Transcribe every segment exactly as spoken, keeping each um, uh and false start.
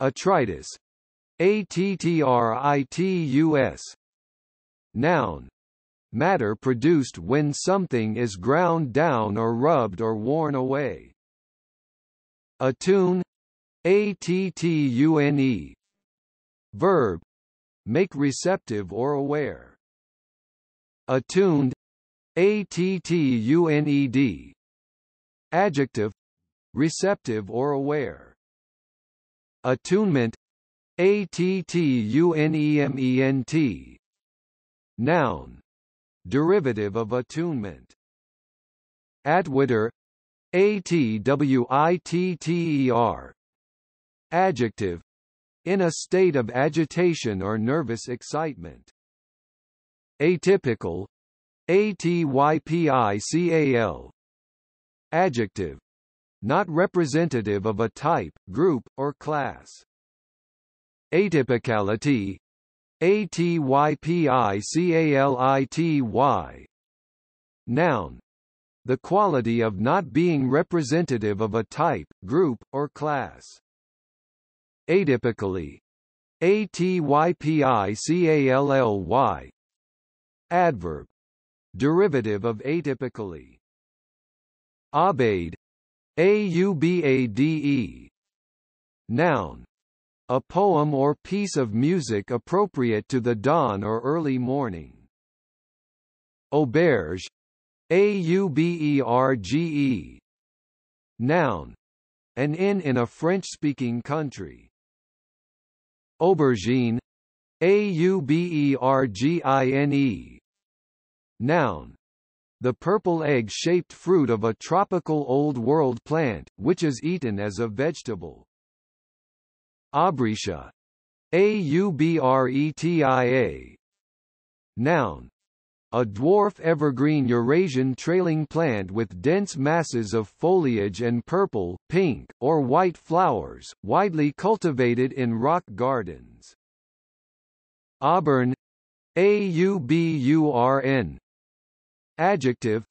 Attritus. Attritus. Noun. Matter produced when something is ground down or rubbed or worn away. Attune. Attune. Verb. Make receptive or aware. Attuned. Attuned. Adjective. Receptive or aware. Attunement. Attunement. Noun. Derivative of attunement. Atwitter. Atwitter. Adjective. In a state of agitation or nervous excitement. Atypical. Atypical. Adjective. Not representative of a type, group, or class. Atypicality. Atypicality. Noun. The quality of not being representative of a type, group, or class. Atypically. Atypically. Adverb. Derivative of atypically. Obeyed. Aubade. Noun. A poem or piece of music appropriate to the dawn or early morning. Auberge. Auberge. Noun. An inn in a French-speaking country. Aubergine. Aubergine. Noun. The purple egg-shaped fruit of a tropical Old World plant, which is eaten as a vegetable. Aubretia. Aubretia. Noun. A dwarf evergreen Eurasian trailing plant with dense masses of foliage and purple, pink, or white flowers, widely cultivated in rock gardens. Auburn. Auburn. Adjective.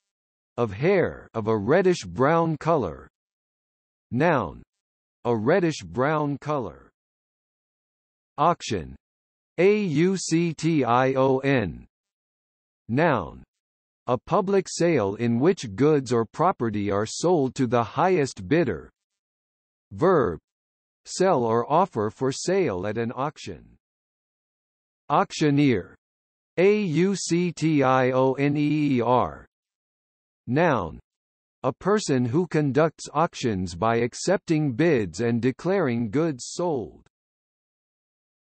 Of hair of a reddish-brown color. Noun. A reddish-brown color. Auction. Auction. Noun. A public sale in which goods or property are sold to the highest bidder. Verb. Sell or offer for sale at an auction. Auctioneer. Auctioneer. Noun. A person who conducts auctions by accepting bids and declaring goods sold.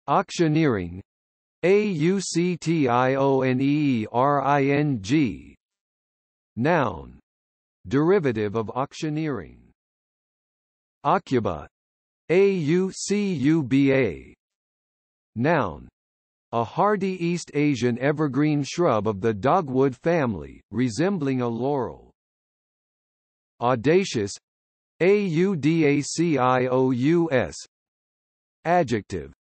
Auctioneering. Auctioneering. Noun. Derivative of auctioneering. Aucuba. Aucuba. Noun. A hardy East Asian evergreen shrub of the dogwood family, resembling a laurel. Audacious. Audacious. Adjective.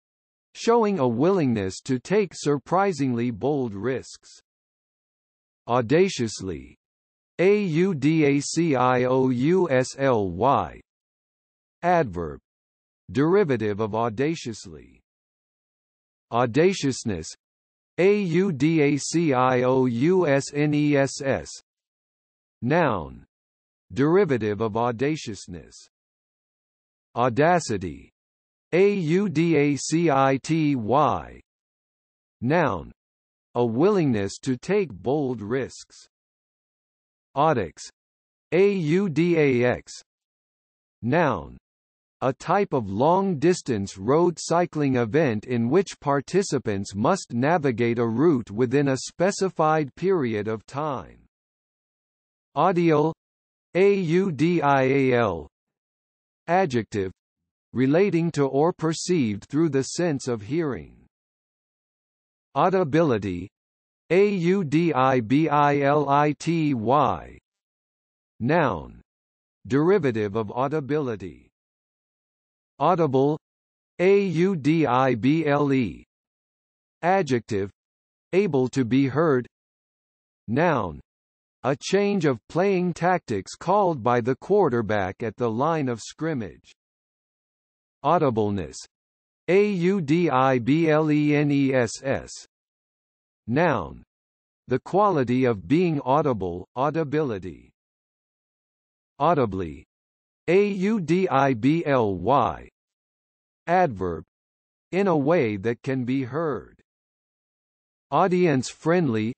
Showing a willingness to take surprisingly bold risks. Audaciously. Audaciosly. Adverb. Derivative of audaciously. Audaciousness. Audaciousness. Noun. Derivative of audaciousness. Audacity. Audacity. Noun. A willingness to take bold risks. Audax. Audax. Noun. A type of long-distance road cycling event in which participants must navigate a route within a specified period of time. Audial. Audial. Adjective. Relating to or perceived through the sense of hearing. Audibility. Audibility. Noun. Derivative of audibility. Audible. Audible. Adjective. Able to be heard. Noun. A change of playing tactics called by the quarterback at the line of scrimmage. Audibleness. audibleness. Noun. The quality of being audible, audibility. Audibly. audibly. Adverb. In a way that can be heard. Audience-friendly.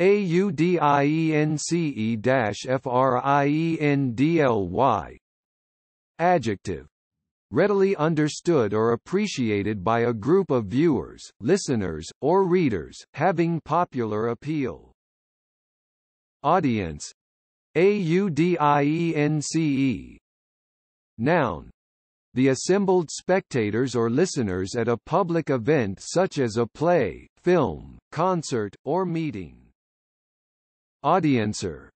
audience-friendly. Adjective. Readily understood or appreciated by a group of viewers, listeners, or readers, having popular appeal. Audience. audience. Noun. The assembled spectators or listeners at a public event such as a play, film, concert, or meeting. Audiencer.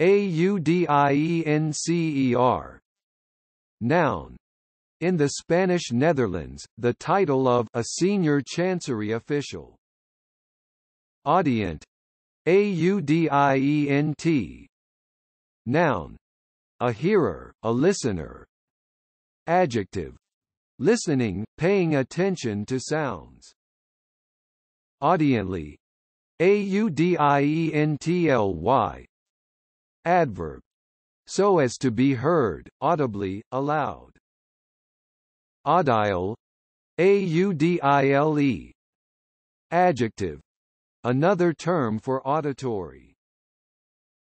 audiencer. Noun. In the Spanish Netherlands, the title of a senior chancery official. Audient. audient. Noun. A hearer, a listener. Adjective. Listening, paying attention to sounds. Audiently. audient ly. Adverb. So as to be heard, audibly, aloud. Audile. audile. Adjective. Another term for auditory.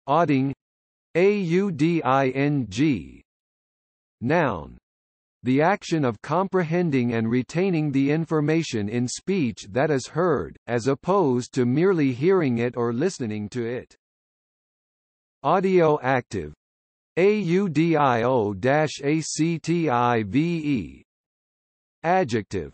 Auding. auding. Noun. The action of comprehending and retaining the information in speech that is heard, as opposed to merely hearing it or listening to it. Audio-active. audio-active. Adjective.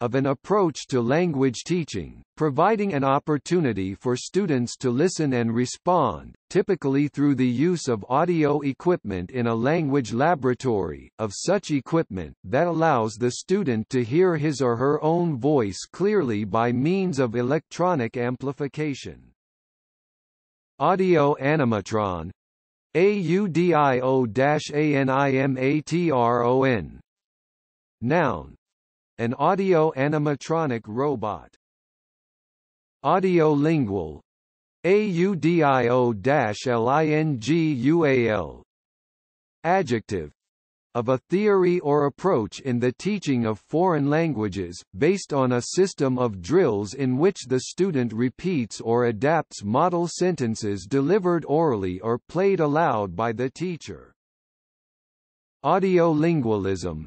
Of an approach to language teaching, providing an opportunity for students to listen and respond, typically through the use of audio equipment in a language laboratory, of such equipment that allows the student to hear his or her own voice clearly by means of electronic amplification. Audio animatron. audio-animatron. Noun. An audio animatronic robot. Audiolingual. audio-lingual. Adjective. Of a theory or approach in the teaching of foreign languages, based on a system of drills in which the student repeats or adapts model sentences delivered orally or played aloud by the teacher. Audiolingualism. audio-lingualism.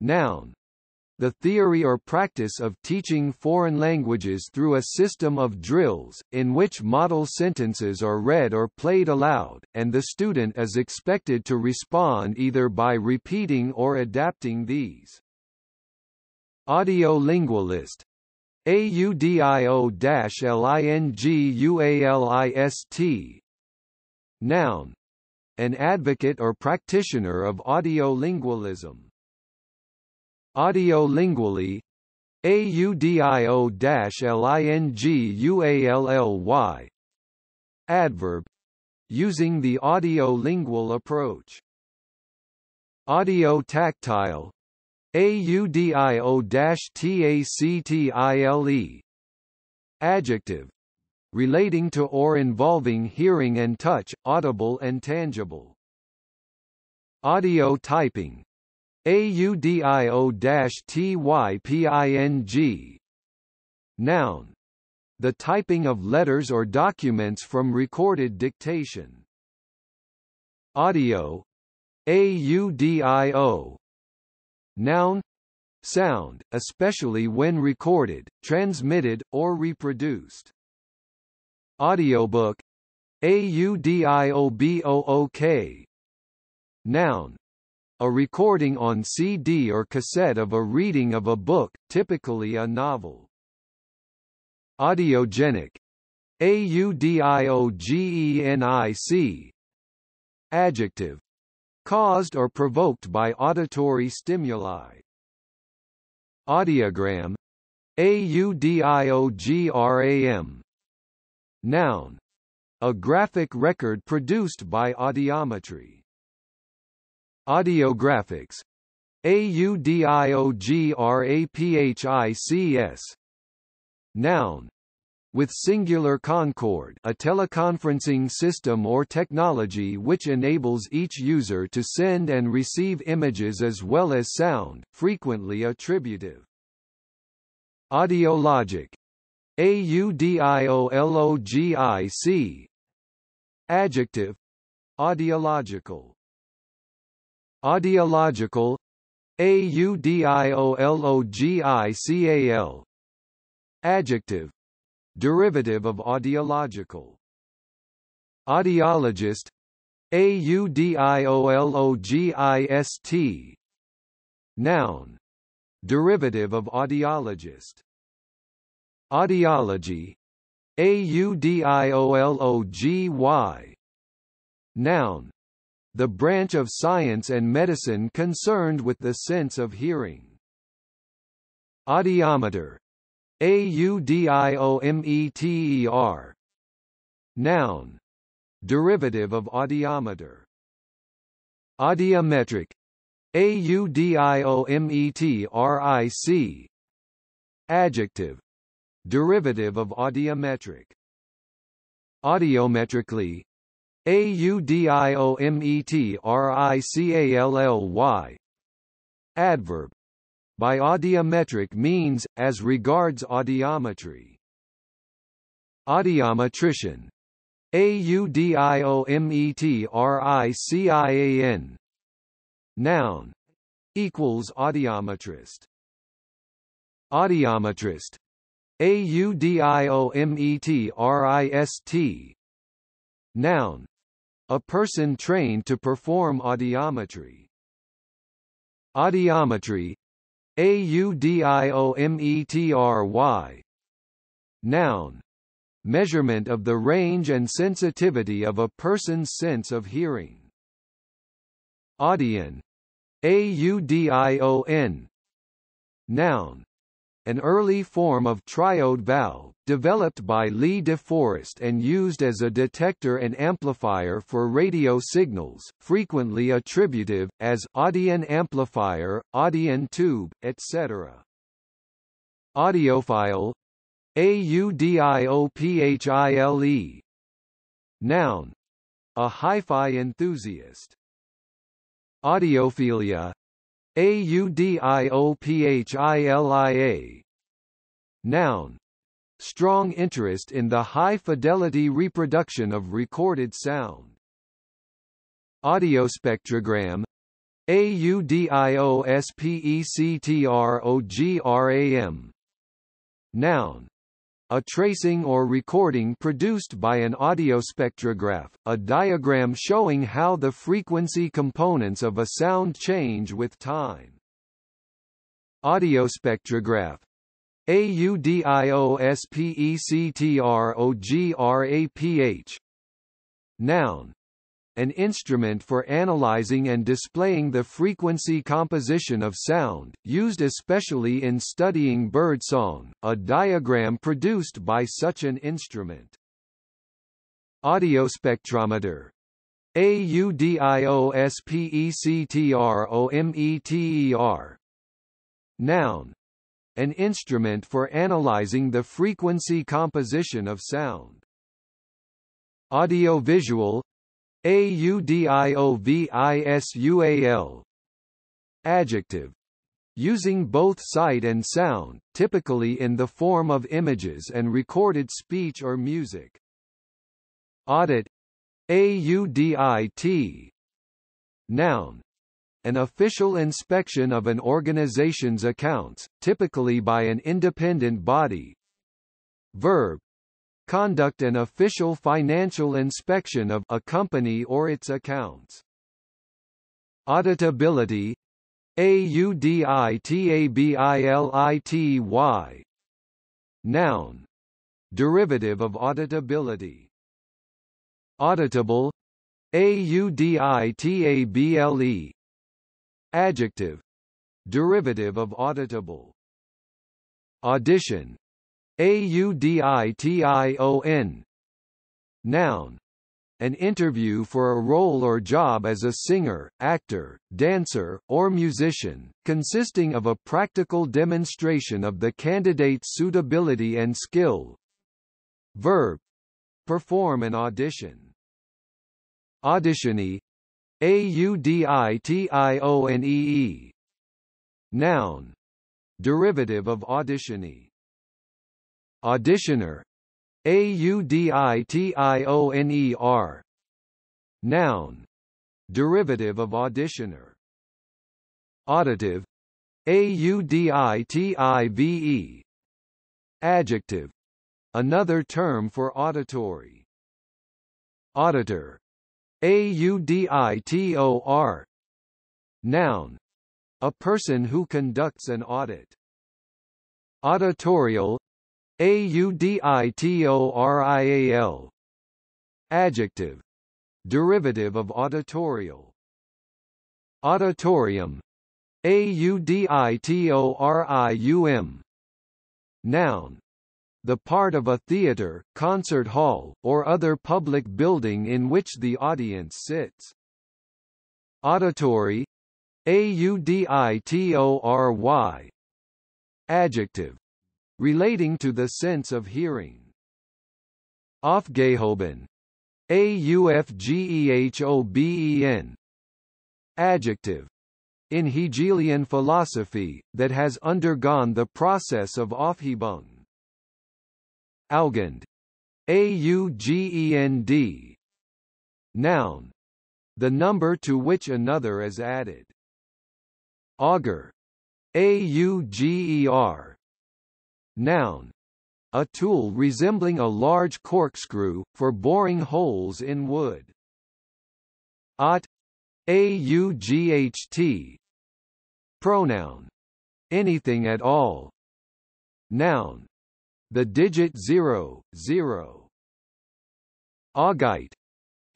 Noun. The theory or practice of teaching foreign languages through a system of drills, in which model sentences are read or played aloud, and the student is expected to respond either by repeating or adapting these. Audiolingualist. audio-lingualist. Noun. An advocate or practitioner of audiolingualism. Audiolingually. audio-lingually. Adverb. Using the audiolingual approach. Audio-tactile. audio-tactile. Adjective. Relating to or involving hearing and touch, audible and tangible. Audio typing. audio-typing. Noun. The typing of letters or documents from recorded dictation. Audio. audio. Noun. Sound, especially when recorded, transmitted, or reproduced. Audiobook. audiobook. Noun. A recording on C D or cassette of a reading of a book, typically a novel. Audiogenic. audiogenic. Adjective. Caused or provoked by auditory stimuli. Audiogram. audiogram. Noun. a graphic record produced by audiometry. Audiographics audiographics, noun, with singular concord, a teleconferencing system or technology which enables each user to send and receive images as well as sound, frequently attributive. Audiologic audiologic, adjective, audiological. Audiological audiological, adjective, derivative of audiological. Audiologist audiologist, noun, derivative of audiologist. Audiology audiology, noun, the branch of science and medicine concerned with the sense of hearing. Audiometer audiometer, noun, derivative of audiometer. Audiometric audiometric, adjective, derivative of audiometric. Audiometrically audiometrically, adverb, by audiometric means, as regards audiometry. Audiometrician audiometrician, noun, equals audiometrist. Audiometrist audiometrist, noun, a person trained to perform audiometry. Audiometry audiometry, noun, measurement of the range and sensitivity of a person's sense of hearing. Audion audion, noun, an early form of triode valve, developed by Lee De Forest and used as a detector and amplifier for radio signals, frequently attributive, as audion amplifier, audion tube, et cetera. Audiophile audiphile, noun, a hi-fi enthusiast. Audiophilia audophilia, noun, strong interest in the high-fidelity reproduction of recorded sound. Audiospectrogram audiospectrogram, noun, a tracing or recording produced by an audiospectrograph, a diagram showing how the frequency components of a sound change with time. Audiospectrograph audiospectrograph, noun, an instrument for analyzing and displaying the frequency composition of sound, used especially in studying birdsong, a diagram produced by such an instrument. Audiospectrometer audiospectrometer, noun, an instrument for analyzing the frequency composition of sound. Audiovisual audiovisual, adjective, using both sight and sound, typically in the form of images and recorded speech or music. Audit audit, noun, an official inspection of an organization's accounts, typically by an independent body. Verb, conduct an official financial inspection of a company or its accounts. Auditability auditability, noun, derivative of auditability. Auditable auditable, adjective, derivative of auditable. Audition audition, Noun. An interview for a role or job as a singer, actor, dancer, or musician, consisting of a practical demonstration of the candidate's suitability and skill. Verb. Perform an audition. Auditione. A U D I T I O N E E. Noun. Derivative of auditionee. Auditioner. A U D I T I O N E R. Noun. Derivative of auditioner. Auditive. A U D I T I V E. Adjective. Another term for auditory. Auditor. A U D I T O R. Noun. A person who conducts an audit. Auditorial. A U D I T O R I A L. Adjective. Derivative of auditorial. Auditorium. A U D I T O R I U M. Noun. The part of a theater, concert hall, or other public building in which the audience sits. Auditory. A U D I T O R Y. Adjective. Relating to the sense of hearing. Aufgehoben. A U F G E H O B E N. Adjective. In Hegelian philosophy, that has undergone the process of Aufhebung. Augend. A U G E N D. Noun. The number to which another is added. Auger. A U G E R. Noun. A tool resembling a large corkscrew, for boring holes in wood. Aught. A U G H T. Pronoun. Anything at all. Noun. The digit zero, zero. Augite.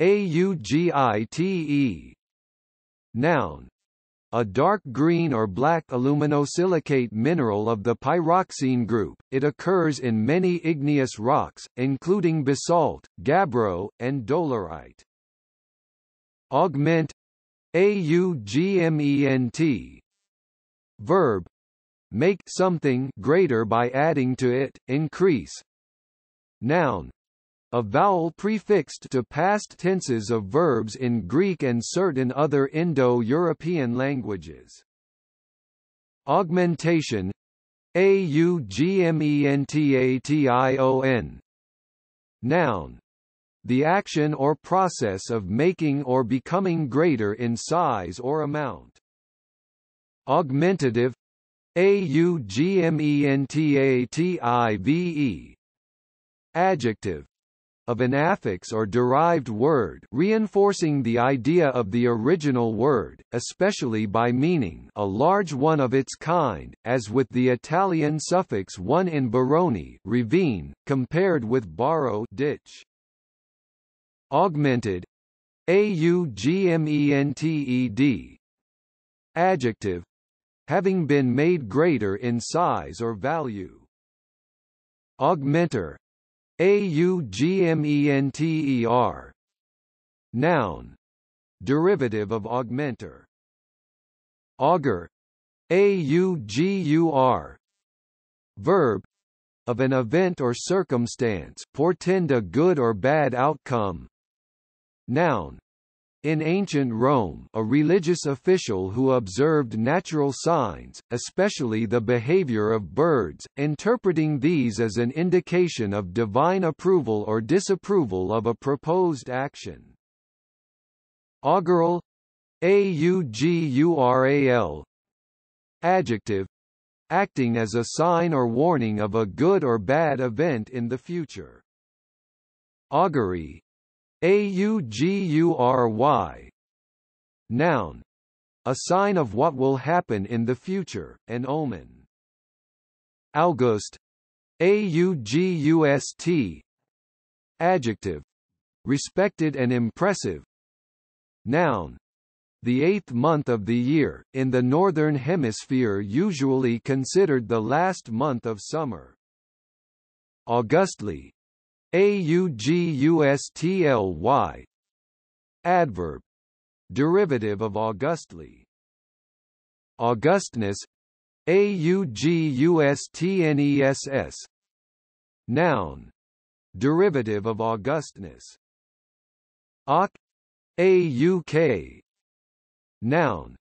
A U G I T E. Noun. A dark green or black aluminosilicate mineral of the pyroxene group. It occurs in many igneous rocks, including basalt, gabbro, and dolerite. Augment. A U G M E N T. Verb. Make something greater by adding to it, increase. Noun. A vowel prefixed to past tenses of verbs in Greek and certain other Indo-European languages. Augmentation. A U G M E N T A T I O N. Noun. The action or process of making or becoming greater in size or amount. Augmentative. A U G M E N T A T I V E. Adjective. Of an affix or derived word, reinforcing the idea of the original word, especially by meaning, a large one of its kind, as with the Italian suffix one in barone, ravine, compared with borrow, ditch. Augmented. A U G M E N T E D. Adjective. Having been made greater in size or value. Augmenter. A U G M E N T E R. Noun. Derivative of augmenter. Augur. A U G U R. Verb. Of an event or circumstance, portend a good or bad outcome. Noun. In ancient Rome, a religious official who observed natural signs, especially the behavior of birds, interpreting these as an indication of divine approval or disapproval of a proposed action. Augural. A U G U R A L. Adjective. Acting as a sign or warning of a good or bad event in the future. Augury. A U G U R Y. Noun. A sign of what will happen in the future, an omen. August. A U G U S T. Adjective. Respected and impressive. Noun. The eighth month of the year, in the Northern Hemisphere usually considered the last month of summer. Augustly. Augustly, adverb, derivative of augustly. Augustness, augustness, noun, derivative of augustness. Auk, auk, noun,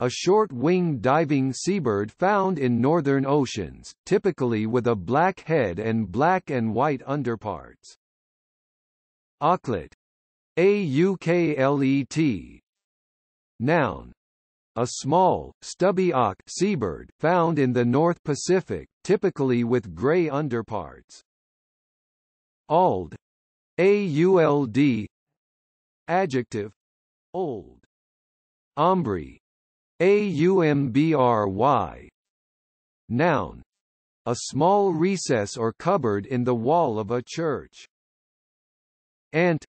a short-winged diving seabird found in northern oceans, typically with a black head and black and white underparts. Auklet, auklet, noun, a small, stubby auk seabird found in the North Pacific, typically with gray underparts. Auld, auld, adjective, old. Ombry, aumbry, noun, a small recess or cupboard in the wall of a church. Aunt,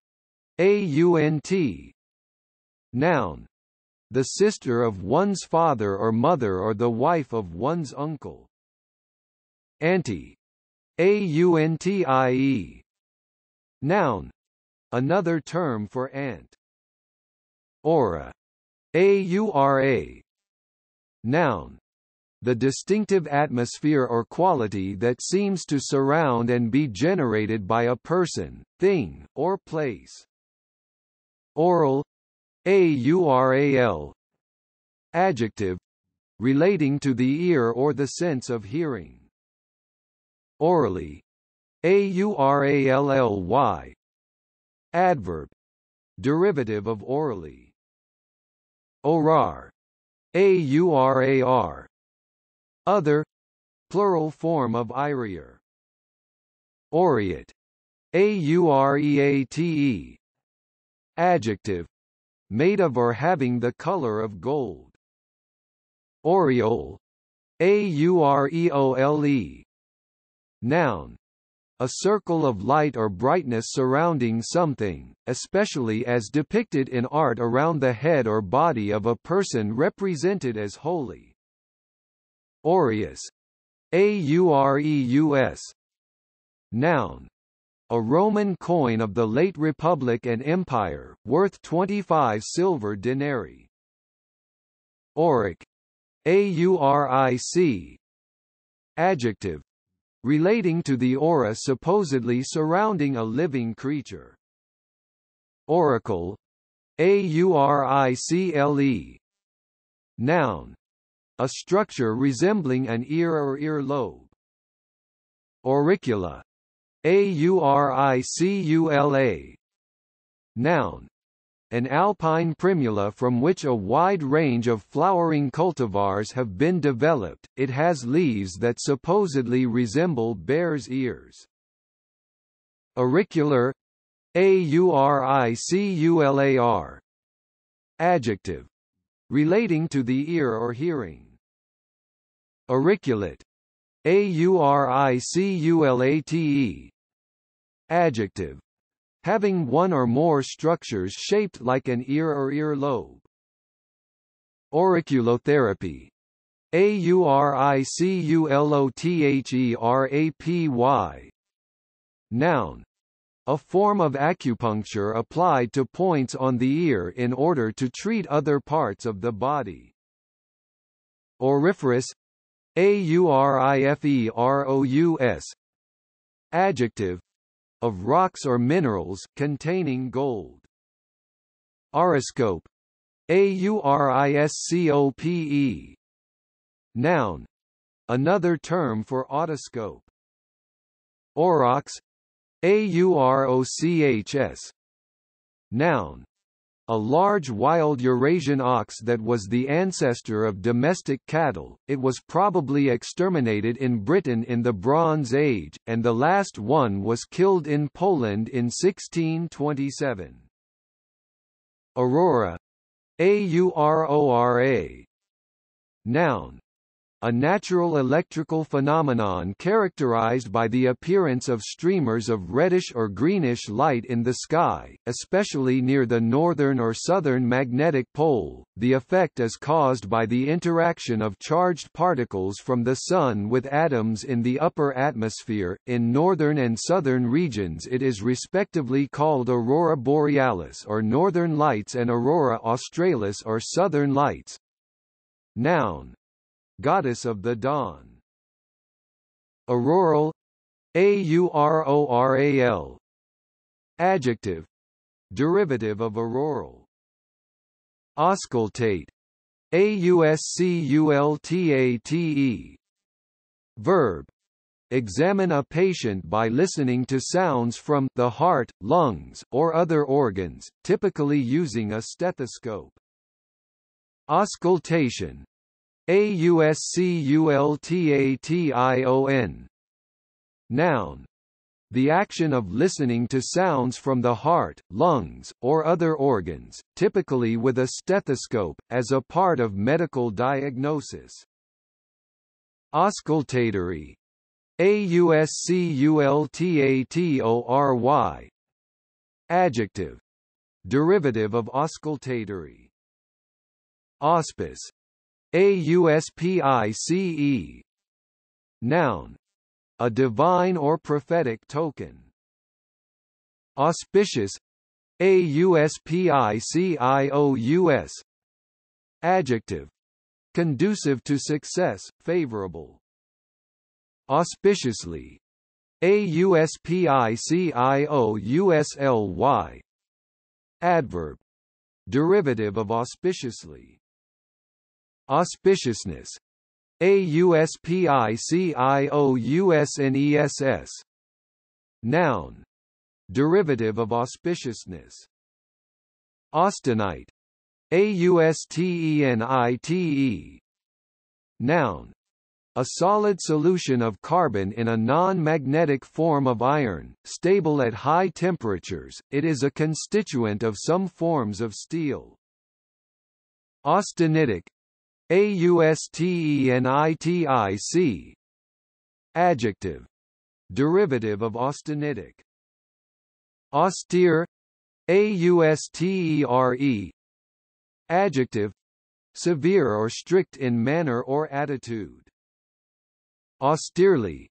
aunt, noun, the sister of one's father or mother or the wife of one's uncle. Auntie, auntie, noun, another term for aunt. Aura, aura, noun, the distinctive atmosphere or quality that seems to surround and be generated by a person, thing, or place. Oral, aural, adjective, relating to the ear or the sense of hearing. Orally, aurally, adverb, derivative of orally. Orar, aurar, other, plural form of irier. Aureate, aureate, adjective, made of or having the color of gold. Aureole, aureole, noun, a circle of light or brightness surrounding something, especially as depicted in art around the head or body of a person represented as holy. Aureus, aureus, noun, a Roman coin of the late Republic and Empire, worth twenty-five silver denarii. Auric, auric, adjective, relating to the aura supposedly surrounding a living creature. Auricle, auricle, noun, a structure resembling an ear or earlobe. Auricula, auricula, noun, an alpine primula from which a wide range of flowering cultivars have been developed. It has leaves that supposedly resemble bear's ears. Auricular, auricular, adjective, relating to the ear or hearing. Auriculate, auriculate, adjective, having one or more structures shaped like an ear or earlobe. Auriculotherapy, auriculotherapy, noun, a form of acupuncture applied to points on the ear in order to treat other parts of the body. Auriferous, auriferous, adjective, of rocks or minerals containing gold. Auroscope, auriscope, noun, another term for otoscope. Aurochs, aurochs, noun, a large wild Eurasian ox that was the ancestor of domestic cattle. It was probably exterminated in Britain in the Bronze Age, and the last one was killed in Poland in sixteen twenty-seven. Aurora, aurora, noun, a natural electrical phenomenon characterized by the appearance of streamers of reddish or greenish light in the sky, especially near the northern or southern magnetic pole. The effect is caused by the interaction of charged particles from the Sun with atoms in the upper atmosphere. In northern and southern regions, it is respectively called aurora borealis or northern lights and aurora australis or southern lights. Noun. Goddess of the dawn. Auroral, A U R O R A L. Adjective, derivative of auroral. Auscultate, A U S C U L T A T E. Verb, examine a patient by listening to sounds from the heart, lungs, or other organs, typically using a stethoscope. Auscultation, A U S C U L T A T I O N. Noun. The action of listening to sounds from the heart, lungs, or other organs, typically with a stethoscope, as a part of medical diagnosis. Auscultatory. A U S C U L T A T O R Y. Adjective. Derivative of auscultatory. Auspice. A U S P I C E. Noun. A divine or prophetic token. Auspicious. A U S P I C I O U S. Adjective. Conducive to success, favorable. Auspiciously. A U S P I C I O U S L Y. Adverb. Derivative of auspiciously. Auspiciousness. A U S P I C I O U S N E S S. Noun. Derivative of auspiciousness. Austenite. A U S T E N I T E. Noun. A solid solution of carbon in a non-magnetic form of iron, stable at high temperatures. It is a constituent of some forms of steel. Austenitic. A U S T E N I T I C. Adjective. Derivative of austenitic. Austere. A U S T E R E. Adjective. Severe or strict in manner or attitude. Austerely.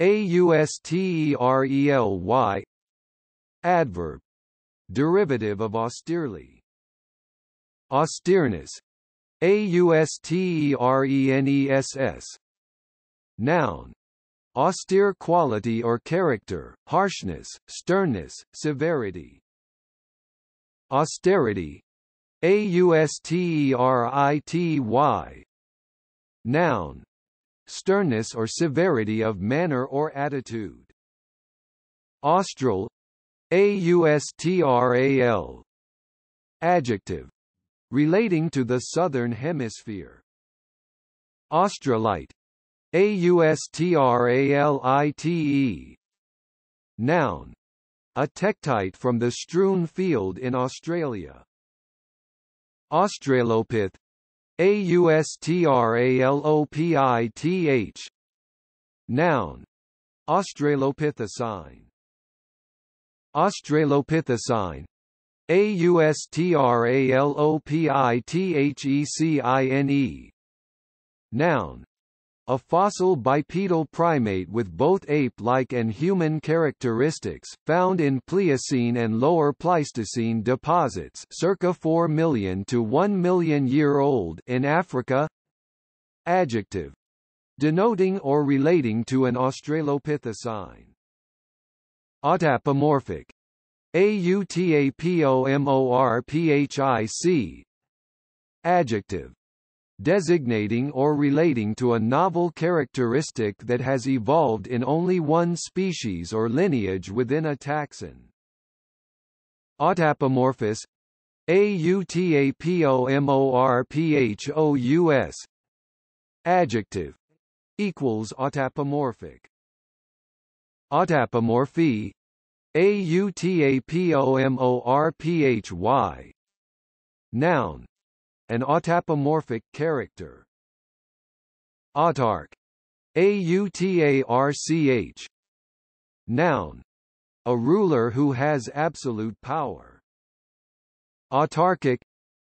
A U S T E R E L Y. Adverb. Derivative of austerely. Austereness. A U S T E R E N E S S. Noun. Austere quality or character, harshness, sternness, severity. Austerity. A U S T E R I T Y. Noun. Sternness or severity of manner or attitude. Austral. A U S T R A L. Adjective. Relating to the southern hemisphere. Australite. A U S T R A L I T E. Noun. A tektite from the strewn field in Australia. Australopith. A U S T R A L O P I T H. Noun. Australopithecine. Australopithecine. A U S T R A L O P I T H E C I N E. Noun. A fossil bipedal primate with both ape-like and human characteristics, found in Pliocene and Lower Pleistocene deposits circa four million to one million year old in Africa. Adjective. Denoting or relating to an australopithecine. Autapomorphic. A U T A P O M O R P H I C. Adjective. Designating or relating to a novel characteristic that has evolved in only one species or lineage within a taxon. Autapomorphous. A U T A P O M O R P H O U S. Adjective. Equals autapomorphic. Autapomorphy. A U T A P O M O R P H Y. Noun. An autapomorphic character. Autarch. A U T A R C H. Noun. A ruler who has absolute power. Autarchic.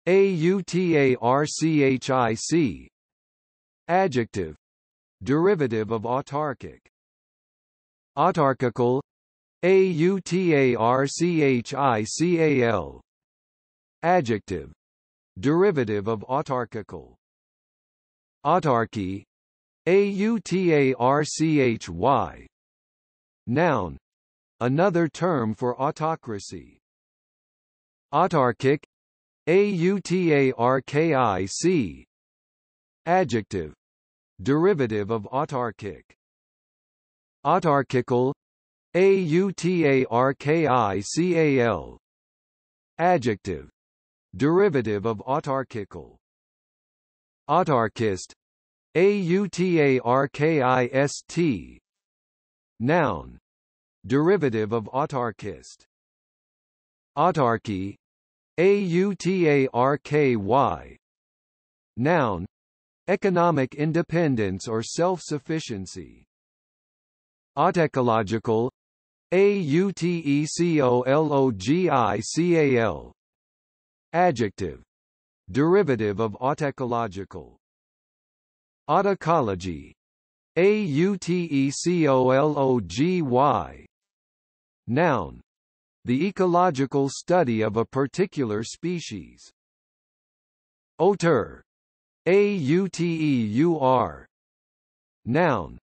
A U T A R C H I C. Adjective. Derivative of autarchic. Autarchical. A U T A R C H I C A L. Adjective. Derivative of autarchical. Autarchy. A U T A R C H Y. Noun. Another term for autocracy. Autarchic. A U T A R K I C. Adjective. Derivative of autarchic. Autarchical. A U T A R K I C A L. Adjective. Derivative of autarchical. Autarchist. A U T A R K I S T. Noun. Derivative of autarchist. Autarchy. A U T A R K Y. Noun. Economic independence or self-sufficiency. Autecological. A U T E C O L O G I C A L. Adjective. Derivative of autecological. Autecology. A U T E C O L O G Y. Noun. The ecological study of a particular species. Auteur. A U T E U R. Noun.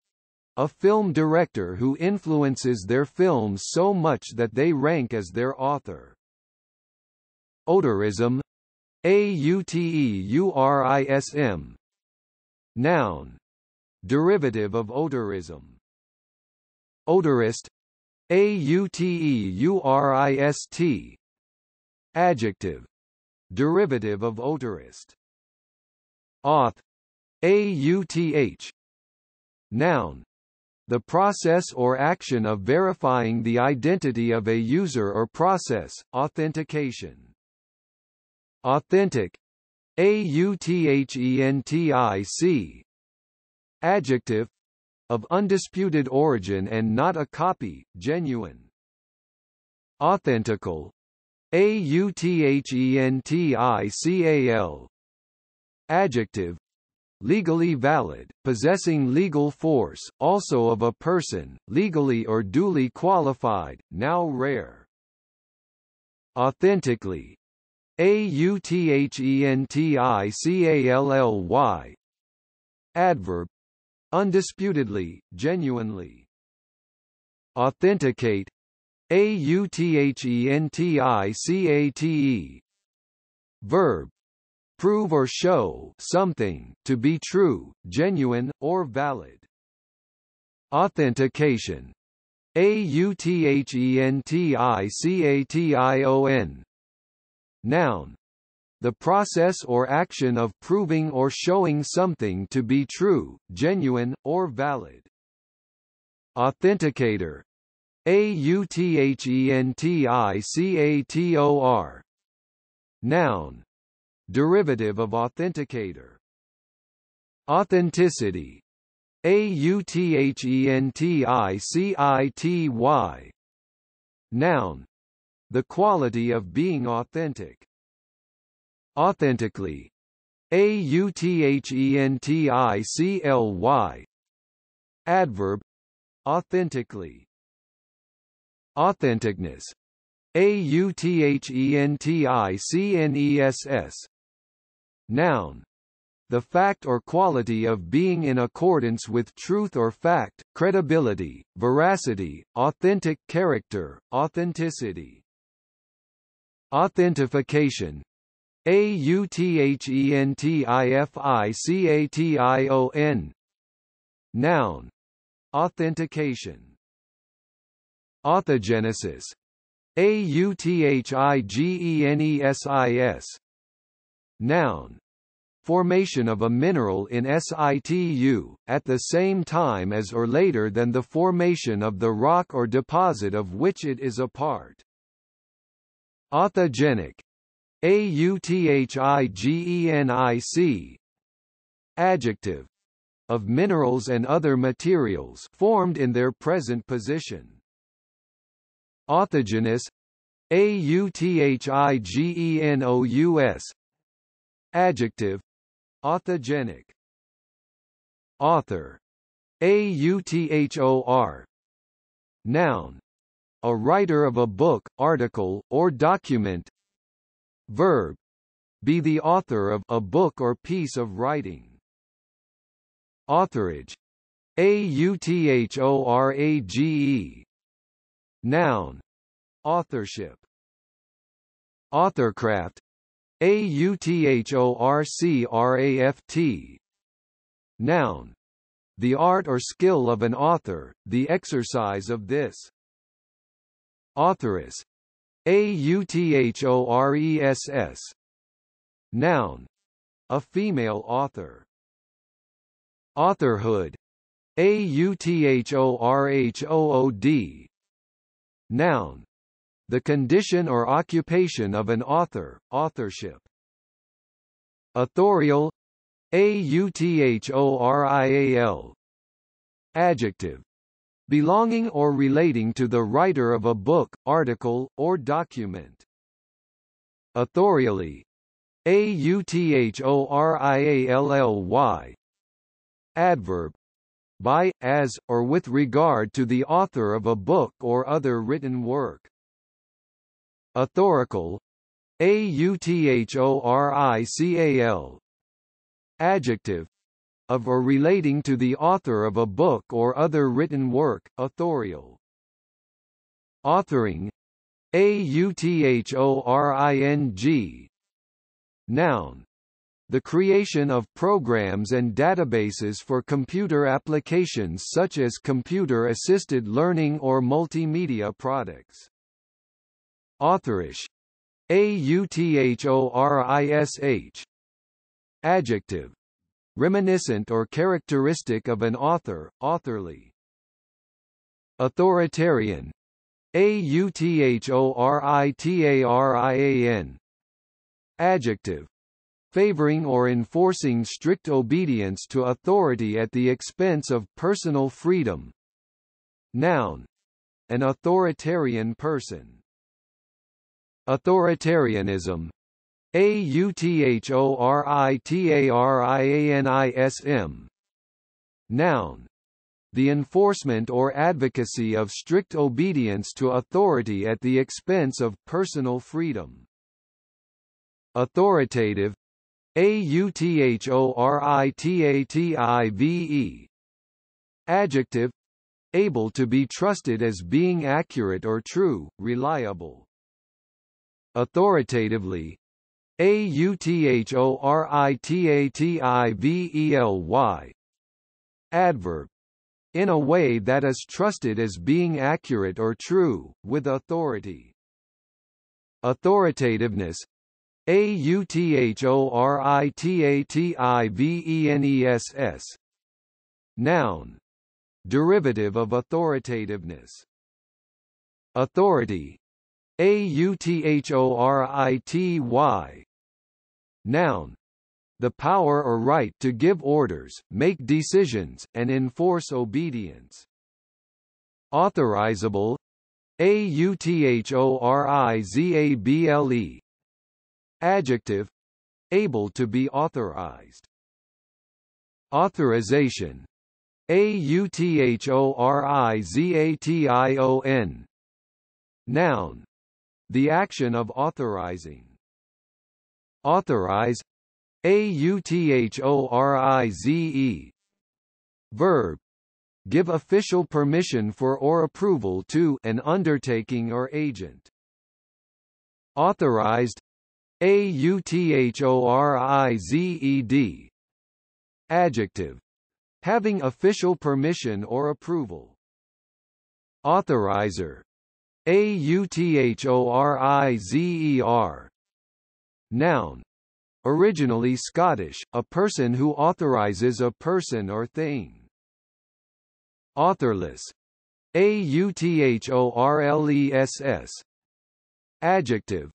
A film director who influences their films so much that they rank as their author. Auteurism. A U T E U R I S M. Noun. Derivative of auteurism. Auteurist. A U T E U R I S T. Adjective. Derivative of auteurist. Auth. A U T H. Noun. The process or action of verifying the identity of a user or process, authentication. Authentic. A U T H E N T I C. Adjective. Of undisputed origin and not a copy, genuine. Authentical. A U T H E N T I C A L. Adjective. Legally valid, possessing legal force, also of a person, legally or duly qualified, now rare. Authentically. A U T H E N T I C A L L Y. Adverb. Undisputedly, genuinely. Authenticate. A U T H E N T I C A T E. Verb. Prove or show something to be true, genuine, or valid. Authentication. A U T H E N T I C A T I O N. Noun. The process or action of proving or showing something to be true, genuine, or valid. Authenticator. A U T H E N T I C A T O R. Noun. Derivative of authenticator. Authenticity. A U T H E N T I C I T Y. Noun. The quality of being authentic. Authentically. A U T H E N T I C L Y. Adverb. Authentically. Authenticness. A U T H E N T I C N E S S. Noun. The fact or quality of being in accordance with truth or fact, credibility, veracity, authentic character, authenticity. Authentification. A U T H E N T I F I C A T I O N. Noun. Authentication. Autogenesis. A U T H I G E N E S I S. Noun. Formation of a mineral in situ, at the same time as or later than the formation of the rock or deposit of which it is a part. Autogenic. A U T H I G E N I C. Adjective. of minerals and other materials formed in their present position. Autogenous, A U T H I G E N O U S, adjective, autogenic. Author, A U T H O R, noun, a writer of a book, article, or document. Verb, be the author of a book or piece of writing. Authorage, A U T H O R A G E, noun, authorship. Authorcraft, A U T H O R C R A F T, noun, the art or skill of an author, the exercise of this. Authoress, A U T H O R E S S, noun, a female author. Authorhood, A U T H O R H O O D, noun, the condition or occupation of an author, authorship. Authorial, A U T H O R I A L, adjective, belonging or relating to the writer of a book, article, or document. Authorially, A U T H O R I A L L Y, adverb, by, as, or with regard to the author of a book or other written work. Authorical, A U T H O R I C A L, adjective, of or relating to the author of a book or other written work, authorial. Authoring, A U T H O R I N G, noun, the creation of programs and databases for computer applications such as computer-assisted learning or multimedia products. Authorish, A U T H O R I S H, adjective, reminiscent or characteristic of an author, authorly. Authoritarian, A U T H O R I T A R I A N, adjective, favoring or enforcing strict obedience to authority at the expense of personal freedom. Noun, an authoritarian person. Authoritarianism, A U T H O R I T A R I A N I S M, noun, the enforcement or advocacy of strict obedience to authority at the expense of personal freedom. Authoritative, A U T H O R I T A T I V E, adjective, able to be trusted as being accurate or true, reliable. Authoritatively, A U T H O R I T A T I V E L Y, adverb, in a way that is trusted as being accurate or true, with authority. Authoritativeness, A U T H O R I T A T I V E N E S S, noun, derivative of authoritativeness. Authority, A U T H O R I T Y, noun, the power or right to give orders, make decisions, and enforce obedience. Authorizable, A U T H O R I Z A B L E, adjective, able to be authorized. Authorization, A U T H O R I Z A T I O N, noun, the action of authorizing. Authorize, A U T H O R I Z E, verb, give official permission for or approval to an undertaking or agent. Authorized, A U T H O R I Z E D, adjective, having official permission or approval. Authorizer, A U T H O R I Z E R, noun, originally Scottish, a person who authorizes a person or thing. Authorless, A U T H O R L E S S, adjective,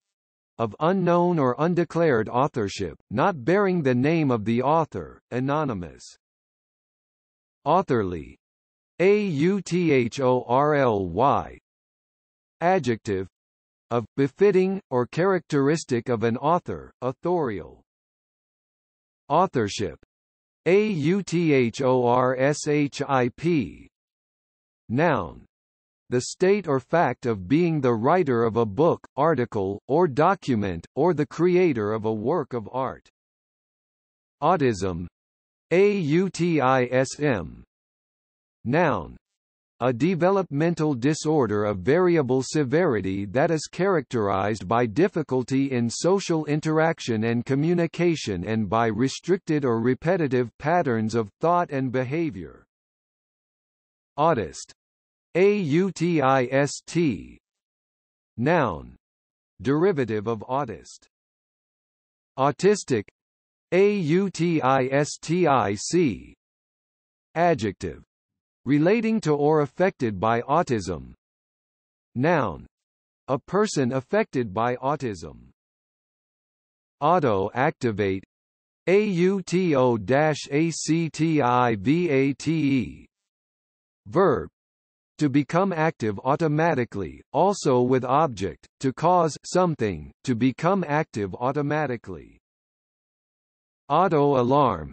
of unknown or undeclared authorship, not bearing the name of the author, anonymous. Authorly. A U T H O R L Y. Adjective. Of, befitting, or characteristic of an author, authorial. Authorship. A U T H O R S H I P. Noun. The state or fact of being the writer of a book, article, or document, or the creator of a work of art. Autism. A U T I S M. Noun. A developmental disorder of variable severity that is characterized by difficulty in social interaction and communication and by restricted or repetitive patterns of thought and behavior. Autist. A U T I S T. Noun. Derivative of autist. Autistic. A U T I S T I C. Adjective. Relating to or affected by autism. Noun. A person affected by autism. Auto-activate. A U T O A C T I V A T E. Verb. To become active automatically, also with object, to cause something, to become active automatically. Auto-alarm.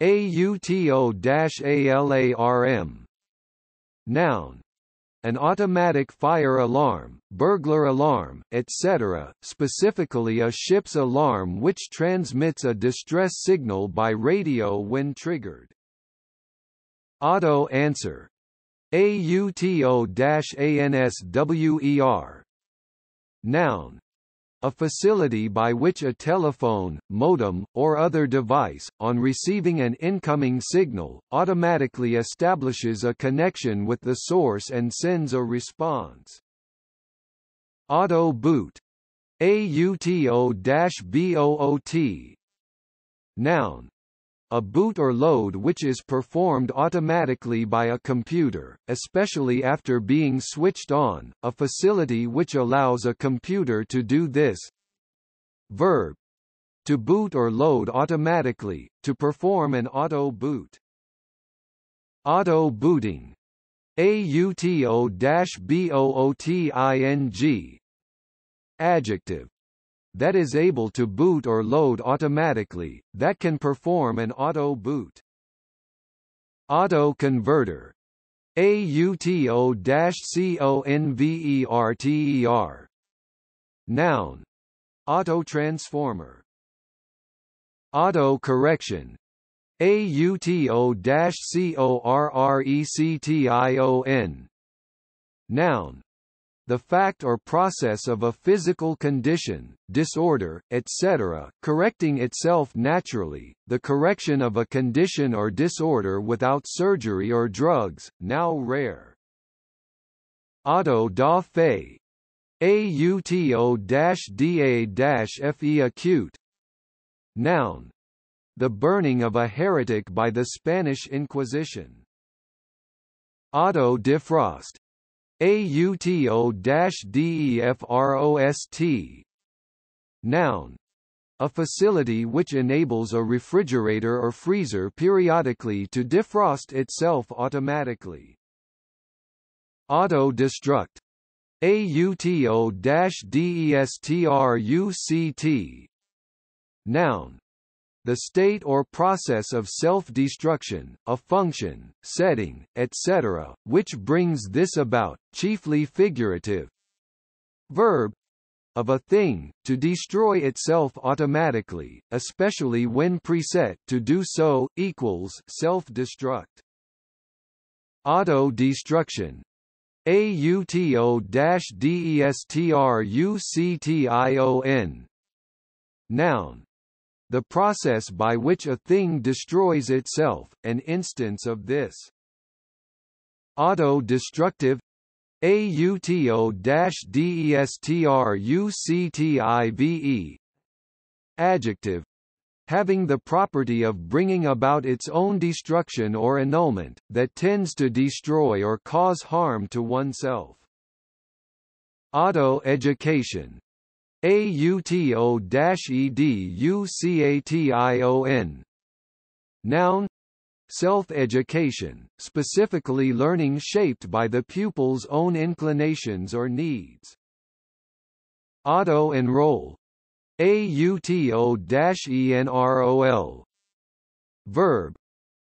A U T O A L A R M. Noun. An automatic fire alarm, burglar alarm, et cetera, specifically a ship's alarm which transmits a distress signal by radio when triggered. Auto-answer. A U T O A N S W E R. Noun. A facility by which a telephone, modem, or other device, on receiving an incoming signal, automatically establishes a connection with the source and sends a response. Auto-boot. A U T O B O O T. Noun. A boot or load which is performed automatically by a computer, especially after being switched on, a facility which allows a computer to do this. Verb. To boot or load automatically, to perform an auto-boot. Auto-booting. A U T O B O O T I N G. Adjective. That is able to boot or load automatically, that can perform an auto-boot. Auto-converter. A U T O C O N V E R T E R. Noun. Auto-transformer. Auto-correction. A U T O C O R R E C T I O N. Noun. The fact or process of a physical condition, disorder, et cetera, correcting itself naturally, the correction of a condition or disorder without surgery or drugs, now rare. Auto-da-fe. A U T O D A F E acute. Noun. The burning of a heretic by the Spanish Inquisition. Auto-defrost. A U T O D E F R O S T. Noun. A facility which enables a refrigerator or freezer periodically to defrost itself automatically. Auto-destruct. A U T O D E S T R U C T. Noun. The state or process of self-destruction, a function, setting, et cetera, which brings this about, chiefly figurative. Verb. Of a thing, to destroy itself automatically, especially when preset, to do so, equals self-destruct. Auto-destruction. A U T O D E S T R U C T I O N. Noun. The process by which a thing destroys itself, an instance of this. Auto-destructive. A U T O D E S T R U C T I V E. Adjective. Having the property of bringing about its own destruction or annulment, that tends to destroy or cause harm to oneself. Auto-education. A U T O E D U C A T I O N. Noun. self-education, specifically learning shaped by the pupil's own inclinations or needs. Auto-enroll. A U T O E N R O L. Verb: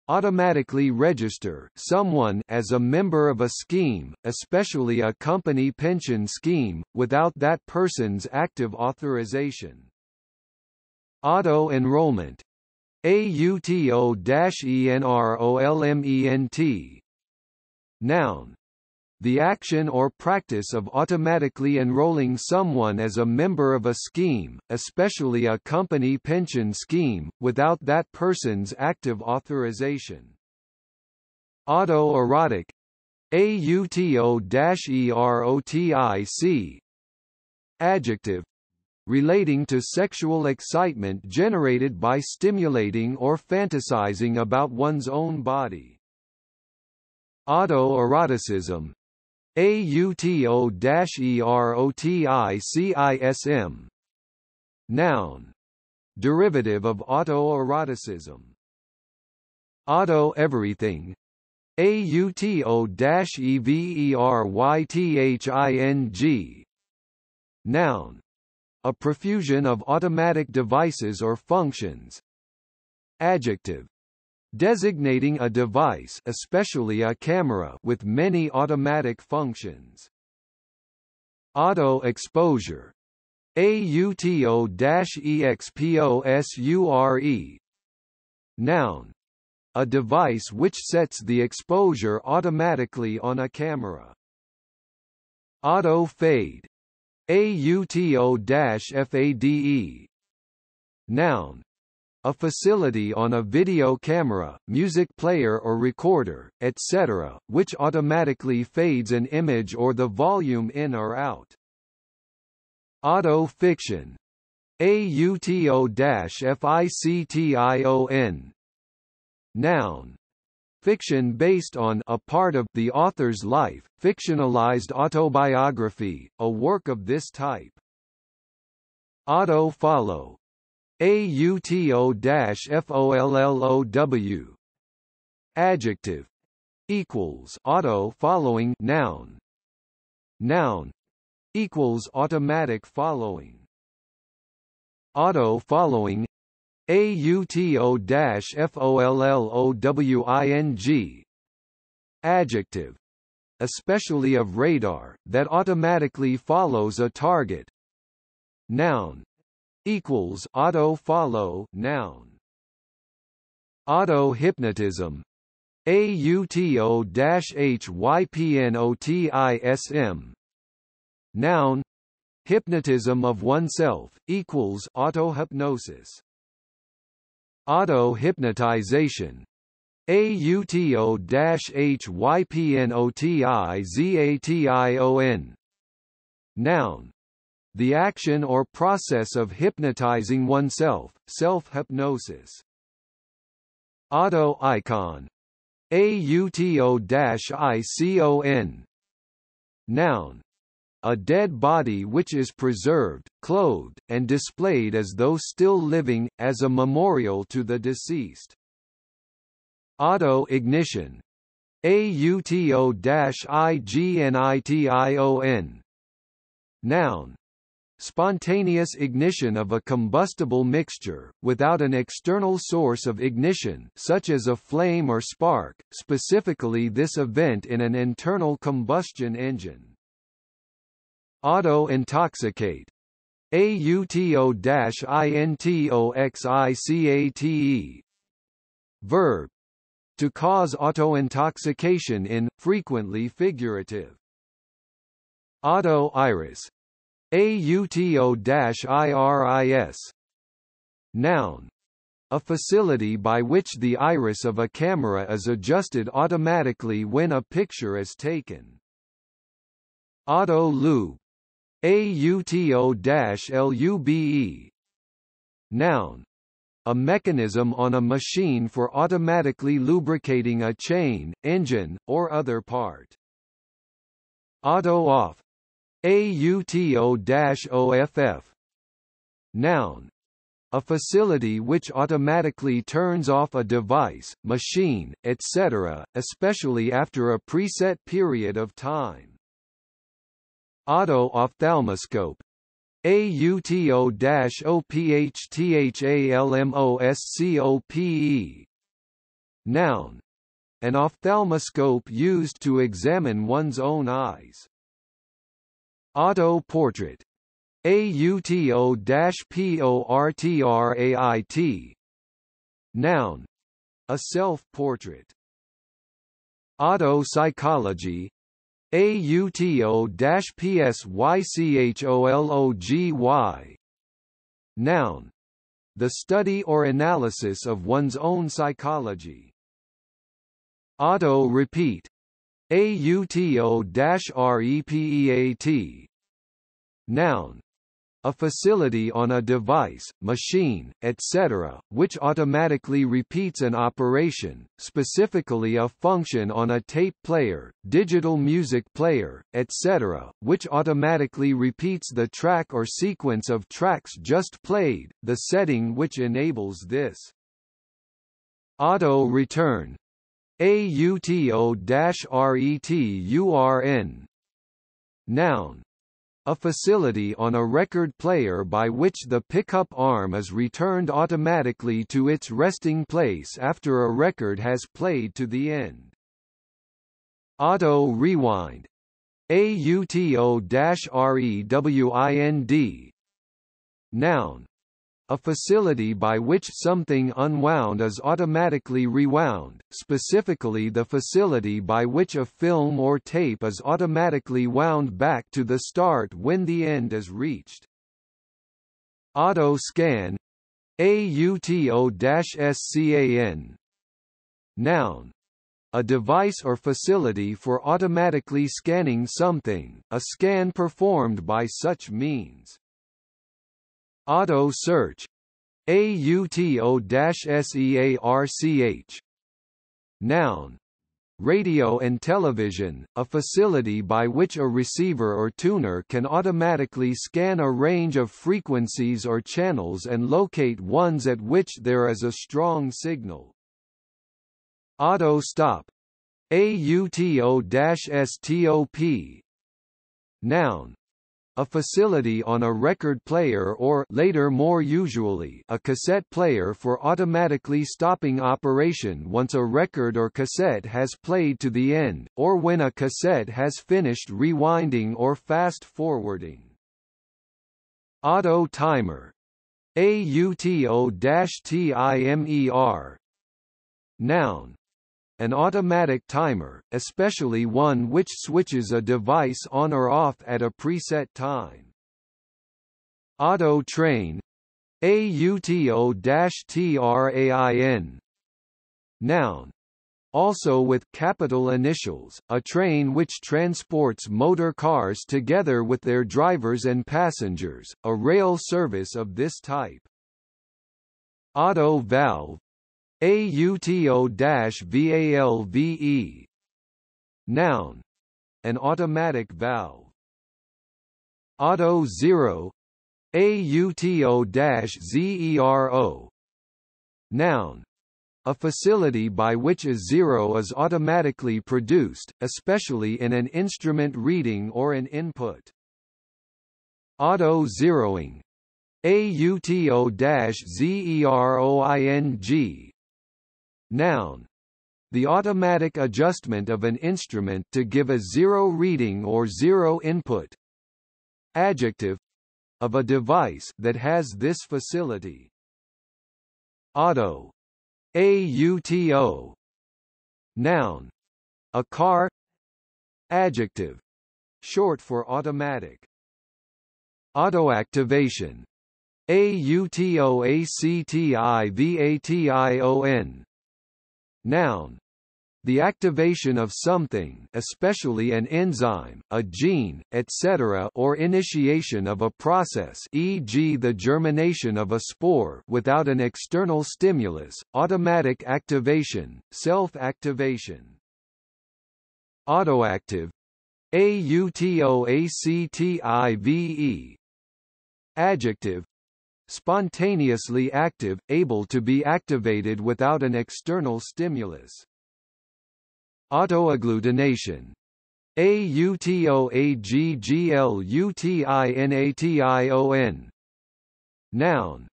automatically register someone as a member of a scheme, especially a company pension scheme, without that person's active authorization. Auto-enrollment. A U T O E N R O L M E N T. Noun: the action or practice of automatically enrolling someone as a member of a scheme, especially a company pension scheme, without that person's active authorization. Autoerotic. A U T O E R O T I C. Adjective: relating to sexual excitement generated by stimulating or fantasizing about one's own body. Autoeroticism. A U T O E R O T I C I S M. Noun: derivative of autoeroticism. Auto-everything. A U T O E V E R Y T H I N G. Noun: a profusion of automatic devices or functions. Adjective: designating a device, especially a camera, with many automatic functions. Auto-exposure. A U T O E X P O S U R E. Noun: a device which sets the exposure automatically on a camera. Auto-fade. A U T O F A D E. Noun: a facility on a video camera, music player or recorder, et cetera, which automatically fades an image or the volume in or out. Auto-fiction. A U T O F I C T I O N. Noun: fiction based on, a part of, the author's life, fictionalized autobiography, a work of this type. Auto-follow. A U T O F O L L O W. Adjective: equals auto following noun. Noun: equals automatic following. Auto following. A U T O F O L L O W I N G. Adjective: especially of radar, that automatically follows a target. Noun: equals auto follow noun. Auto hypnotism. A U T O H Y P N O T I S M. Noun: hypnotism of oneself equals auto hypnosis. Auto hypnotization. A U T O H Y P N O T I Z A T I O N. Noun: the action or process of hypnotizing oneself, self-hypnosis. Auto-icon. A U T O I C O N. Noun: a dead body which is preserved, clothed, and displayed as though still living, as a memorial to the deceased. Auto-ignition. A U T O I G N I T I O N. Noun: spontaneous ignition of a combustible mixture, without an external source of ignition, such as a flame or spark, specifically this event in an internal combustion engine. Auto-intoxicate. A U T O I N T O X I C A T E. Verb: to cause auto-intoxication in, frequently figurative. Auto-iris. A U T O I R I S. Noun: a facility by which the iris of a camera is adjusted automatically when a picture is taken. Auto-lube. A U T O L U B E. Noun: a mechanism on a machine for automatically lubricating a chain, engine, or other part. Auto-off. A U T O F F. Noun: a facility which automatically turns off a device, machine, et cetera, especially after a preset period of time. Auto-ophthalmoscope. A U T O O P H T H A L M O S C O P E. Noun. An ophthalmoscope used to examine one's own eyes. Auto-portrait. A U T O P O R T R A I T. Noun. A self-portrait. Auto-psychology. A U T O P S Y C H O L O G Y. Noun. The study or analysis of one's own psychology. Auto-repeat. A U T O R E P E A T. Noun. A facility on a device, machine, et cetera, which automatically repeats an operation, specifically a function on a tape player, digital music player, et cetera, which automatically repeats the track or sequence of tracks just played, the setting which enables this. Auto-return. A U T O R E T U R N. Noun. A facility on a record player by which the pickup arm is returned automatically to its resting place after a record has played to the end. Auto-rewind. A U T O R E W I N D. Noun. A facility by which something unwound is automatically rewound, specifically the facility by which a film or tape is automatically wound back to the start when the end is reached. Auto-scan. A U T O S C A N. Noun. A device or facility for automatically scanning something, a scan performed by such means. Auto-search. A U T O S E A R C H. Noun. Radio and television, a facility by which a receiver or tuner can automatically scan a range of frequencies or channels and locate ones at which there is a strong signal. Auto-stop. A U T O S T O P. Noun. A facility on a record player or, later more usually, a cassette player for automatically stopping operation once a record or cassette has played to the end, or when a cassette has finished rewinding or fast-forwarding. Auto-timer. A U T O T I M E R. Noun. An automatic timer, especially one which switches a device on or off at a preset time. Auto-train. A U T O T R A I N. Noun. Also with capital initials, a train which transports motor cars together with their drivers and passengers, a rail service of this type. Auto-valve. A U T O V A L V E. Noun. An automatic valve. Auto-zero. A U T O Z E R O. Noun. A facility by which a zero is automatically produced, especially in an instrument reading or an input. Auto-zeroing. A U T O Z E R O I N G. Noun. The automatic adjustment of an instrument to give a zero reading or zero input. Adjective. Of a device that has this facility. Auto. A U T O. Noun. A car. Adjective. Short for automatic. Auto-activation. A U T O A C T I V A T I O N. Noun. The activation of something, especially an enzyme, a gene, et cetera, or initiation of a process, for example, the germination of a spore, without an external stimulus, automatic activation, self-activation. Autoactive. A U T O A C T I V E. Adjective. spontaneously active, able to be activated without an external stimulus. Autoagglutination. A U T O A G G L U T I N A T I O N. Noun.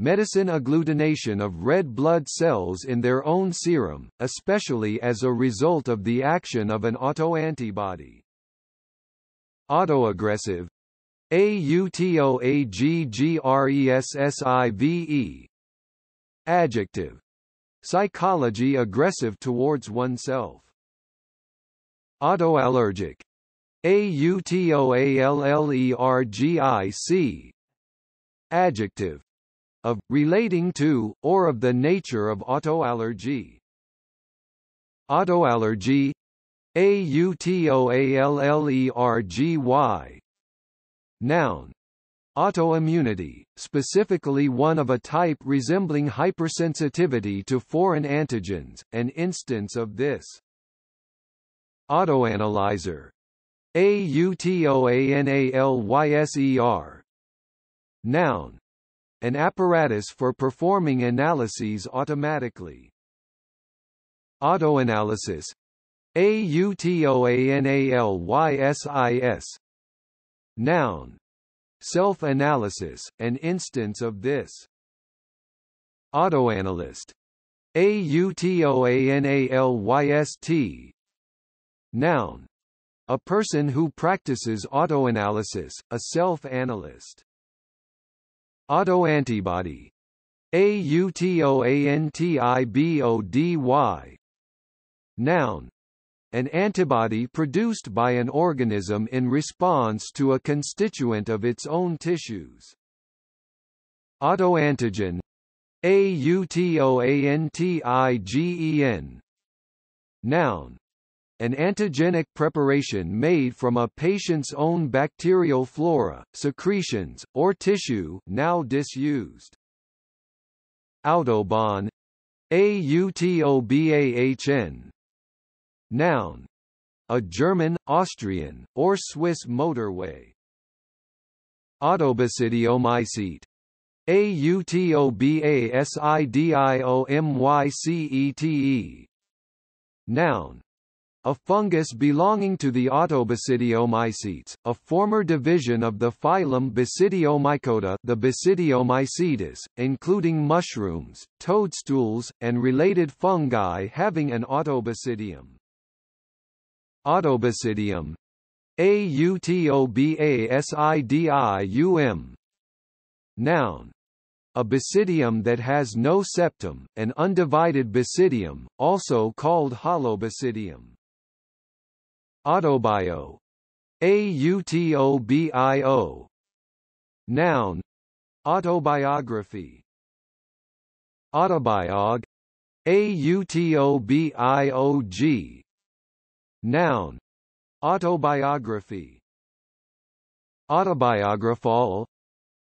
Medicine agglutination of red blood cells in their own serum, especially as a result of the action of an autoantibody. Autoaggressive. A U T O A G G R E S S I V E. Adjective. Psychology aggressive towards oneself. Autoallergic. A U T O A L L E R G I C. Adjective. Of, relating to, or of the nature of autoallergy. Autoallergy. A U T O A L L E R G Y. Noun. Autoimmunity, specifically one of a type resembling hypersensitivity to foreign antigens, an instance of this. Autoanalyzer. A U T O A N A L Y S E R. Noun. An apparatus for performing analyses automatically. Autoanalysis. A U T O A N A L Y S I S. Noun. Self-analysis, an instance of this. Autoanalyst. A U T O A N A L Y S T. Noun. A person who practices autoanalysis, a self-analyst. Autoantibody. A U T O A N T I B O D Y. Noun. An antibody produced by an organism in response to a constituent of its own tissues. Autoantigen. A U T O A N T I G E N. Noun. An antigenic preparation made from a patient's own bacterial flora, secretions, or tissue, now disused. Autobahn. A U T O B A H N. Noun. A German, Austrian, or Swiss motorway. Autobasidiomycete. A U T O B A S I D I O M Y C E T E. Noun. A fungus belonging to the Autobasidiomycetes, a former division of the phylum Basidiomycota, the Basidiomycetes, including mushrooms, toadstools, and related fungi having an autobasidium. Autobasidium. A U T O B A S I D I U M. Noun. A basidium that has no septum, an undivided basidium, also called holobasidium. Autobio. A U T O B I O. Noun. Autobiography. Autobiog. A U T O B I O G. Noun. Autobiography. Autobiographal.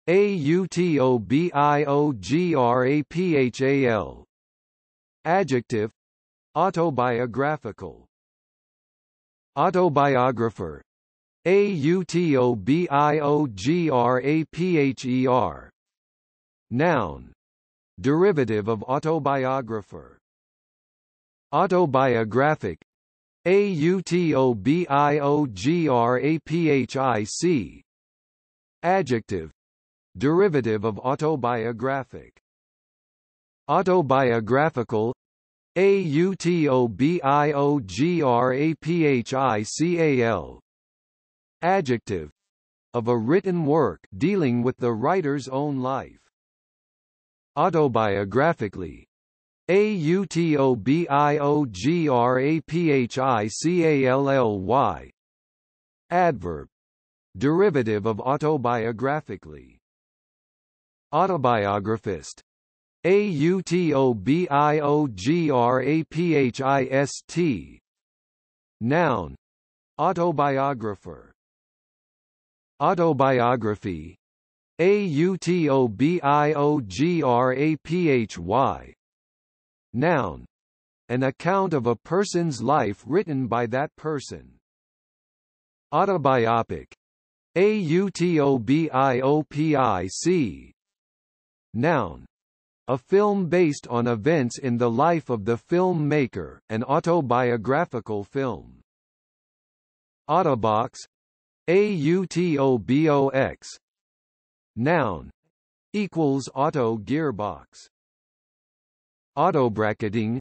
A U T O B I O G R A P H A L. Adjective. Autobiographical. Autobiographer. A U T O B I O G R A P H E R. Noun. Derivative of autobiographer. Autobiographic. A U T O B I O G R A P H I C. Adjective. Derivative of autobiographic. Autobiographical. A U T O B I O G R A P H I C A L. Adjective. Of a written work dealing with the writer's own life. Autobiographically. A U T O B I O G R A P H I C A L L Y. Adverb. Derivative of autobiographically. Autobiographist. A U T O B I O G R A P H I S T. Noun. Autobiographer. Autobiography. A U T O B I O G R A P H Y. Noun. An account of a person's life written by that person. Autobiopic. A U T O B I O P I C. noun. A film based on events in the life of the filmmaker, an autobiographical film. Autobox, A U T O B O X, noun, equals auto gearbox. Autobracketing,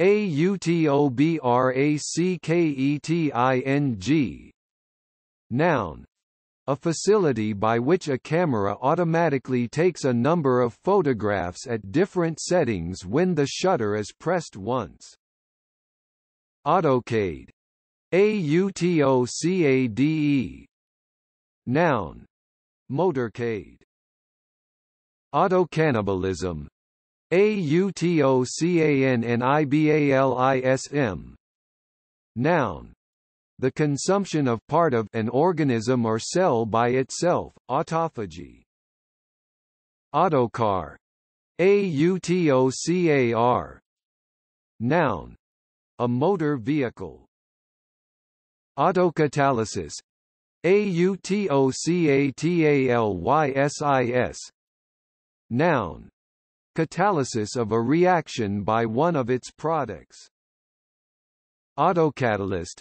A U T O B R A C K E T I N G, noun, a facility by which a camera automatically takes a number of photographs at different settings when the shutter is pressed once. Autocade, A U T O C A D E, noun, motorcade. Autocannibalism, A U T O C A N N I B A L I S M, noun, the consumption of part of an organism or cell by itself, autophagy. Autocar, A U T O C A R, noun, a motor vehicle. Autocatalysis, A U T O C A T A L Y S I S, noun, catalysis of a reaction by one of its products. Autocatalyst,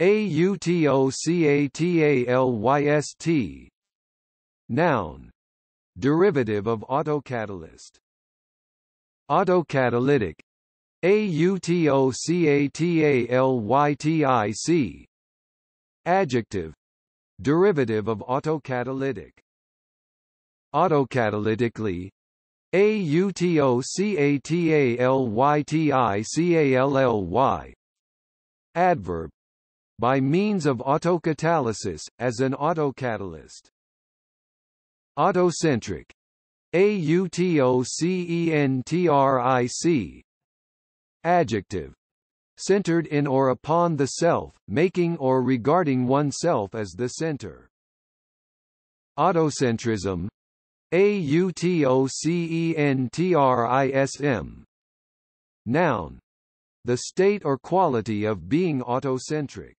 A U T O C A T A L Y S T, noun, derivative of autocatalyst. Autocatalytic, A U T O C A T A L Y T I C, adjective, derivative of autocatalytic. Autocatalytically, A U T O C A T A L Y T I C A L L Y, adverb, by means of autocatalysis, as an autocatalyst. Autocentric, A U T O C E N T R I C, adjective, centered in or upon the self, making or regarding oneself as the center. Autocentrism, A U T O C E N T R I S M, noun, the state or quality of being autocentric.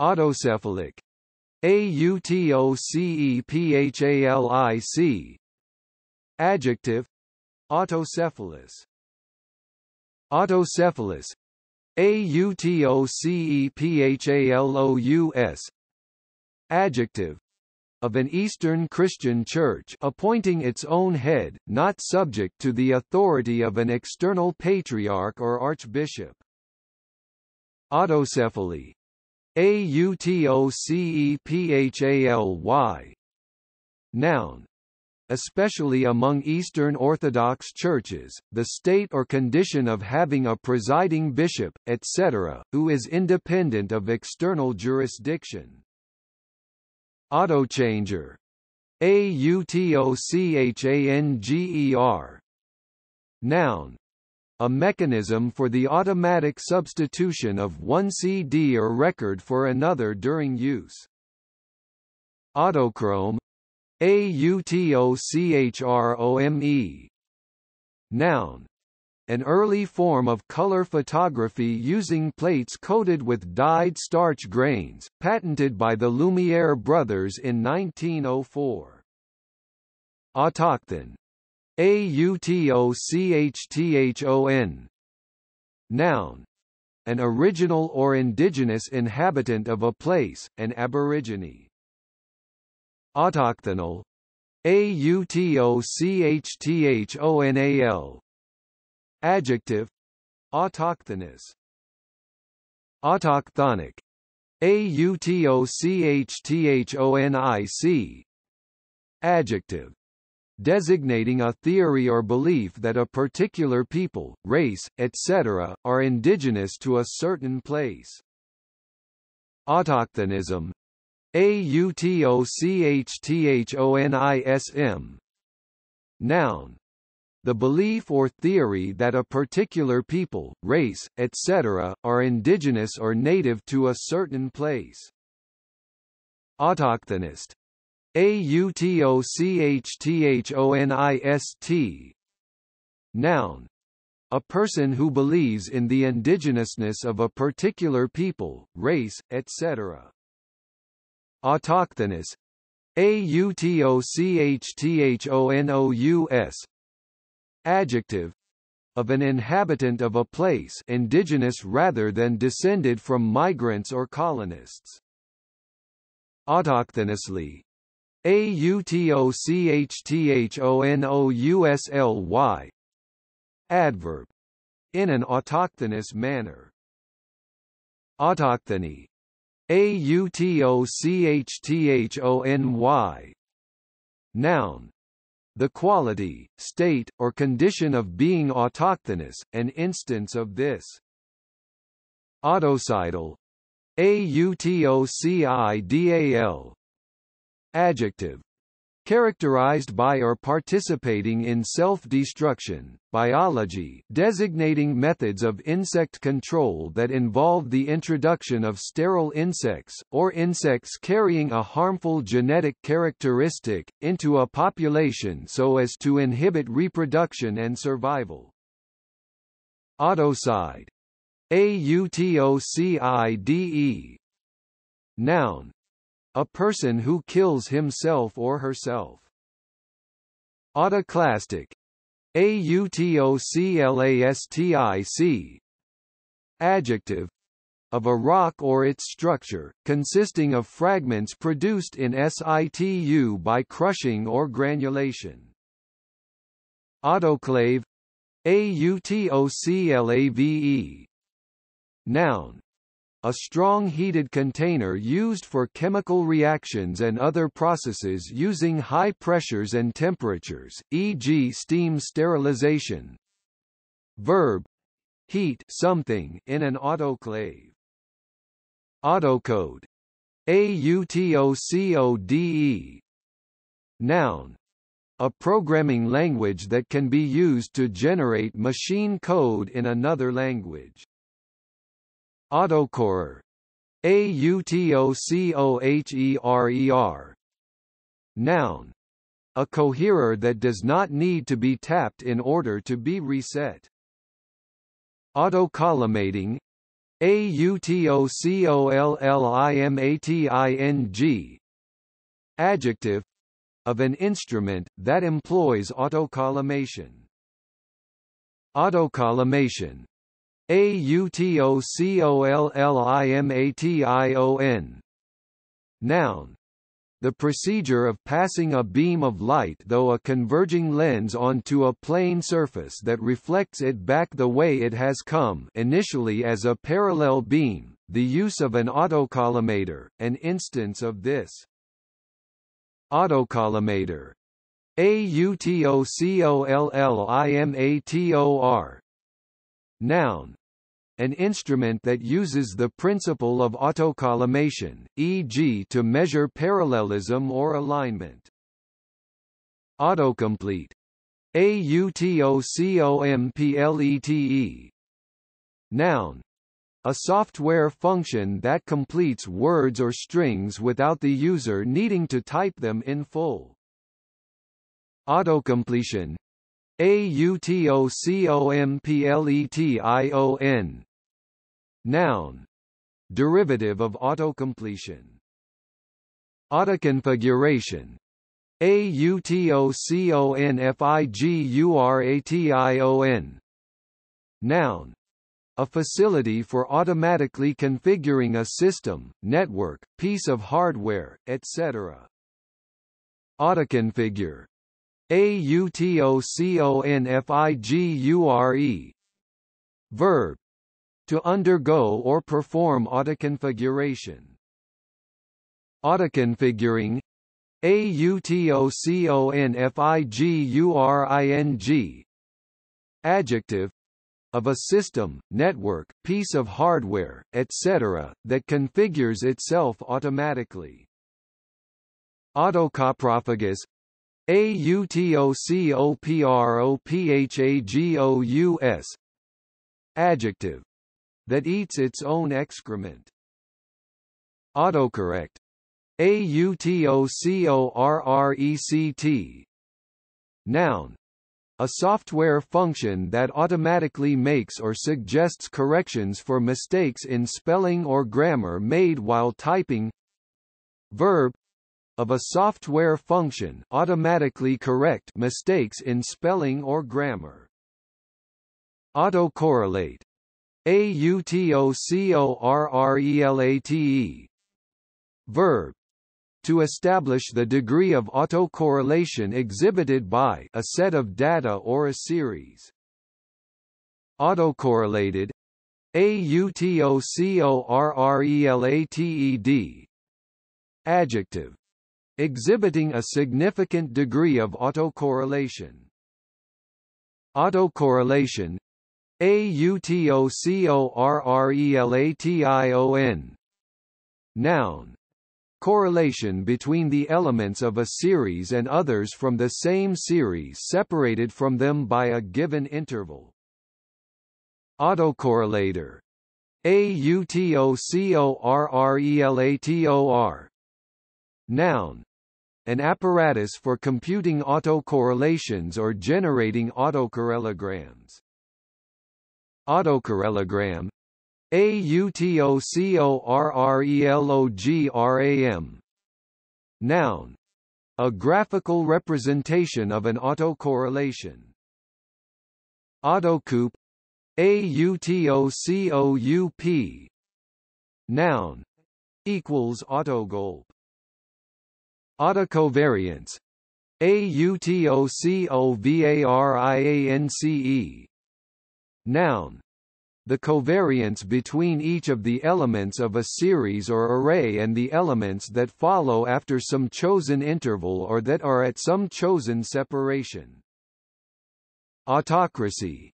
Autocephalic, A U T O C E P H A L I C, adjective, autocephalous. Autocephalous, A U T O C E P H A L O U S, adjective, of an Eastern Christian church appointing its own head, not subject to the authority of an external patriarch or archbishop. Autocephaly, A U T O C E P H A L Y, noun, especially among Eastern Orthodox churches, the state or condition of having a presiding bishop, et cetera, who is independent of external jurisdiction. Autochanger, A U T O C H A N G E R, noun, a mechanism for the automatic substitution of one C D or record for another during use. Autochrome, A U T O C H R O M E, noun, an early form of color photography using plates coated with dyed starch grains, patented by the Lumiere brothers in nineteen oh four. Autochthon, A U T O C H T H O N, noun, an original or indigenous inhabitant of a place, an aborigine. Autochthonal, A U T O C H T H O N A L, adjective, autochthonous. Autochthonic, A U T O C H T H O N I C, adjective, designating a theory or belief that a particular people, race, et cetera, are indigenous to a certain place. Autochthonism, A U T O C H T H O N I S M, noun, the belief or theory that a particular people, race, et cetera, are indigenous or native to a certain place. Autochthonist, A U T O C H T H O N I S T, noun, a person who believes in the indigenousness of a particular people, race, et cetera. Autochthonous, Autochthonous. Adjective. Of an inhabitant of a place, indigenous rather than descended from migrants or colonists. Autochthonously. Autochthnously. Adverb. In an autochthonous manner. Autochthony. Autochthony. Noun. The quality, state, or condition of being autochthonous, an instance of this. Autocidal. Autocidal. Adjective. Characterized by or participating in self-destruction, biology, designating methods of insect control that involve the introduction of sterile insects, or insects carrying a harmful genetic characteristic, into a population so as to inhibit reproduction and survival. Autocide. Autocide. Noun. A person who kills himself or herself. Autoclastic. Autoclastic. Adjective. Of a rock or its structure, consisting of fragments produced in situ by crushing or granulation. Autoclave. Autoclave. Noun. A strong heated container used for chemical reactions and other processes using high pressures and temperatures, for example steam sterilization. Verb. Heat something in an autoclave. Autocode. Autocode. Noun. A programming language that can be used to generate machine code in another language. Autocorer. Autocoherer. Noun. A coherer that does not need to be tapped in order to be reset. Autocollimating. Autocollimating. Adjective. Of an instrument that employs autocollimation. Autocollimation. Autocollimation. Noun. The procedure of passing a beam of light through a converging lens onto a plane surface that reflects it back the way it has come, initially as a parallel beam, the use of an autocollimator, an instance of this. Autocollimator. Autocollimator. Noun. An instrument that uses the principle of autocollimation, for example to measure parallelism or alignment. Autocomplete. Autocomplete. Noun. A software function that completes words or strings without the user needing to type them in full. Autocompletion. Autocompletion. Noun. Derivative of autocompletion. Autoconfiguration. Autoconfiguration. Noun. A facility for automatically configuring a system, network, piece of hardware, et cetera. Autoconfigure. Autoconfigure. Verb. To undergo or perform autoconfiguration. Autoconfiguring. Autoconfiguring. Adjective. Of a system, network, piece of hardware, et cetera, that configures itself automatically. Autocoprophagus. Autocoprophagus. Adjective. That eats its own excrement. Autocorrect. Autocorrect. Noun. A software function that automatically makes or suggests corrections for mistakes in spelling or grammar made while typing. Verb. of a software function automatically correct mistakes in spelling or grammar. Autocorrelate. autocorrelate. Verb. To establish the degree of autocorrelation exhibited by a set of data or a series. Autocorrelated. autocorrelated. Adjective. Exhibiting a significant degree of autocorrelation. Autocorrelation. autocorrelation. Noun. Correlation between the elements of a series and others from the same series separated from them by a given interval. Autocorrelator. autocorrelator. Noun. An apparatus for computing autocorrelations or generating autocorrelograms. Autocorrelogram. autocorrelogram. Noun. A graphical representation of an autocorrelation. Autocoup. autocoup. Noun. Equals autogolp. Autocovariance. autocovariance. Noun. The covariance between each of the elements of a series or array and the elements that follow after some chosen interval or that are at some chosen separation. Autocracy.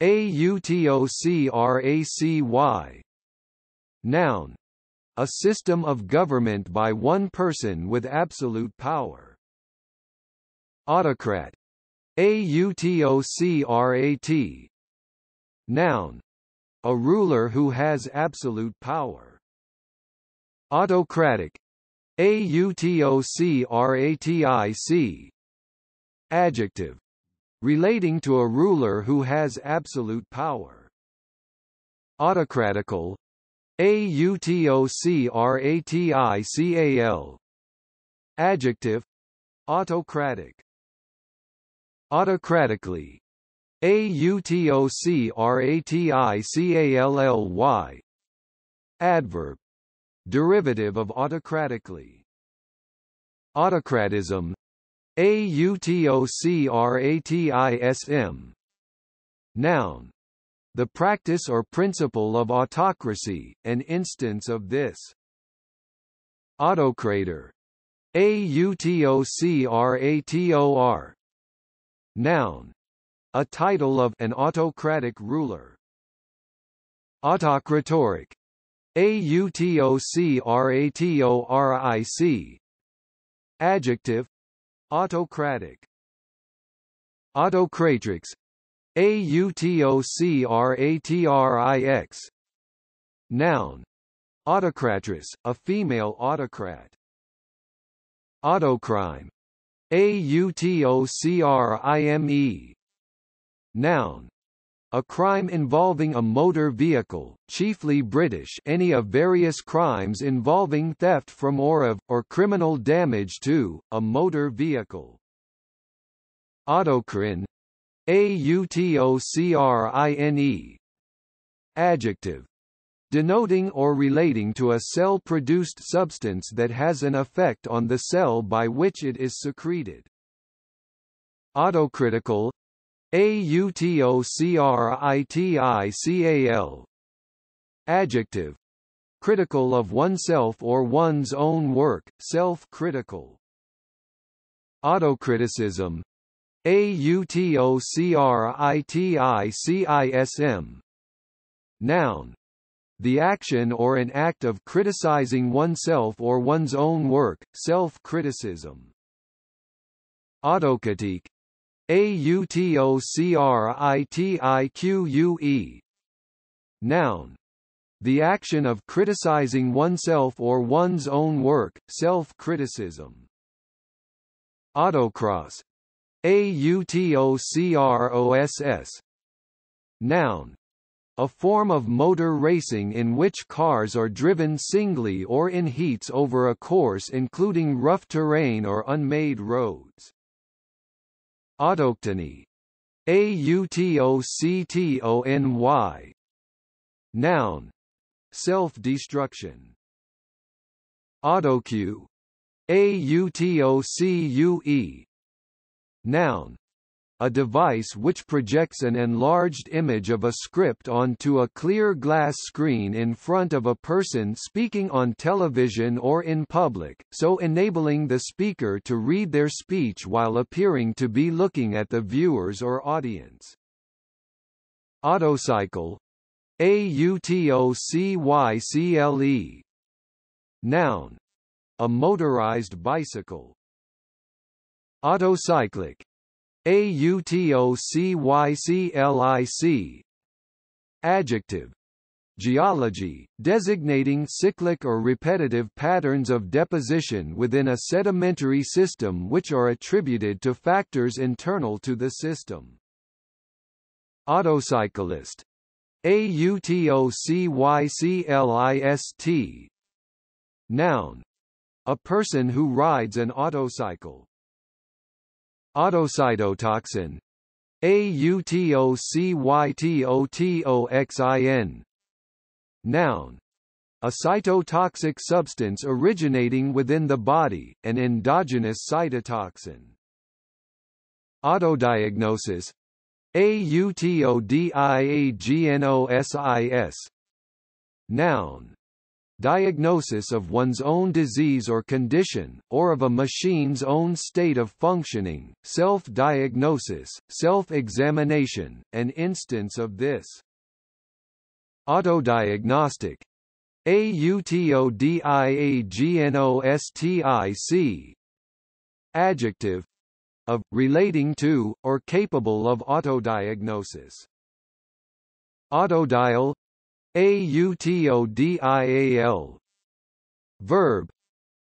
autocracy. Noun. A system of government by one person with absolute power. Autocrat. autocrat. Noun. A ruler who has absolute power. Autocratic. autocratic. Adjective. Relating to a ruler who has absolute power. Autocratical. autocratical. Adjective. Autocratic. Autocratically. autocratically. Adverb. Derivative of autocratically. Autocratism. autocratism. Noun. The practice or principle of autocracy, an instance of this. Autocrator. autocrator. Noun. A title of an autocratic ruler. Autocratoric. autocratoric. Adjective. Autocratic. Autocratrix. autocratrix. Noun. Autocratress, a female autocrat. Autocrime. autocrime. Noun. A crime involving a motor vehicle, chiefly British, any of various crimes involving theft from or of, or criminal damage to, a motor vehicle. Autocrine. autocrine. Adjective. Denoting or relating to a cell-produced substance that has an effect on the cell by which it is secreted. Autocritical. autocritical. Adjective. Critical of oneself or one's own work, self-critical. Autocriticism. autocriticism. Noun. The action or an act of criticizing oneself or one's own work, self-criticism. Autocritique. autocritique. Noun. The action of criticizing oneself or one's own work, self-criticism. Autocross. autocross. Noun. a form of motor racing in which cars are driven singly or in heats over a course including rough terrain or unmade roads. Autochtony. A U T O C T O N Y. Noun. Self-destruction. Autocue. A U T O C U E. Noun. A device which projects an enlarged image of a script onto a clear glass screen in front of a person speaking on television or in public, so enabling the speaker to read their speech while appearing to be looking at the viewers or audience. Autocycle. A U T O C Y C L E. Noun. A motorized bicycle. Autocyclic. A U T O C Y C L I C. Adjective. Geology, designating cyclic or repetitive patterns of deposition within a sedimentary system which are attributed to factors internal to the system. Autocyclist. A U T O C Y C L I S T. Noun. A person who rides an autocycle. Autocytotoxin. A U T O C Y T O T O X I N. Noun. A cytotoxic substance originating within the body, an endogenous cytotoxin. Autodiagnosis. A U T O D I A G N O S I S. Noun. Diagnosis of one's own disease or condition, or of a machine's own state of functioning, self-diagnosis, self-examination, an instance of this. Autodiagnostic. A U T O D I A G N O S T I C. Adjective. Of, relating to, or capable of autodiagnosis. Autodial. A U T O D I A L. Verb.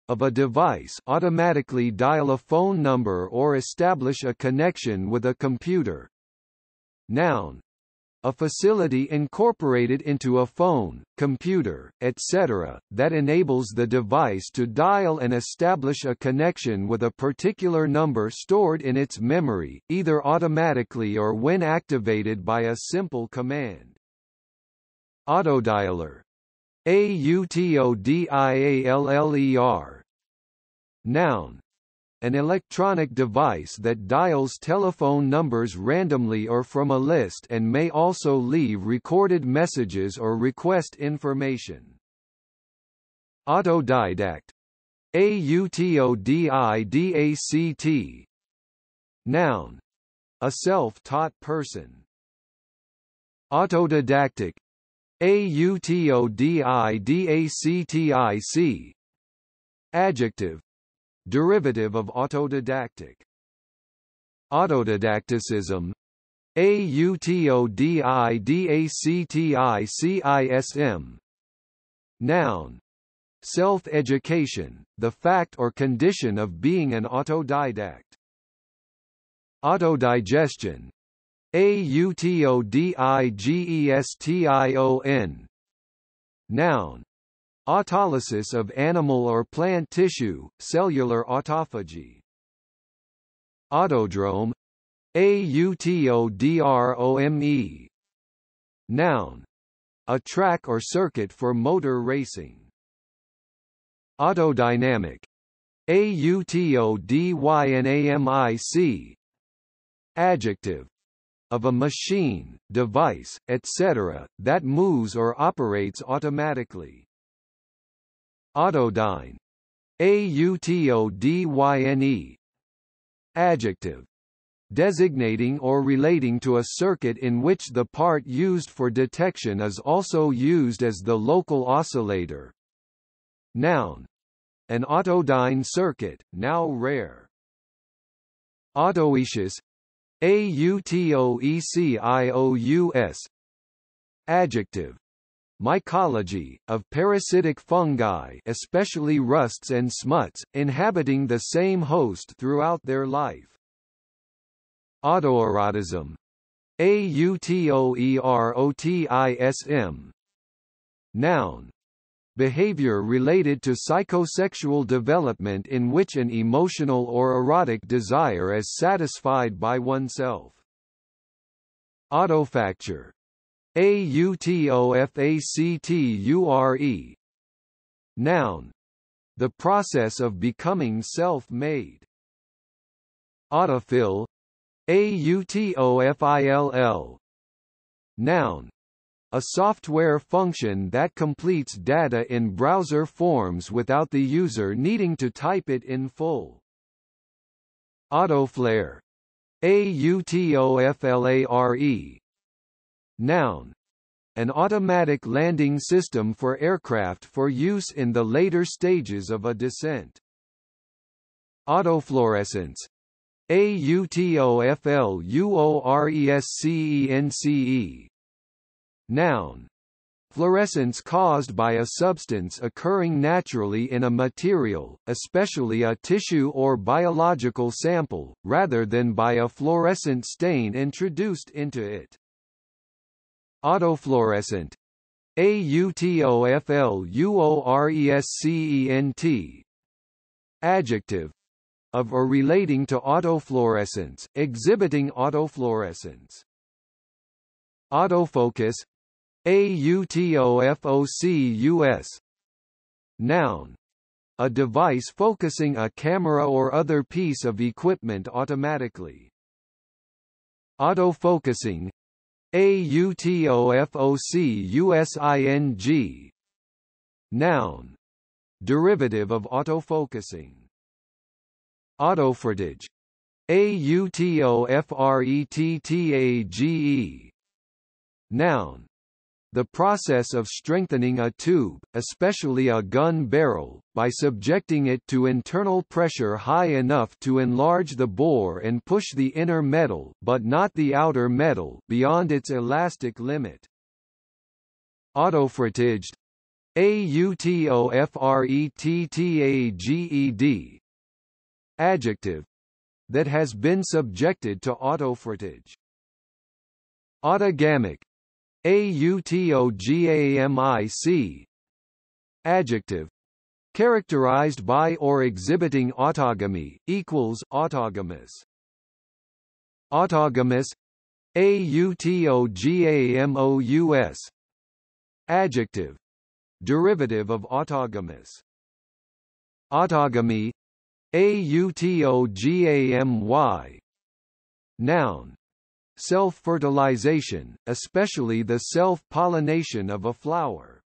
Of a device automatically dial a phone number or establish a connection with a computer. Noun. A facility incorporated into a phone, computer, et cetera, that enables the device to dial and establish a connection with a particular number stored in its memory, either automatically or when activated by a simple command. Autodialer. A U T O D I A L L E R. Noun. An electronic device that dials telephone numbers randomly or from a list and may also leave recorded messages or request information. Autodidact. A U T O D I D A C T. Noun. A self-taught person. Autodidactic. A U T O D I D A C T I C. Adjective. Derivative of autodidactic. Autodidacticism. A U T O D I D A C T I C I S M. Noun. Self-education, the fact or condition of being an autodidact. Autodigestion. A U T O D I G E S T I O N. Noun. Autolysis of animal or plant tissue, cellular autophagy. Autodrome. A U T O D R O M E. Noun. A track or circuit for motor racing. Autodynamic. A U T O D Y N A M I C. Adjective. Of a machine, device, et cetera, that moves or operates automatically. Autodyne. A U T O D Y N E. Adjective. Designating or relating to a circuit in which the part used for detection is also used as the local oscillator. Noun. An autodyne circuit, now rare. Autoecious. A U T O E C I O U S. Adjective. Mycology, of parasitic fungi, especially rusts and smuts, inhabiting the same host throughout their life. Autoerotism. A U T O E R O T I S M. Noun. Behavior related to psychosexual development in which an emotional or erotic desire is satisfied by oneself. Autofacture. A U T O F A C T U R E. Noun. The process of becoming self-made. Autofill. A U T O F I L L. Noun. A software function that completes data in browser forms without the user needing to type it in full. Autoflare. A U T O F L A R E. Noun. An automatic landing system for aircraft for use in the later stages of a descent. Autofluorescence. A U T O F L U O R E S C E N C E. Noun. Fluorescence caused by a substance occurring naturally in a material, especially a tissue or biological sample, rather than by a fluorescent stain introduced into it. Autofluorescent. A U T O F L U O R E S C E N T. Adjective. Of or relating to autofluorescence, exhibiting autofluorescence. Autofocus. A U T O F O C U S. Noun. A device focusing a camera or other piece of equipment automatically. Autofocusing. A U T O F O C U S I N G. Noun. Derivative of autofocusing. Autofrettage. A U T O F R E T T A G E. Noun. The process of strengthening a tube, especially a gun barrel, by subjecting it to internal pressure high enough to enlarge the bore and push the inner metal, but not the outer metal, beyond its elastic limit. Autofrettage. A U T O F R E T T A G E D. Adjective. That has been subjected to autofrettage. Autogamic. A U T O G A M I C. Adjective. Characterized by or exhibiting autogamy, equals autogamous. Autogamous. A U T O G A M O U S. Adjective. Derivative of autogamous. Autogamy. A U T O G A M Y. Noun. Self-fertilization, especially the self-pollination of a flower.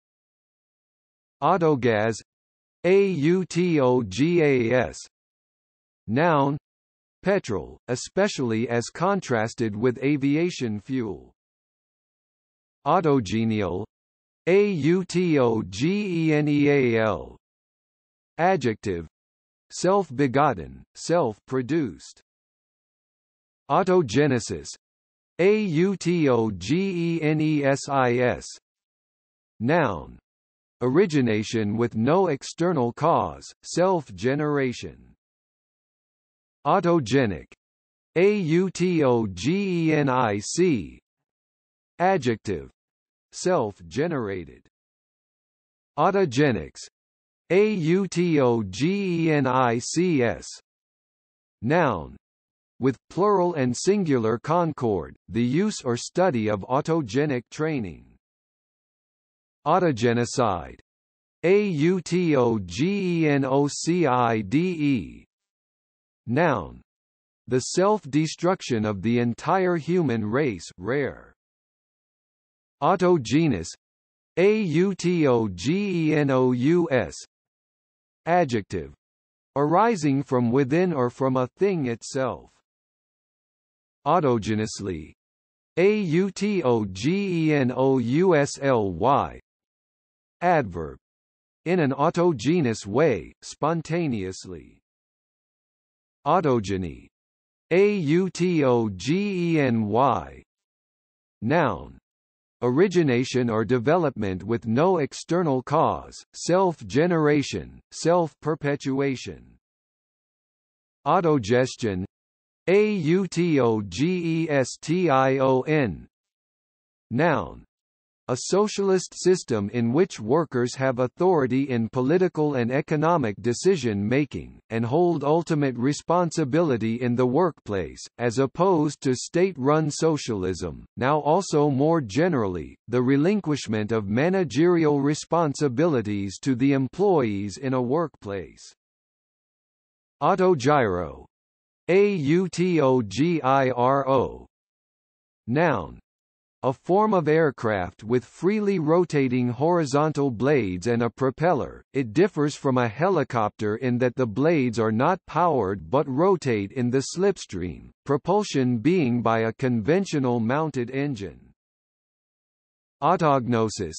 Autogas. A U T O G A S. Noun. Petrol, especially as contrasted with aviation fuel. Autogenial. A U T O G E N E A L. Adjective. Self-begotten, self-produced. Autogenesis. A U T O G E N E S I S. Noun. Origination with no external cause, self-generation. Autogenic. A U T O G E N I C. Adjective. Self-generated. Autogenics. A U T O G E N I C S. Noun. With plural and singular concord, the use or study of autogenic training. Autogenocide. A U T O G E N O C I D E. Noun. The self-destruction of the entire human race, rare. Autogenous. A U T O G E N O U S. Adjective. Arising from within or from a thing itself. Autogenously. A U T O G E N O U S L Y. Adverb. In an autogenous way, spontaneously. Autogeny. A U T O G E N Y. Noun. Origination or development with no external cause, self-generation, self-perpetuation. Autogestion. A U T O G E S T I O N. Noun. A socialist system in which workers have authority in political and economic decision-making, and hold ultimate responsibility in the workplace, as opposed to state-run socialism. Now also more generally, the relinquishment of managerial responsibilities to the employees in a workplace. Autogyro. A U T O G I R O. Noun. A form of aircraft with freely rotating horizontal blades and a propeller. It differs from a helicopter in that the blades are not powered but rotate in the slipstream, propulsion being by a conventional mounted engine. Autognosis.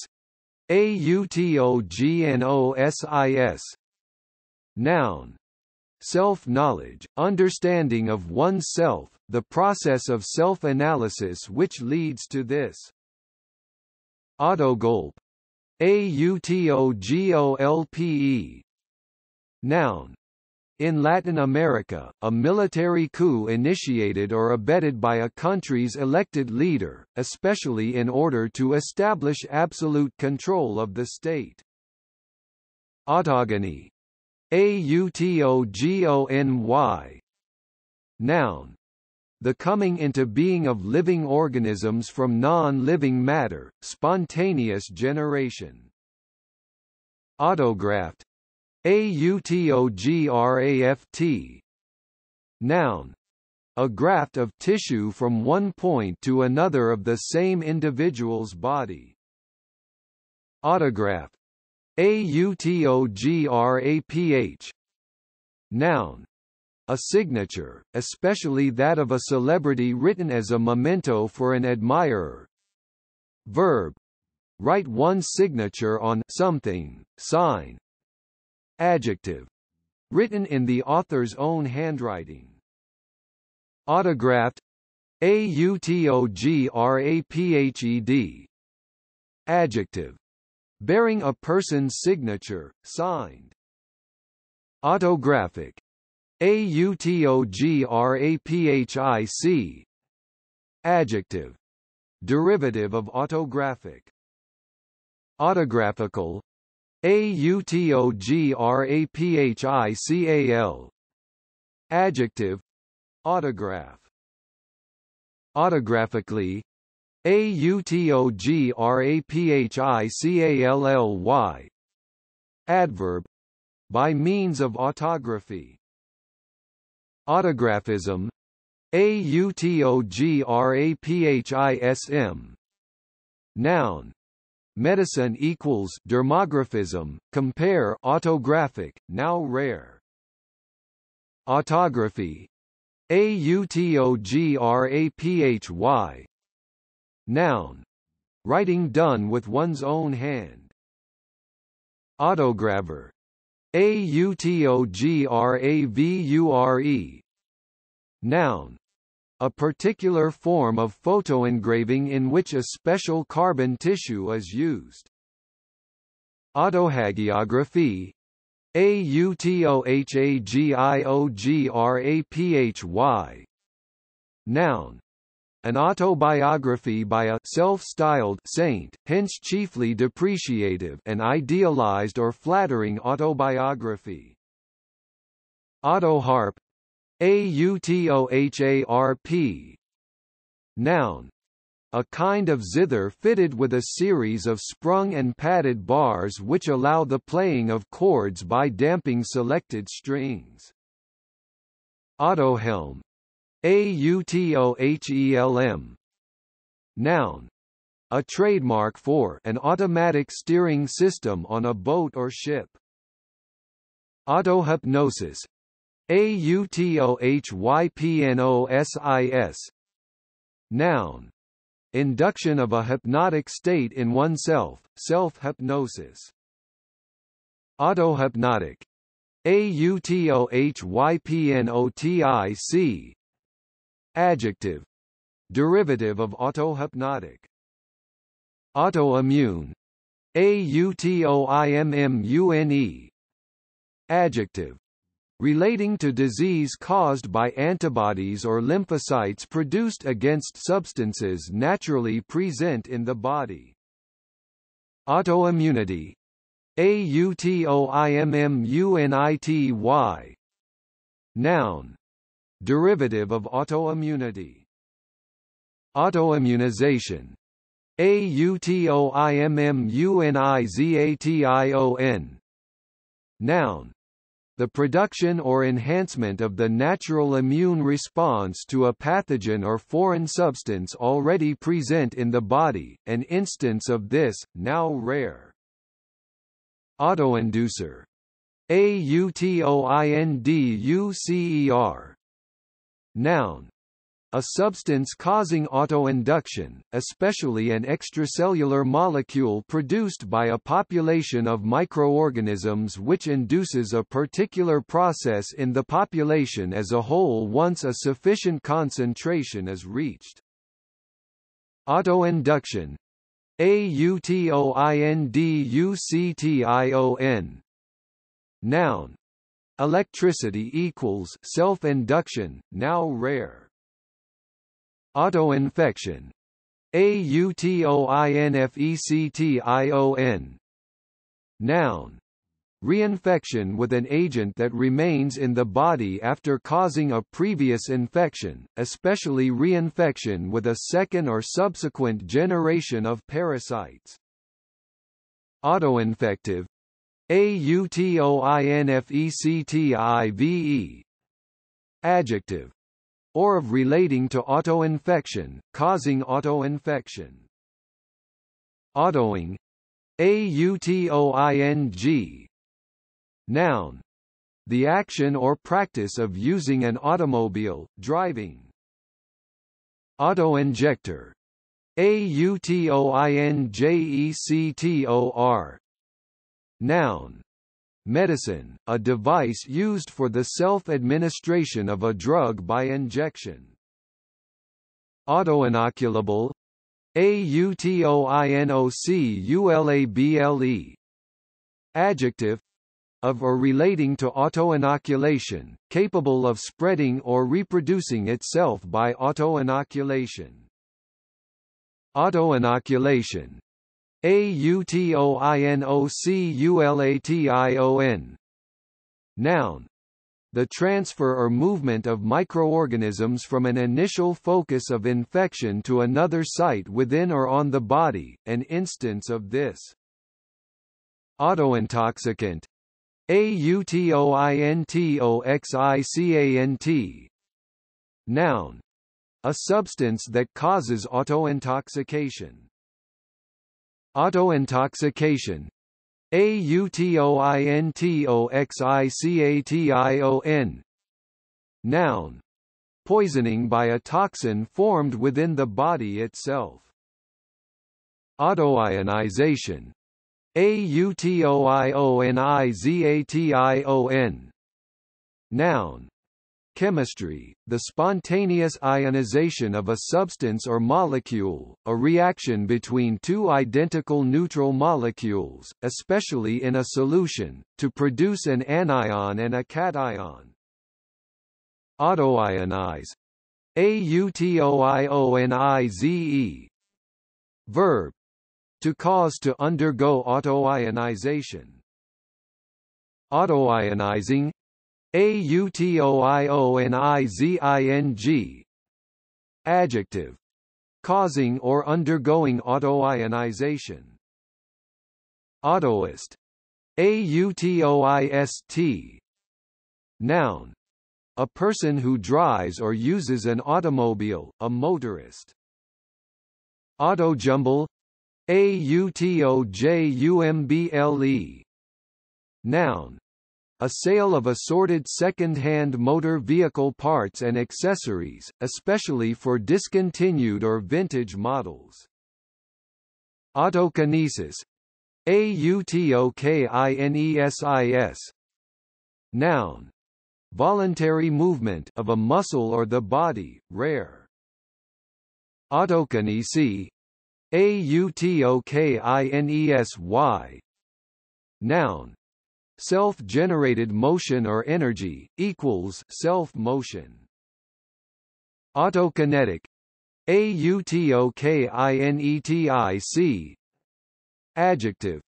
A U T O G N O S I S. Noun. Self-knowledge, understanding of oneself, the process of self-analysis which leads to this. Autogulp. A U T O G O L P E. Noun. In Latin America, a military coup initiated or abetted by a country's elected leader, especially in order to establish absolute control of the state. Autogony. A U T O G O N Y. Noun. The coming into being of living organisms from non-living matter, spontaneous generation. Autograft. A U T O G R A F T. Noun. A graft of tissue from one point to another of the same individual's body. Autograft. A U T O G R A P H. Noun. A signature, especially that of a celebrity, written as a memento for an admirer. Verb. Write one's signature on something, sign. Adjective. Written in the author's own handwriting. Autographed. A U T O G R A P H E D. Adjective. Bearing a person's signature, signed. Autographic. A U T O G R A P H I C. Adjective. Derivative of autographic. Autographical. A U T O G R A P H I C A L. Adjective. Autograph. Autographically. A U T O G R A P H I C A L L Y. Adverb. By means of autography. Autographism. A U T O G R A P H I S M. Noun. Medicine equals dermographism. Compare autographic, now rare. Autography. A U T O G R A P H Y. Noun. Writing done with one's own hand. Autograver. A U T O G R A V U R E. Noun. A particular form of photo engraving in which a special carbon tissue is used. Autohagiography. A U T O H A G I O G R A P H Y. Noun. An autobiography by a self-styled saint, hence chiefly depreciative, an idealized or flattering autobiography. Autoharp. A U T O H A R P. Noun. A kind of zither fitted with a series of sprung and padded bars which allow the playing of chords by damping selected strings. Autohelm. A U T O H E L M. Noun. A trademark for an automatic steering system on a boat or ship. Autohypnosis. A U T O H Y P N O S I S. Noun. Induction of a hypnotic state in oneself, self-hypnosis. Autohypnotic. A U T O H Y P N O T I C. Adjective. Derivative of autohypnotic. Autoimmune. A U T O I M M U N E. Adjective. relating to disease caused by antibodies or lymphocytes produced against substances naturally present in the body. Autoimmunity. A U T O I M M U N I T Y. Noun. Derivative of autoimmunity. Autoimmunization. A U T O I M M U N I Z A T I O N. Noun. The production or enhancement of the natural immune response to a pathogen or foreign substance already present in the body, an instance of this, now rare. Autoinducer. A U T O I N D U C E R. Noun. A substance causing autoinduction, especially an extracellular molecule produced by a population of microorganisms which induces a particular process in the population as a whole once a sufficient concentration is reached. Autoinduction. A U T O I N D U C T I O N. Noun. Electricity equals self-induction, now rare. Autoinfection. A U T O I N F E C T I O N. Noun. Reinfection with an agent that remains in the body after causing a previous infection, especially reinfection with a second or subsequent generation of parasites. Autoinfective. A U T O I N F E C T I V E. Adjective. Or of relating to autoinfection, causing autoinfection. Autoing. A U T O I N G. Noun. The action or practice of using an automobile, driving. Autoinjector. A U T O I N J E C T O R. Noun. Medicine, a device used for the self-administration of a drug by injection. Autoinoculable. A U T O I N O C U L A B L E. Adjective. Of or relating to autoinoculation, capable of spreading or reproducing itself by autoinoculation. Autoinoculation. A U T O I N O C U L A T I O N. Noun. The transfer or movement of microorganisms from an initial focus of infection to another site within or on the body, an instance of this. Autointoxicant. A U T O I N T O X I C A N T. Noun. A substance that causes autointoxication. Autointoxication. A U T O I N T O X I C A T I O N. Noun. Poisoning by a toxin formed within the body itself. Autoionization. A U T O I O N I Z A T I O N. Noun. Chemistry, the spontaneous ionization of a substance or molecule, a reaction between two identical neutral molecules, especially in a solution, to produce an anion and a cation. Autoionize. A U T O I O N I Z E. Verb. To cause to undergo autoionization. Autoionizing. A U T O I O N I Z I N G. Adjective. Causing or undergoing autoionization. Autoist. A U T O I S T. Noun. A person who drives or uses an automobile, a motorist. Autojumble. A U T O J U M B L E. Noun. A sale of assorted second-hand motor vehicle parts and accessories, especially for discontinued or vintage models. Autokinesis. A U T O K I N E S I S. Noun. Voluntary movement of a muscle or the body, rare. Autokinesy. A U T O K I N E S Y. Noun. self-generated motion or energy equals self-motion. Autokinetic, autokinetic, adjective,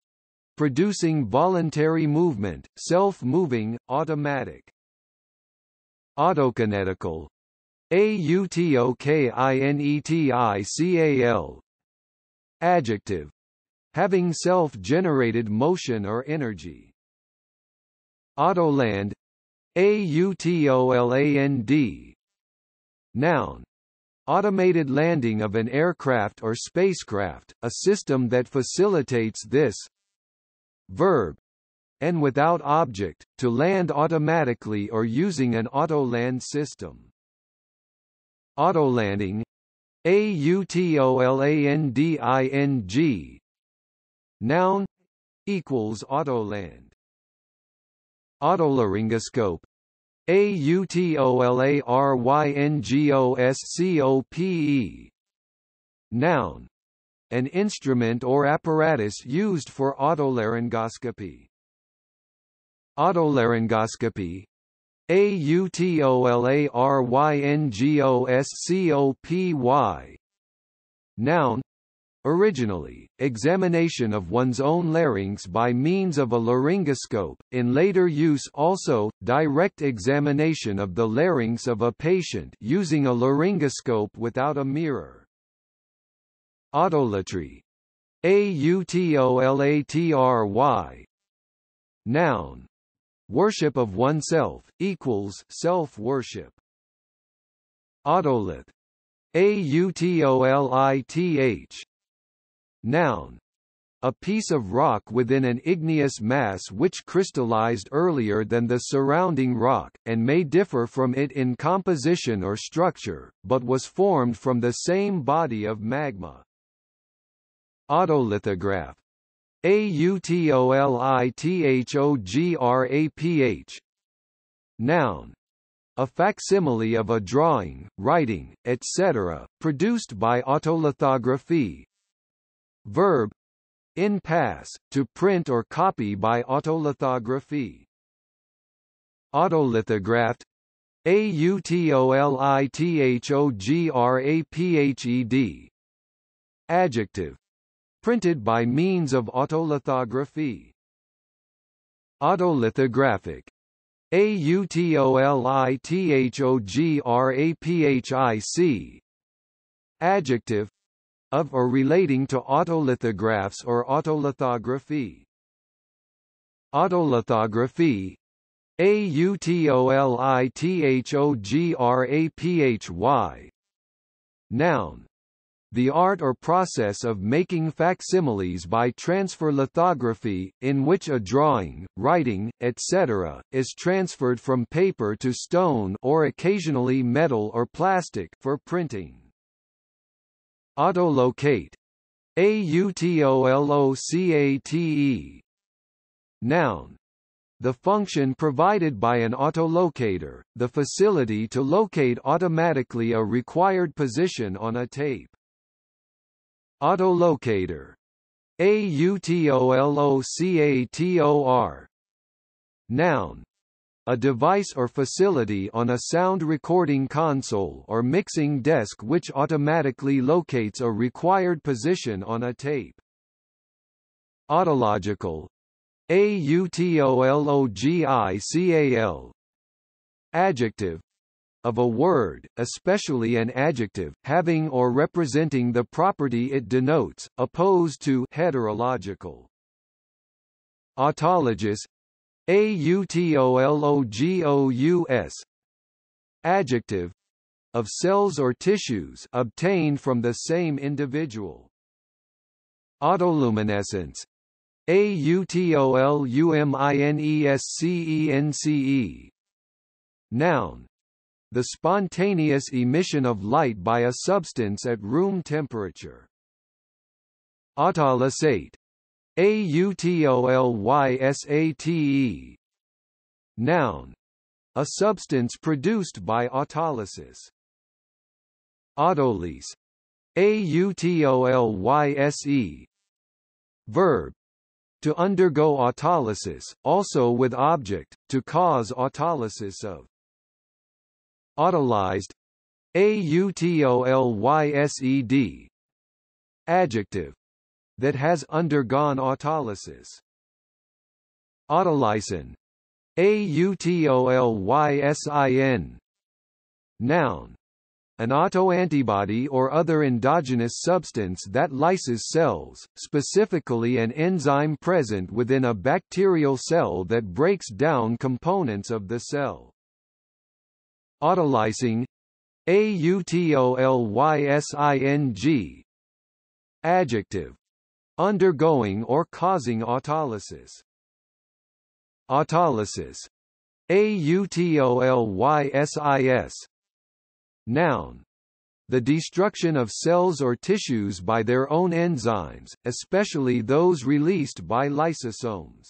producing voluntary movement, self-moving, automatic. Autokinetical, autokinetical, adjective, having self-generated motion or energy. Autoland, autoland, noun, automated landing of an aircraft or spacecraft, a system that facilitates this. Verb, and without object, to land automatically or using an autoland system. Autolanding, autolanding, noun, equals autoland. Autolaryngoscope, autolaryngoscope, noun, an instrument or apparatus used for otolaryngoscopy. Otolaryngoscopy, autolaryngoscopy, noun, originally, examination of one's own larynx by means of a laryngoscope, in later use also, direct examination of the larynx of a patient using a laryngoscope without a mirror. Autolatry, autolatry, noun, worship of oneself, equals self-worship. Autolith, autolith, noun, a piece of rock within an igneous mass which crystallized earlier than the surrounding rock, and may differ from it in composition or structure, but was formed from the same body of magma. Autolithograph, autolithograph, noun, a facsimile of a drawing, writing, et cetera, produced by autolithography. Verb, in pass, to print or copy by autolithography. Autolithographed, autolithographed, adjective, printed by means of autolithography. Autolithographic, autolithographic, adjective, of or relating to autolithographs or autolithography. Autolithography, autolithography, noun, the art or process of making facsimiles by transfer lithography, in which a drawing, writing, et cetera, is transferred from paper to stone or occasionally metal or plastic for printing. Autolocate, autolocate, noun, the function provided by an autolocator, the facility to locate automatically a required position on a tape. Autolocator, autolocator, noun, a device or facility on a sound recording console or mixing desk which automatically locates a required position on a tape. Autological, autological, adjective, of a word, especially an adjective, having or representing the property it denotes, opposed to heterological. Autologous, autologous, adjective, of cells or tissues obtained from the same individual. Autoluminescence, autoluminescence, noun, the spontaneous emission of light by a substance at room temperature. Autolysate, autolysate, noun, a substance produced by autolysis. Autolyse, autolyse, verb, to undergo autolysis, also with object, to cause autolysis of. Autolyzed, A U T O L Y S E D, adjective, that has undergone autolysis. Autolysin, A U T O L Y S I N, noun, an autoantibody or other endogenous substance that lyses cells, specifically an enzyme present within a bacterial cell that breaks down components of the cell. Autolysing, A U T O L Y S I N G, adjective, undergoing or causing autolysis. Autolysis, A U T O L Y S I S, noun, the destruction of cells or tissues by their own enzymes, especially those released by lysosomes.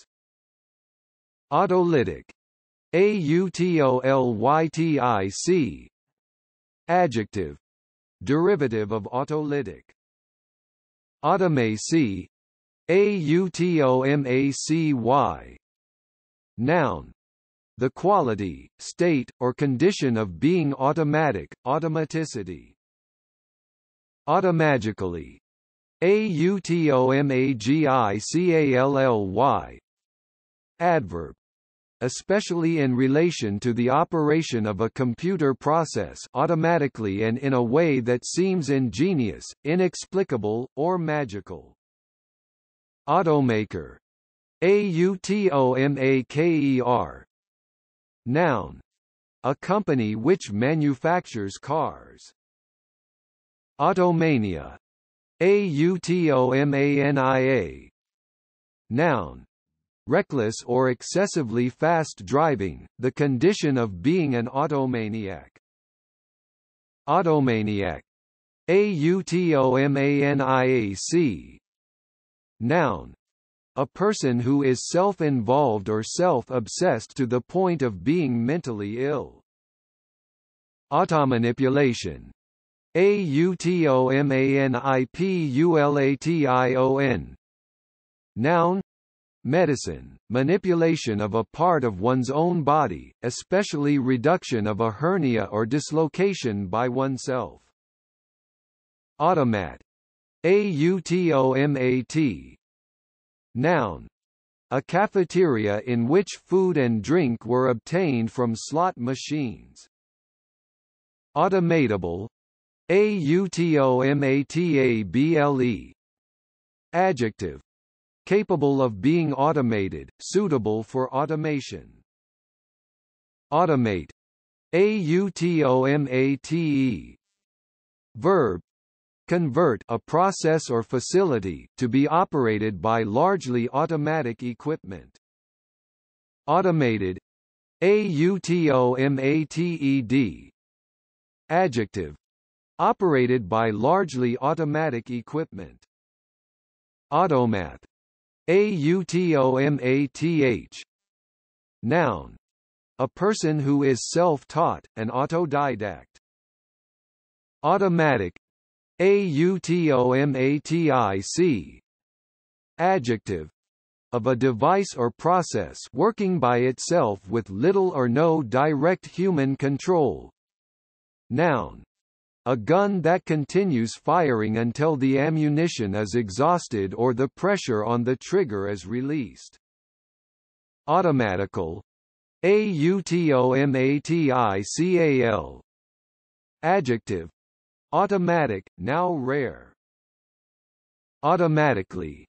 Autolytic, A U T O L Y T I C, adjective, derivative of autolytic. Automacy, A U T O M A C Y, noun, the quality, state, or condition of being automatic, automaticity. Automagically, A U T O M A G I C A L L Y, adverb, especially in relation to the operation of a computer process automatically and in a way that seems ingenious, inexplicable, or magical. Automaker, A U T O M A K E R, noun, a company which manufactures cars. Automania, A U T O M A N I A, noun, reckless or excessively fast driving, the condition of being an automaniac. Automaniac, A U T O M A N I A C, noun, a person who is self-involved or self-obsessed to the point of being mentally ill. Automanipulation, A U T O M A N I P U L A T I O N, noun, medicine, manipulation of a part of one's own body, especially reduction of a hernia or dislocation by oneself. Automat, A U T O M A T, noun, a cafeteria in which food and drink were obtained from slot machines. Automatable, A U T O M A T A B L E, adjective, capable of being automated, suitable for automation. Automate, A U T O M A T E, verb, convert a process or facility, to be operated by largely automatic equipment. Automated, A U T O M A T E D, adjective, operated by largely automatic equipment. Automath, A U T O M A T H, noun, a person who is self-taught, an autodidact. Automatic, A U T O M A T I C, adjective, of a device or process working by itself with little or no direct human control. Noun, a gun that continues firing until the ammunition is exhausted or the pressure on the trigger is released. Automatical, A U T O M A T I C A L, adjective, automatic, now rare. Automatically,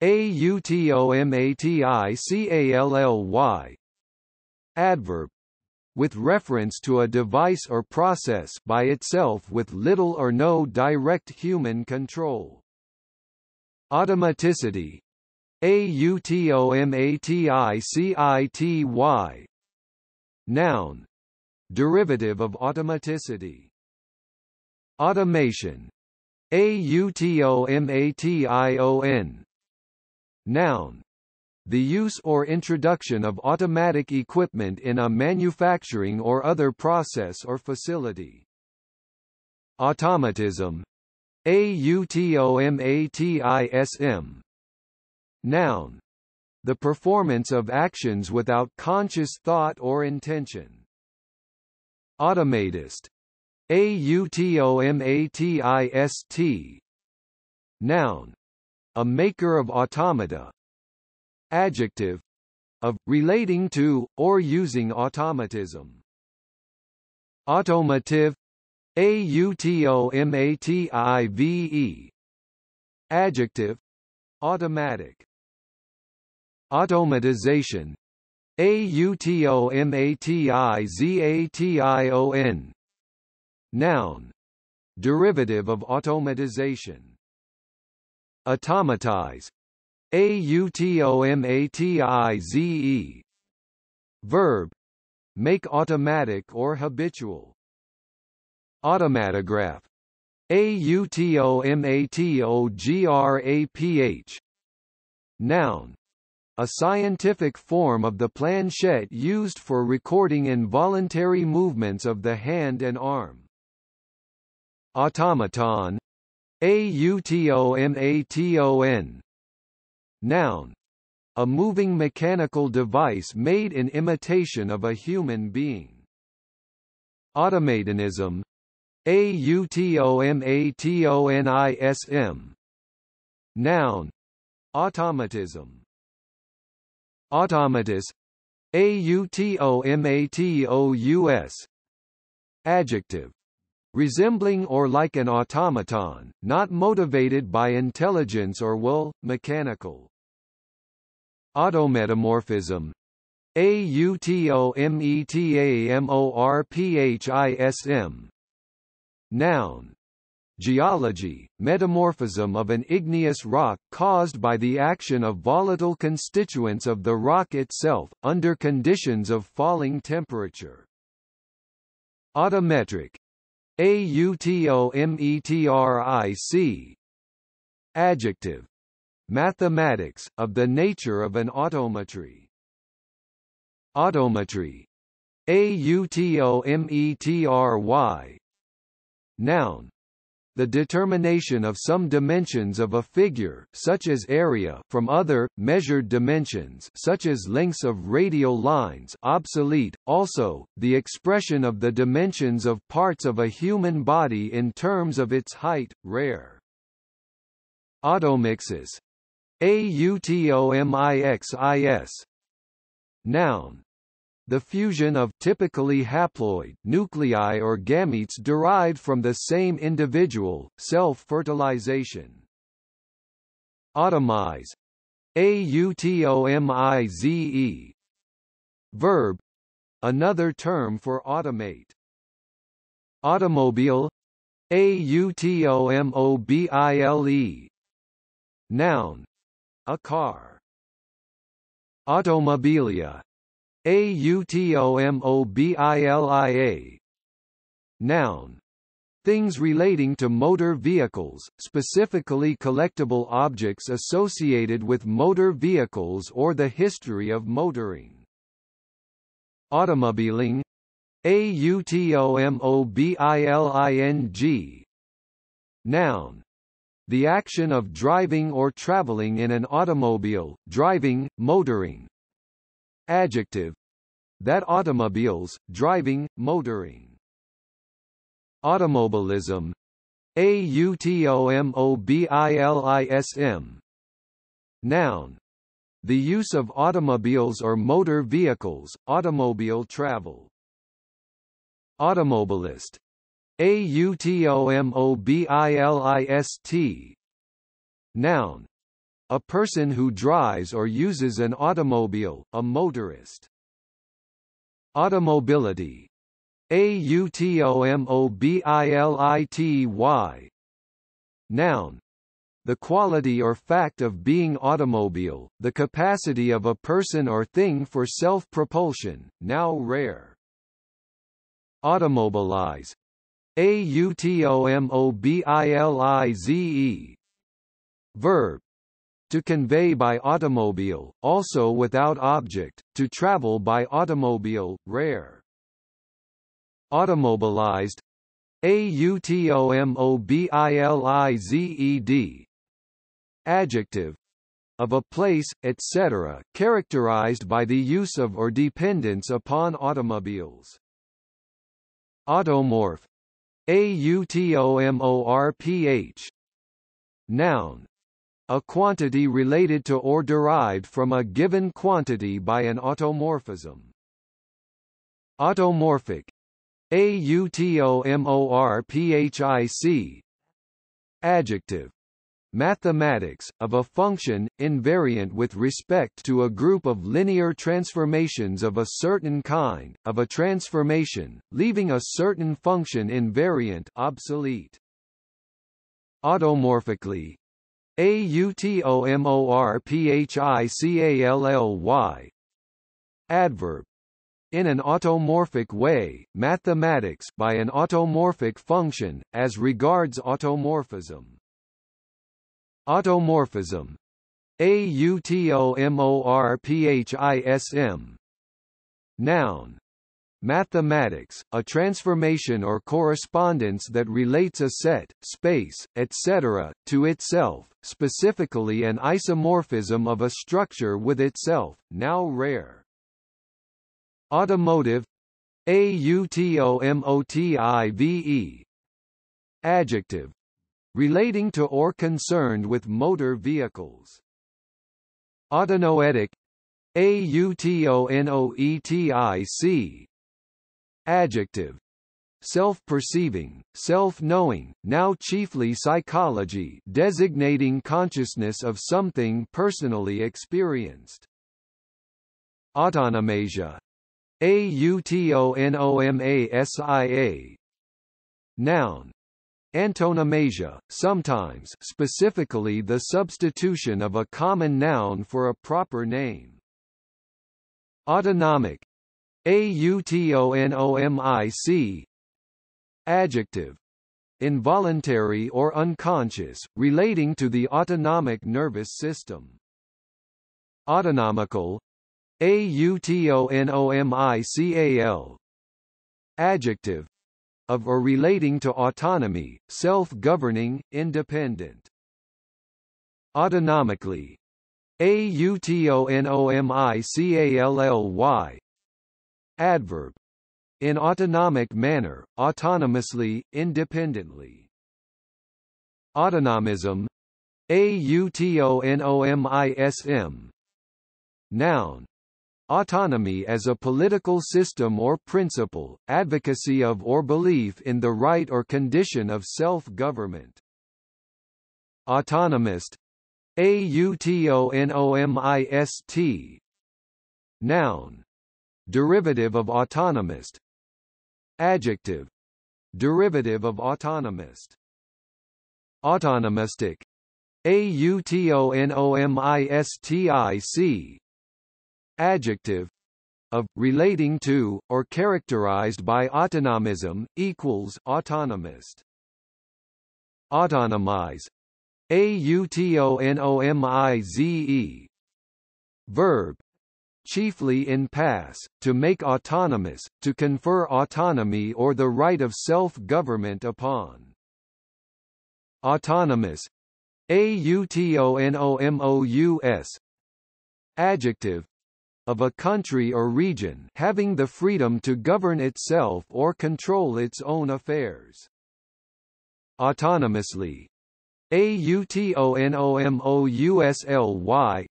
A U T O M A T I C A L L Y, adverb, with reference to a device or process by itself with little or no direct human control. Automaticity, A U T O M A T I C I T Y, noun, derivative of automaticity. Automation, A U T O M A T I O N, noun, the use or introduction of automatic equipment in a manufacturing or other process or facility. Automatism, A U T O M A T I S M, noun, the performance of actions without conscious thought or intention. Automatist. A U T O M A T I S T. Noun. A maker of automata. Adjective. Of, relating to, or using automatism. Automotive. A U T O M A T I V E. Adjective. Automatic. Automatization. A U T O M A T I Z A T I O N. Noun. Derivative of automatization. Automatize. A U T O M A T I Z E. Verb. Make automatic or habitual. Automatograph. A U T O M A T O G R A P H. Noun. A scientific form of the planchette used for recording involuntary movements of the hand and arm. Automaton. A U T O M A T O N. Noun. A moving mechanical device made in imitation of a human being. Automatism. A U T O M A T O N I S M. Noun. Automatism. Automatus. A U T O M A T O U S. Adjective. Resembling or like an automaton, not motivated by intelligence or will, mechanical. Autometamorphism. A U T O M E T A M O R P H I S M. Noun. Geology, metamorphism of an igneous rock caused by the action of volatile constituents of the rock itself, under conditions of falling temperature. Autometric. A U T O M E T R I C. Adjective. Mathematics, of the nature of an autometry. Autometry. A U T O M E T R Y. Noun. The determination of some dimensions of a figure, such as area, from other, measured dimensions, such as lengths of radial lines, obsolete. Also, the expression of the dimensions of parts of a human body in terms of its height, rare. Automixis. A U T O M I X I S. Noun. The fusion of typically haploid nuclei or gametes derived from the same individual, self-fertilization. Automize. A U T O M I Z E. Verb. Another term for automate. Automobile. A U T O M O B I L E. Noun. A car. Automobilia. A U T O M O B I L I A. Noun. Things relating to motor vehicles, specifically collectible objects associated with motor vehicles or the history of motoring. Automobiling. A U T O M O B I L I N G. Noun. The action of driving or traveling in an automobile, driving, motoring. Adjective. That automobiles, driving, motoring. Automobilism. A U T O M O B I L I S M. Noun. The use of automobiles or motor vehicles, automobile travel. Automobilist. A U T O M O B I L I S T. Noun. A person who drives or uses an automobile, a motorist. Automobility. A U T O M O B I L I T Y. Noun. The quality or fact of being automobile, the capacity of a person or thing for self-propulsion, now rare. Automobilize. A U T O M O B I L I Z E. Verb. To convey by automobile, also without object, to travel by automobile, rare. Automobilized. A U T O M O B I L I Z E D. Adjective. of a place, et cetera, characterized by the use of or dependence upon automobiles. Automorph. A U T O M O R P H. Noun. A quantity related to or derived from a given quantity by an automorphism. Automorphic. A U T O M O R P H I C. Adjective. Mathematics, of a function, invariant with respect to a group of linear transformations of a certain kind, of a transformation, leaving a certain function invariant obsolete. Automorphically. A U T O M O R P H I C A L L Y. Adverb. In an automorphic way, mathematics, by an automorphic function, as regards automorphism. Automorphism. A U T O M O R P H I S M. Noun. Mathematics, a transformation or correspondence that relates a set, space, et cetera, to itself, specifically an isomorphism of a structure with itself, now rare. Automotive. A U T O M O T I V E. Adjective. Relating to or concerned with motor vehicles. Autonoetic. A U T O N O E T I C. Adjective. Self-perceiving, self-knowing, now chiefly psychology, designating consciousness of something personally experienced. Autonomasia. A U T O N O M A S I A. Noun. Antonomasia, sometimes specifically the substitution of a common noun for a proper name. Autonomic. A U T O N O M I C. Adjective. Involuntary or unconscious, relating to the autonomic nervous system. Autonomical. A U T O N O M I C A L. Adjective. Of or relating to autonomy, self-governing, independent. Autonomically. A U T O N O M I C A L L Y. Adverb. In autonomic manner, autonomously, independently. Autonomism. A U T O N O M I S M. Noun. Autonomy as a political system or principle, advocacy of or belief in the right or condition of self-government. Autonomist. A U T O N O M I S T. Noun. Derivative of autonomist. Adjective. Derivative of autonomist. Autonomistic. A U T O N O M I S T I C. Adjective. Of, relating to, or characterized by autonomism, equals autonomist. Autonomize. A U T O N O M I Z E. Verb. Chiefly in pass, to make autonomous, to confer autonomy or the right of self-government upon. Autonomous. A U T O N O M O U S. Adjective. Of a country or region having the freedom to govern itself or control its own affairs. Autonomously. A U T O N O M O U S L Y.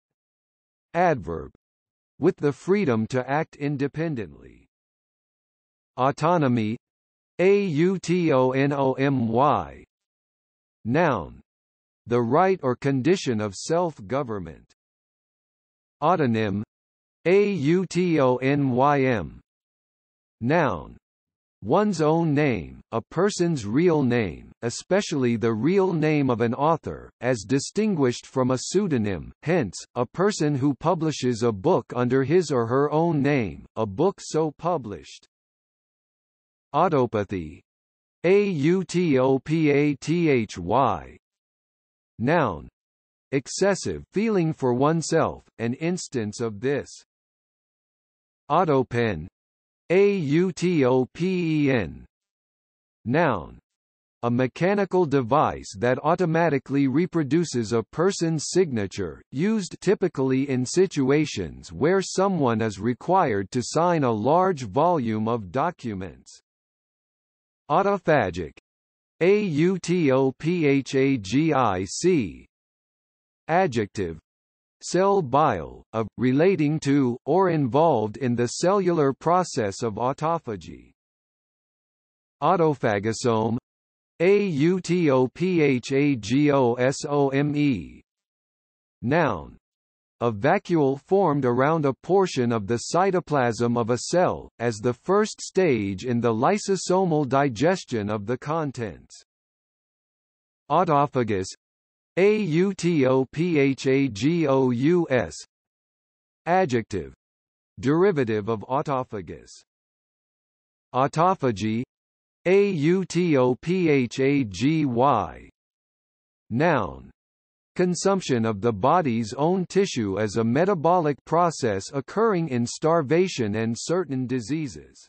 Adverb. With the freedom to act independently. Autonomy. A U T O N O M Y. Noun. The right or condition of self-government. Autonym. A U T O N Y M. Noun. One's own name, a person's real name, especially the real name of an author, as distinguished from a pseudonym, hence, a person who publishes a book under his or her own name, a book so published. Autopathy. A U T O P A T H Y. Noun. Excessive feeling for oneself, an instance of this. Autopen. A U T O P E N. Noun. A mechanical device that automatically reproduces a person's signature, used typically in situations where someone is required to sign a large volume of documents. Autophagic. A U T O P H A G I C. Adjective. Cell bile, of, relating to, or involved in the cellular process of autophagy. Autophagosome. A U T O P H A G O S O M E. Noun. A vacuole formed around a portion of the cytoplasm of a cell, as the first stage in the lysosomal digestion of the contents. Autophagous. A U T O P H A G O U S. Adjective. Derivative of autophagus. Autophagy. A U T O P H A G Y. Noun. Consumption of the body's own tissue as a metabolic process occurring in starvation and certain diseases.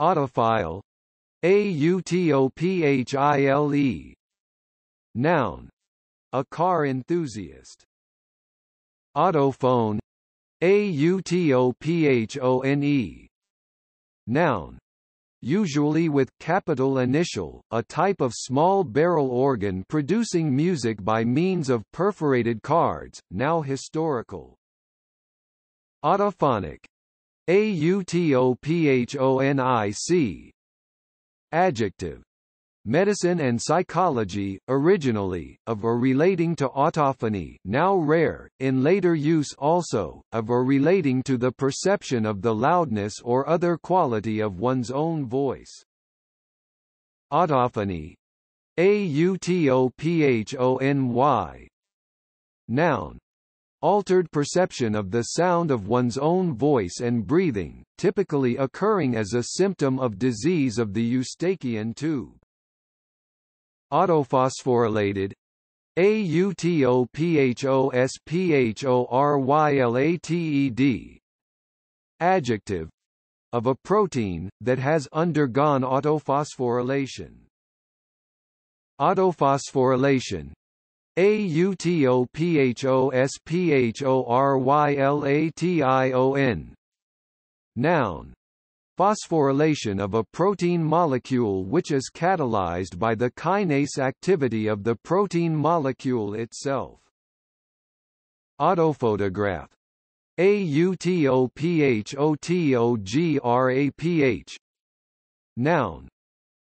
Autophile. A U T O P H I L E. Noun. A car enthusiast. Autophone. A U T O P H O N E. Noun. Usually with capital initial, a type of small barrel organ producing music by means of perforated cards, now historical. Autophonic. A U T O P H O N I C. Adjective. Medicine and psychology, originally, of or relating to autophony, now rare, in later use also, of or relating to the perception of the loudness or other quality of one's own voice. Autophony. A U T O P H O N Y. Noun. Altered perception of the sound of one's own voice and breathing, typically occurring as a symptom of disease of the Eustachian tube. Autophosphorylated. A U T O P H O S P H O R Y L A T E D. Adjective. Of a protein, that has undergone autophosphorylation. Autophosphorylation. A U T O P H O S P H O R Y L A T I O N. Noun. Phosphorylation of a protein molecule which is catalyzed by the kinase activity of the protein molecule itself. Autophotograph. A U T O P H O T O G R A P H. Noun.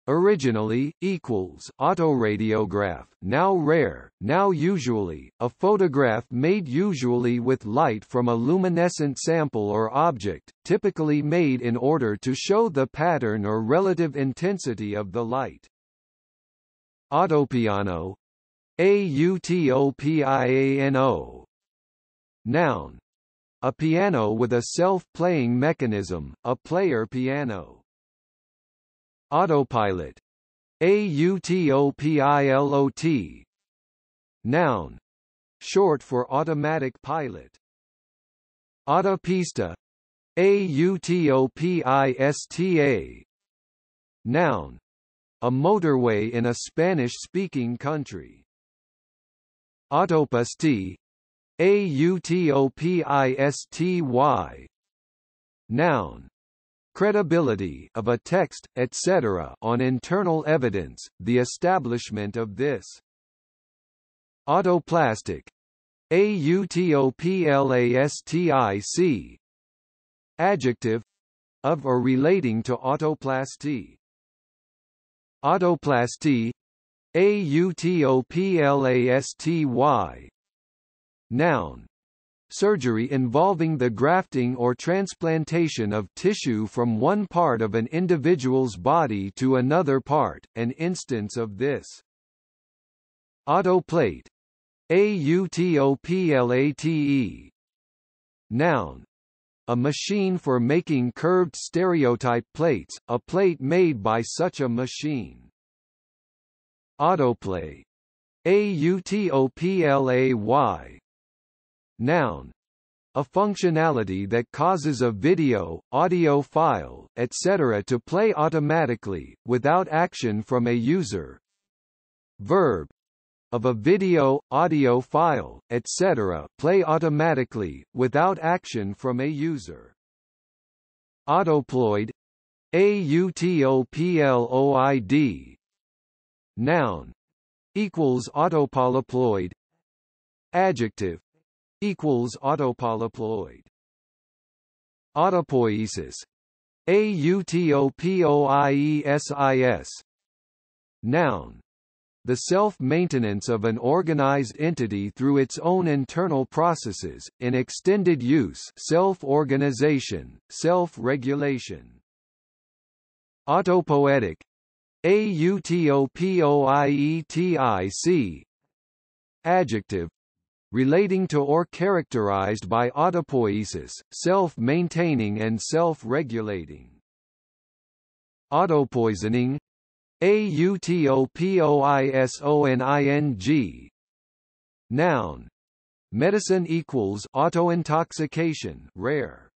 Originally, equals, autoradiograph, now rare, now usually, a photograph made usually with light from a luminescent sample or object, typically made in order to show the pattern or relative intensity of the light. Autopiano. A U T O P I A N O. Noun. A piano with a self-playing mechanism, a player piano. Autopilot. A U T O P I L O T. Noun. Short for automatic pilot. Autopista. A U T O P I S T A. Noun. A motorway in a Spanish-speaking country. Autopasti. A U T O P I S T Y. Noun. Credibility of a text, et cetera, on internal evidence, the establishment of this. Autoplastic. A U T O P L A S T I C. Adjective. Of or relating to autoplasty. Autoplasty. A U T O P L A S T Y. Noun. Surgery involving the grafting or transplantation of tissue from one part of an individual's body to another part, an instance of this. Autoplate. A U T O P L A T E. Noun. A machine for making curved stereotype plates, a plate made by such a machine. Autoplay. A U T O P L A Y. Noun. a functionality that causes a video, audio file, et cetera to play automatically, without action from a user. Verb of a video, audio file, et cetera play automatically, without action from a user. Autoploid autoploid noun equals autopolyploid adjective equals autopolyploid autopoiesis autopoiesis noun the self-maintenance of an organized entity through its own internal processes, in extended use self-organization, self-regulation. Autopoietic autopoietic adjective relating to or characterized by autopoiesis, self-maintaining and self-regulating. Autopoisoning autopoisoning noun medicine equals autointoxication rare.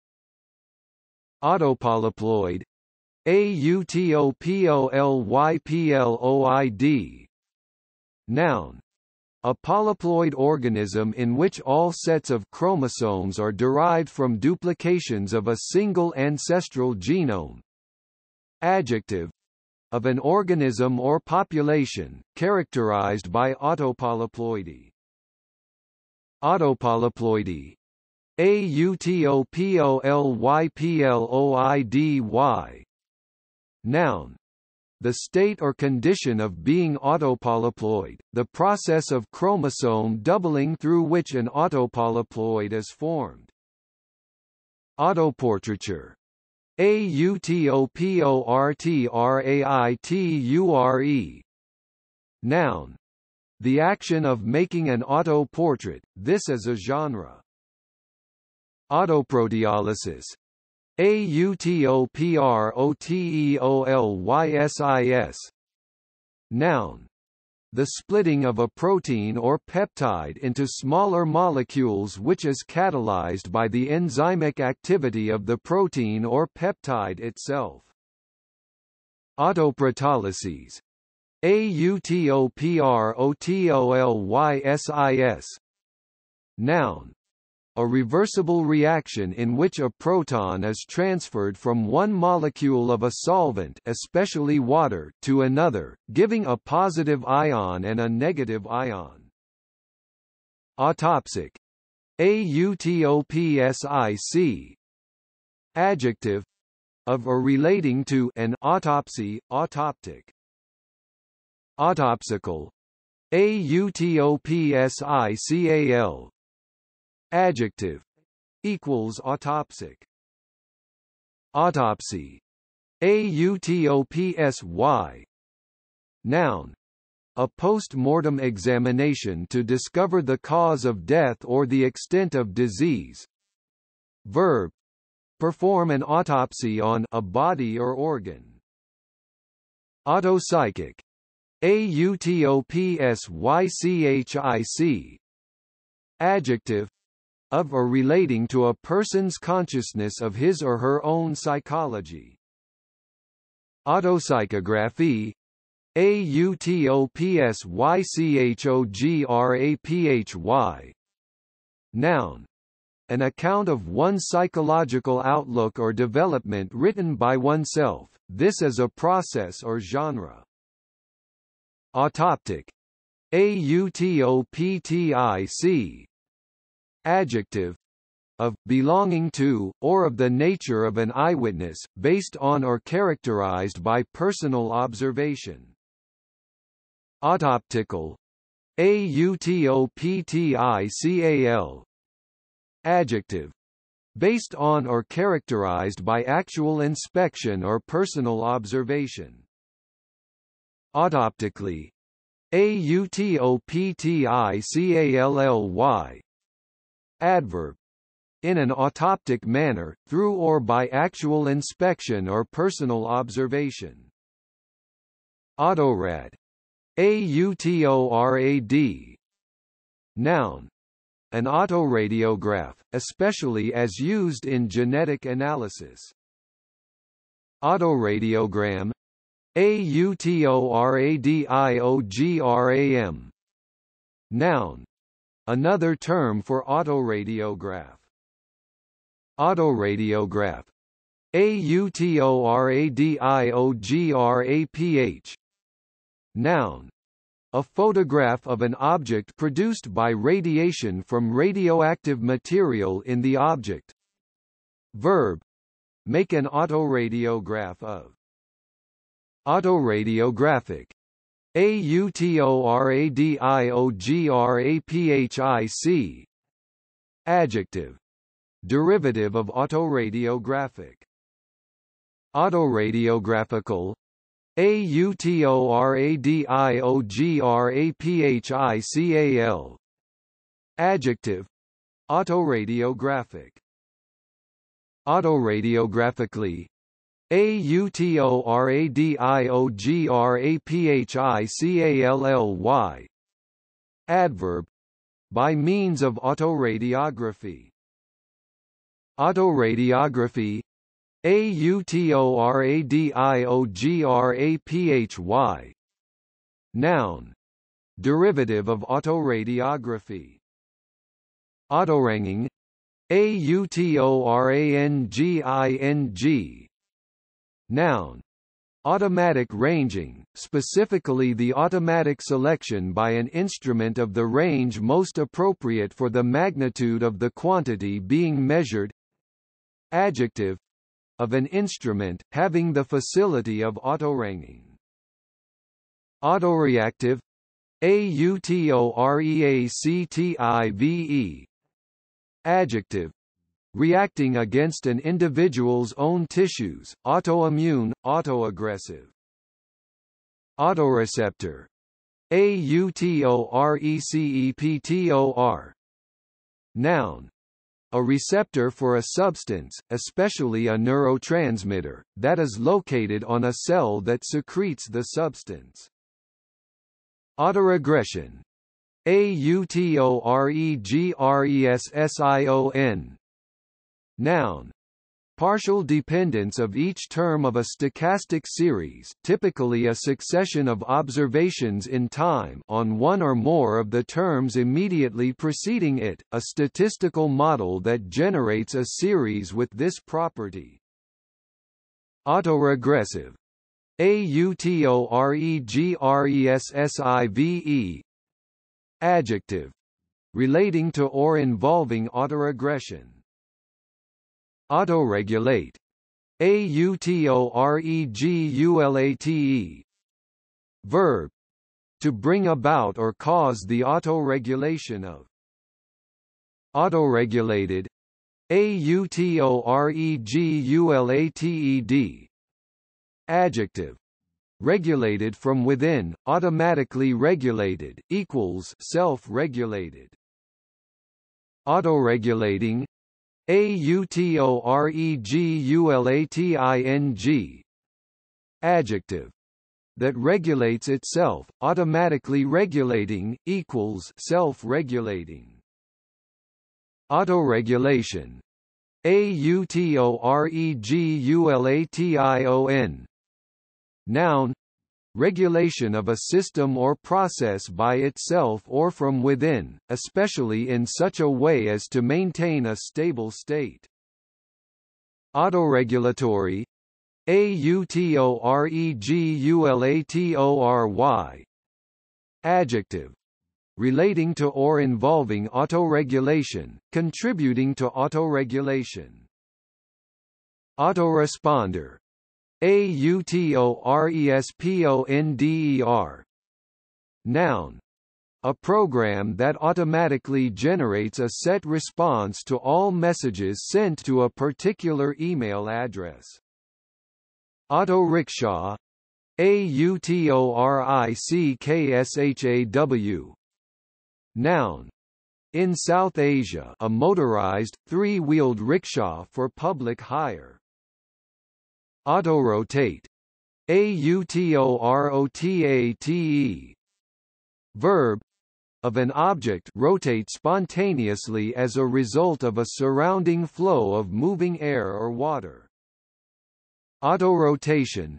Autopolyploid autopolyploid noun a polyploid organism in which all sets of chromosomes are derived from duplications of a single ancestral genome. Adjective of an organism or population, characterized by autopolyploidy. Autopolyploidy autopolyploidy noun the state or condition of being autopolyploid, the process of chromosome doubling through which an autopolyploid is formed. Autoportraiture autoportraiture noun the action of making an autoportrait, this is a genre. Autoproteolysis autoproteolysis noun the splitting of a protein or peptide into smaller molecules which is catalyzed by the enzymic activity of the protein or peptide itself. Autoproteolysis autoproteolysis noun a reversible reaction in which a proton is transferred from one molecule of a solvent, especially water, to another, giving a positive ion and a negative ion. Autopsic autopsic adjective of or relating to an autopsy, autoptic. Autopsical autopsical adjective equals autopsic. Autopsy autopsy noun a post-mortem examination to discover the cause of death or the extent of disease. Verb perform an autopsy on a body or organ. Autopsychic autopsychic adjective of or relating to a person's consciousness of his or her own psychology. Autopsychography autopsychography noun an account of one's psychological outlook or development written by oneself, this is a process or genre. Autoptic autoptic adjective of, belonging to, or of the nature of an eyewitness, based on or characterized by personal observation. Autoptical autoptical adjective based on or characterized by actual inspection or personal observation. Autoptically autoptically adverb in an autoptic manner, through or by actual inspection or personal observation. Autorad autorad noun an autoradiograph, especially as used in genetic analysis. Autoradiogram A U T O R A D I O G R A M. Noun. Another term for autoradiograph. Autoradiograph A U T O R A D I O G R A P H. Noun. A photograph of an object produced by radiation from radioactive material in the object. Verb. Make an autoradiograph of. Autoradiographic A U T O R A D I O G R A P H I C. Adjective. Derivative of autoradiographic. Autoradiographical A U T O R A D I O G R A P H I C A L. Adjective. Autoradiographic. Autoradiographically A U T O R A D I O G R A P H I C A L L Y. Adverb. By means of autoradiography. Autoradiography A U T O R A D I O G R A P H Y. Noun. Derivative of autoradiography. Autoranging A U T O R A N G I N G. Noun. Automatic ranging, specifically the automatic selection by an instrument of the range most appropriate for the magnitude of the quantity being measured. Adjective. Of an instrument, having the facility of autoranging. Autoreactive A U T O R E A C T I V E. Adjective. Reacting against an individual's own tissues, autoimmune, autoaggressive. Autoreceptor A U T O R E C E P T O R. Noun. A receptor for a substance, especially a neurotransmitter, that is located on a cell that secretes the substance. Autoregression A U T O R E G R E S S I O N. Noun. Partial dependence of each term of a stochastic series, typically a succession of observations in time, on one or more of the terms immediately preceding it, a statistical model that generates a series with this property. Autoregressive A U T O R E G R E S S I V E. Adjective. Relating to or involving autoregression. Autoregulate A U T O R E G U L A T E. Verb. To bring about or cause the autoregulation of. Autoregulated A U T O R E G U L A T E D. Adjective. Regulated from within, automatically regulated, equals self-regulated. Autoregulating A U T O R E G U L A T I N G. Adjective. That regulates itself, automatically regulating, equals self-regulating. Autoregulation A U T O R E G U L A T I O N. Noun. Regulation of a system or process by itself or from within, especially in such a way as to maintain a stable state. Autoregulatory A U T O R E G U L A T O R Y. Adjective. Relating to or involving autoregulation, contributing to autoregulation. Autoresponder A U T O R E S P O N D E R. Noun. A program that automatically generates a set response to all messages sent to a particular email address. Autorickshaw A U T O R I C K S H A W. Noun. In South Asia, a motorized, three-wheeled rickshaw for public hire. Autorotate A U T O R O T A T E. Verb. of an object rotate spontaneously as a result of a surrounding flow of moving air or water. Autorotation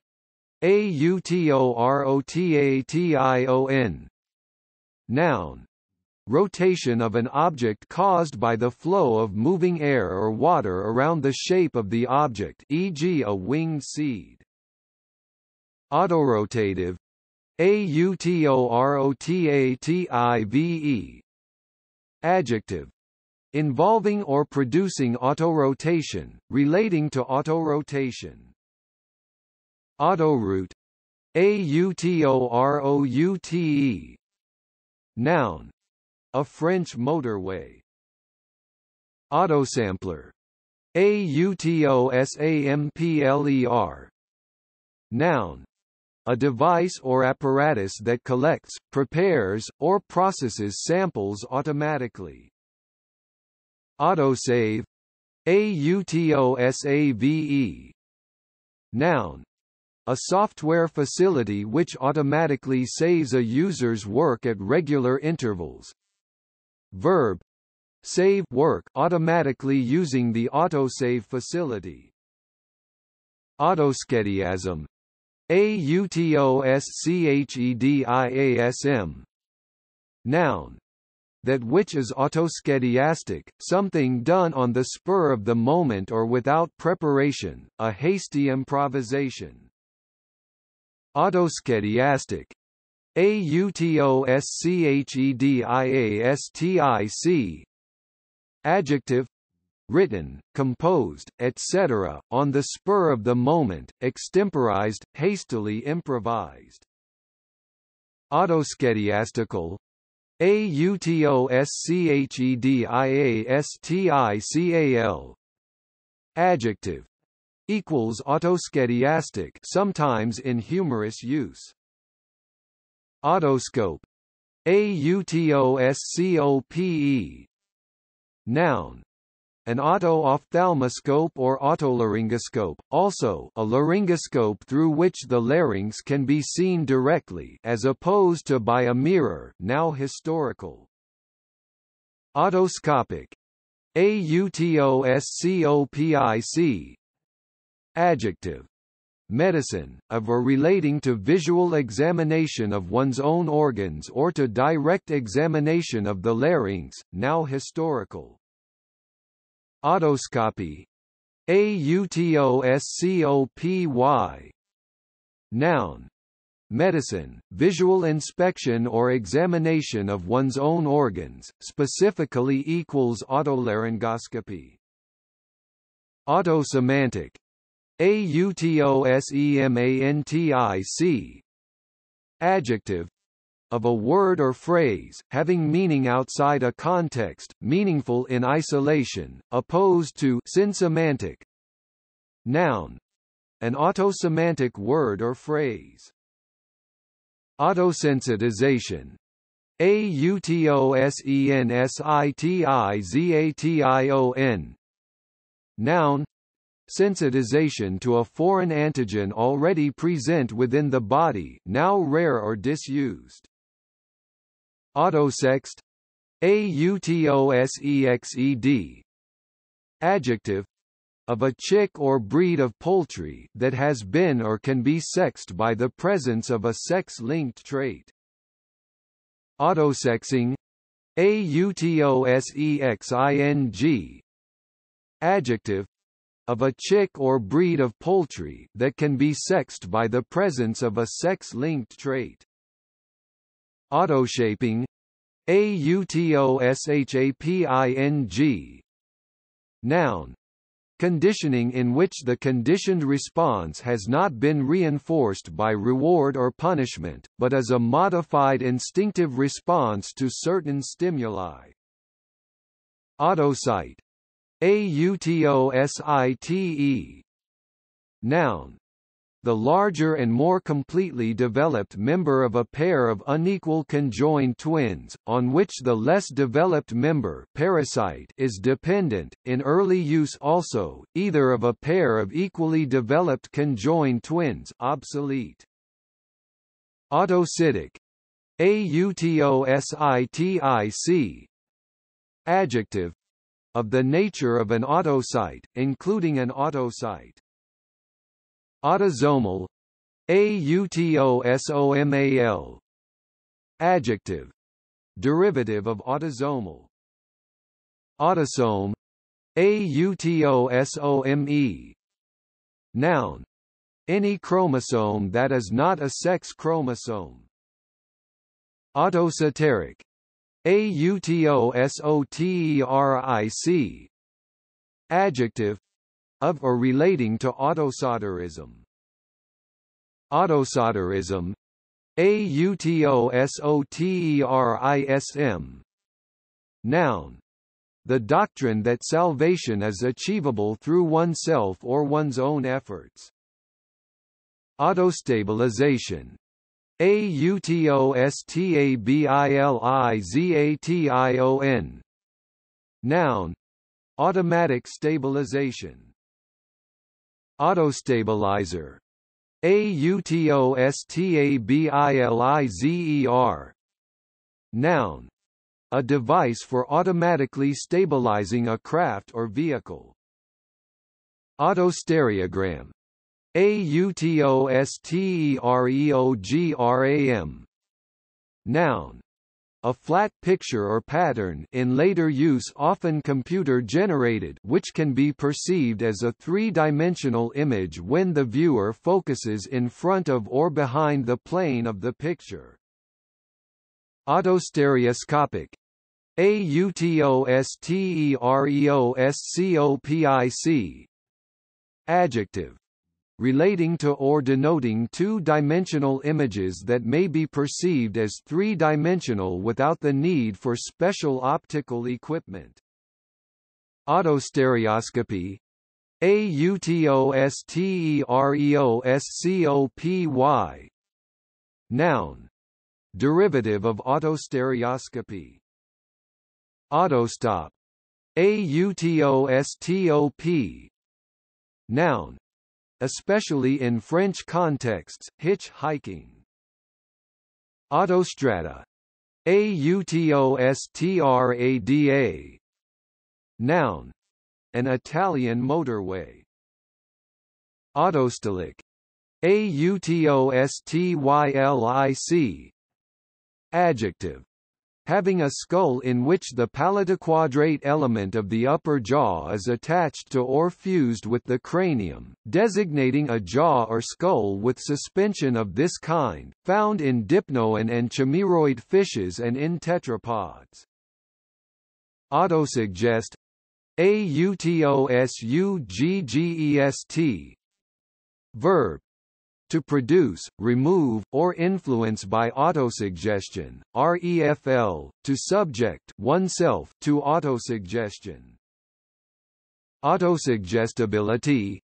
A U T O R O T A T I O N. Noun. Rotation of an object caused by the flow of moving air or water around the shape of the object, for example a winged seed. Autorotative A U T O R O T A T I V E. Adjective. Involving or producing autorotation, relating to autorotation. Autoroute A U T O R O U T E. Noun. A French motorway. Autosampler A U T O S A M P L E R. Noun. A device or apparatus that collects, prepares, or processes samples automatically. Autosave A U T O S A V E. Noun. A software facility which automatically saves a user's work at regular intervals. Verb. Save work automatically using the autosave facility. Autoschediasm A U T O S C H E D I A S M. Noun. That which is autoschediastic, something done on the spur of the moment or without preparation, a hasty improvisation. Autoschediastic A U T O S C H E D I A S T I C. Adjective. Written, composed, et cetera, on the spur of the moment, extemporized, hastily improvised. Autoschediastical A U T O S C H E D I A S T I C A L. Adjective. Equals autoschediastic, sometimes in humorous use. Autoscope A U T O S C O P E. Noun. An auto-ophthalmoscope or autolaryngoscope, also a laryngoscope through which the larynx can be seen directly as opposed to by a mirror, now historical. Autoscopic A U T O S C O P I C. Adjective. Medicine, of or relating to visual examination of one's own organs or to direct examination of the larynx, now historical. Autoscopy A U T O S C O P Y. Noun. Medicine, visual inspection or examination of one's own organs, specifically equals otolaryngoscopy. Autosemantic A U T O S E M A N T I C. Adjective. Of a word or phrase, having meaning outside a context, meaningful in isolation, opposed to synsemantic. Noun. An autosemantic word or phrase. Autosensitization A U T O S E N S I T I Z A T I O N. Noun. Sensitization to a foreign antigen already present within the body, now rare or disused. Autosexed A U T O S E X E D. Adjective. Of a chick or breed of poultry that has been or can be sexed by the presence of a sex-linked trait. Autosexing A U T O S E X I N G. Adjective. Of a chick or breed of poultry that can be sexed by the presence of a sex-linked trait. Autoshaping A U T O S H A P I N G. Noun. Conditioning in which the conditioned response has not been reinforced by reward or punishment, but is a modified instinctive response to certain stimuli. Autosite A U T O S I T E. Noun. The larger and more completely developed member of a pair of unequal conjoined twins, on which the less developed member parasite is dependent, in early use also, either of a pair of equally developed conjoined twins obsolete. Autocytic autositic. Adjective. Of the nature of an autosite, including an autosite. Autosomal. autosomal. Adjective. Derivative of autosomal. Autosome. autosome. Noun. Any chromosome that is not a sex chromosome. Autosoteric. autosoteric. Adjective. Of or relating to autosoterism. Autosoterism. autosoterism. Noun. The doctrine that salvation is achievable through oneself or one's own efforts. Autostabilization. autostabilization. Noun. Automatic stabilization. Autostabilizer. autostabilizer. Noun. A device for automatically stabilizing a craft or vehicle. Autostereogram. autostereogram. Noun. A flat picture or pattern, in later use often computer-generated, which can be perceived as a three-dimensional image when the viewer focuses in front of or behind the plane of the picture. Autostereoscopic. autostereoscopic. Adjective. Relating to or denoting two-dimensional images that may be perceived as three-dimensional without the need for special optical equipment. Autostereoscopy. autostereoscopy. Noun. Derivative of autostereoscopy. Autostop. autostop. Noun. Especially in French contexts, hitchhiking. Autostrada. autostrada. Noun. An Italian motorway. Autostylic. autostylic. Adjective. Having a skull in which the palatoquadrate element of the upper jaw is attached to or fused with the cranium, designating a jaw or skull with suspension of this kind, found in dipnoan and chimeroid fishes and in tetrapods. Autosuggest. autosuggest. Verb. To produce, remove, or influence by autosuggestion, refl, to subject oneself to autosuggestion. Autosuggestibility.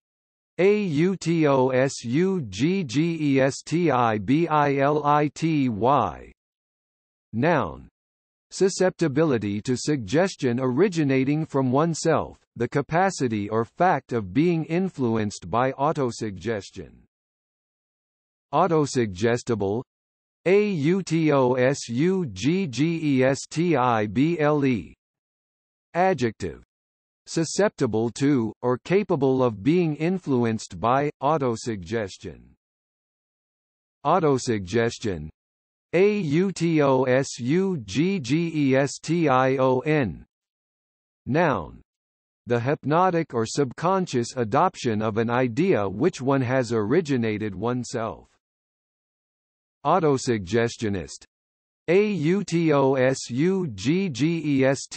autosuggestibility. Noun. Susceptibility to suggestion originating from oneself, the capacity or fact of being influenced by autosuggestion. Autosuggestible. autosuggestible. Adjective. Susceptible to, or capable of being influenced by, autosuggestion. Autosuggestion. autosuggestion. Noun. The hypnotic or subconscious adoption of an idea which one has originated oneself. Autosuggestionist. autosuggestionist.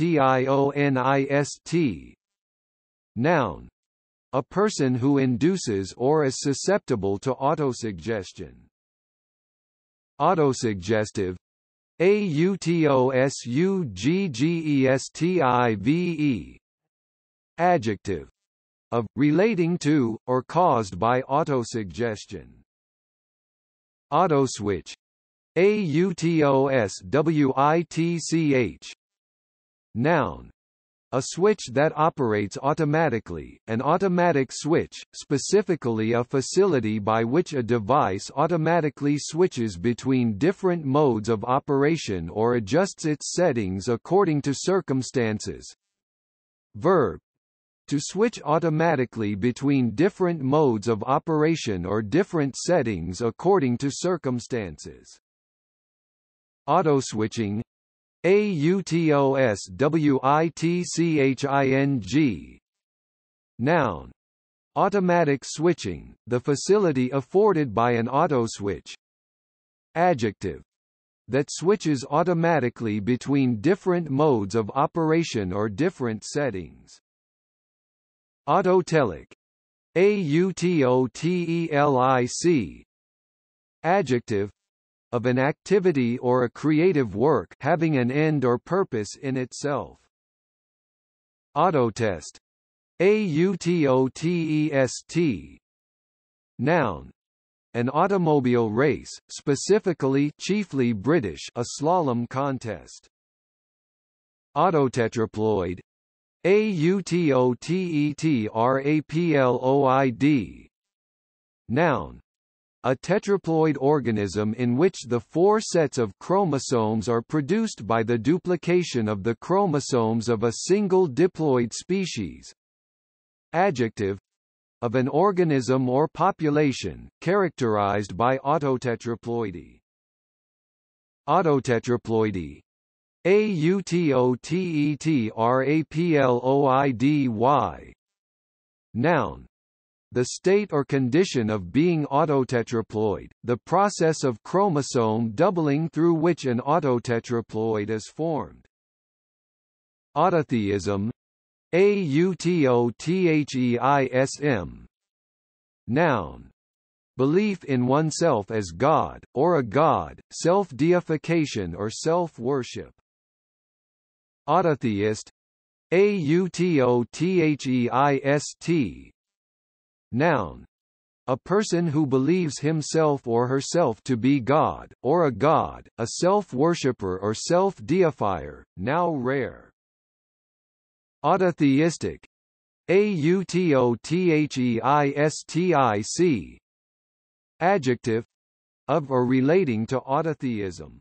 Noun. A person who induces or is susceptible to autosuggestion. Autosuggestive. autosuggestive. Adjective. Of, relating to, or caused by autosuggestion. Autoswitch. autoswitch. Noun. A switch that operates automatically, an automatic switch, specifically a facility by which a device automatically switches between different modes of operation or adjusts its settings according to circumstances. Verb. To switch automatically between different modes of operation or different settings according to circumstances. Autoswitching. A U T O S W I T C H I N G. Noun. Automatic switching, the facility afforded by an autoswitch. Adjective. That switches automatically between different modes of operation or different settings. Autotelic. A U T O T E L I C. Adjective. Of an activity or a creative work having an end or purpose in itself. Autotest. A U T O T E S T. Noun. An automobile race, specifically chiefly British, a slalom contest. Autotetraploid. A U T O T E T R A P L O I D. Noun. A tetraploid organism in which the four sets of chromosomes are produced by the duplication of the chromosomes of a single diploid species. Adjective. Of an organism or population, characterized by autotetraploidy. Autotetraploidy. A U T O T E T R A P L O I D Y. Noun. The state or condition of being autotetraploid, the process of chromosome doubling through which an autotetraploid is formed. Autotheism. A U T O T H E I S M. Noun. Belief in oneself as God, or a god, self-deification or self-worship. Autotheist. A U T O T H E I S T. Noun. A person who believes himself or herself to be God, or a god, a self-worshipper or self-deifier, now rare. Autotheistic. A U T O T H E I S T I C. Adjective. Of or relating to autotheism.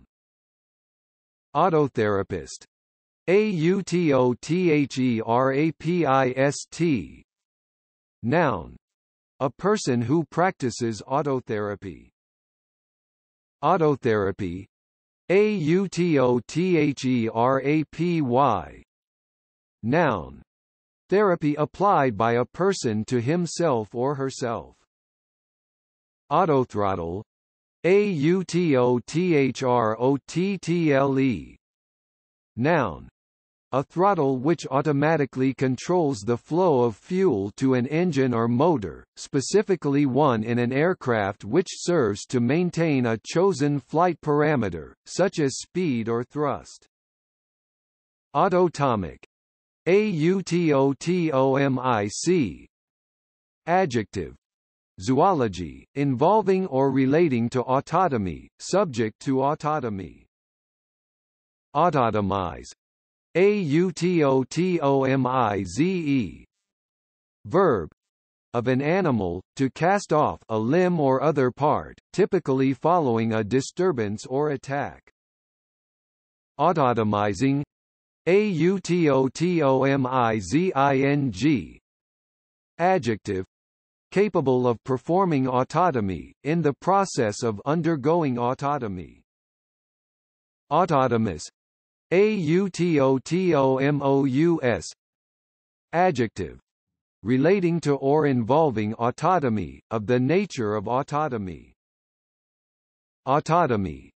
Autotherapist. A U T O T H E R A P I S T. Noun. A person who practices autotherapy. Autotherapy. A U T O T H E R A P Y. Noun. Therapy applied by a person to himself or herself. Autothrottle. A U T O T H R O T T L E. Noun. A throttle which automatically controls the flow of fuel to an engine or motor, specifically one in an aircraft, which serves to maintain a chosen flight parameter, such as speed or thrust. Autotomic. A U T O T O M I C. Adjective. Zoology, involving or relating to autotomy, subject to autotomy. Autotomize. A U T O T O M I Z E. Verb. Of an animal, to cast off a limb or other part, typically following a disturbance or attack. Autotomizing. A U T O T O M I Z I N G. Adjective. Capable of performing autotomy, in the process of undergoing autotomy. Autotomous. A U T O T O M O U S. Adjective. Relating to or involving autotomy, of the nature of autotomy. Autotomy.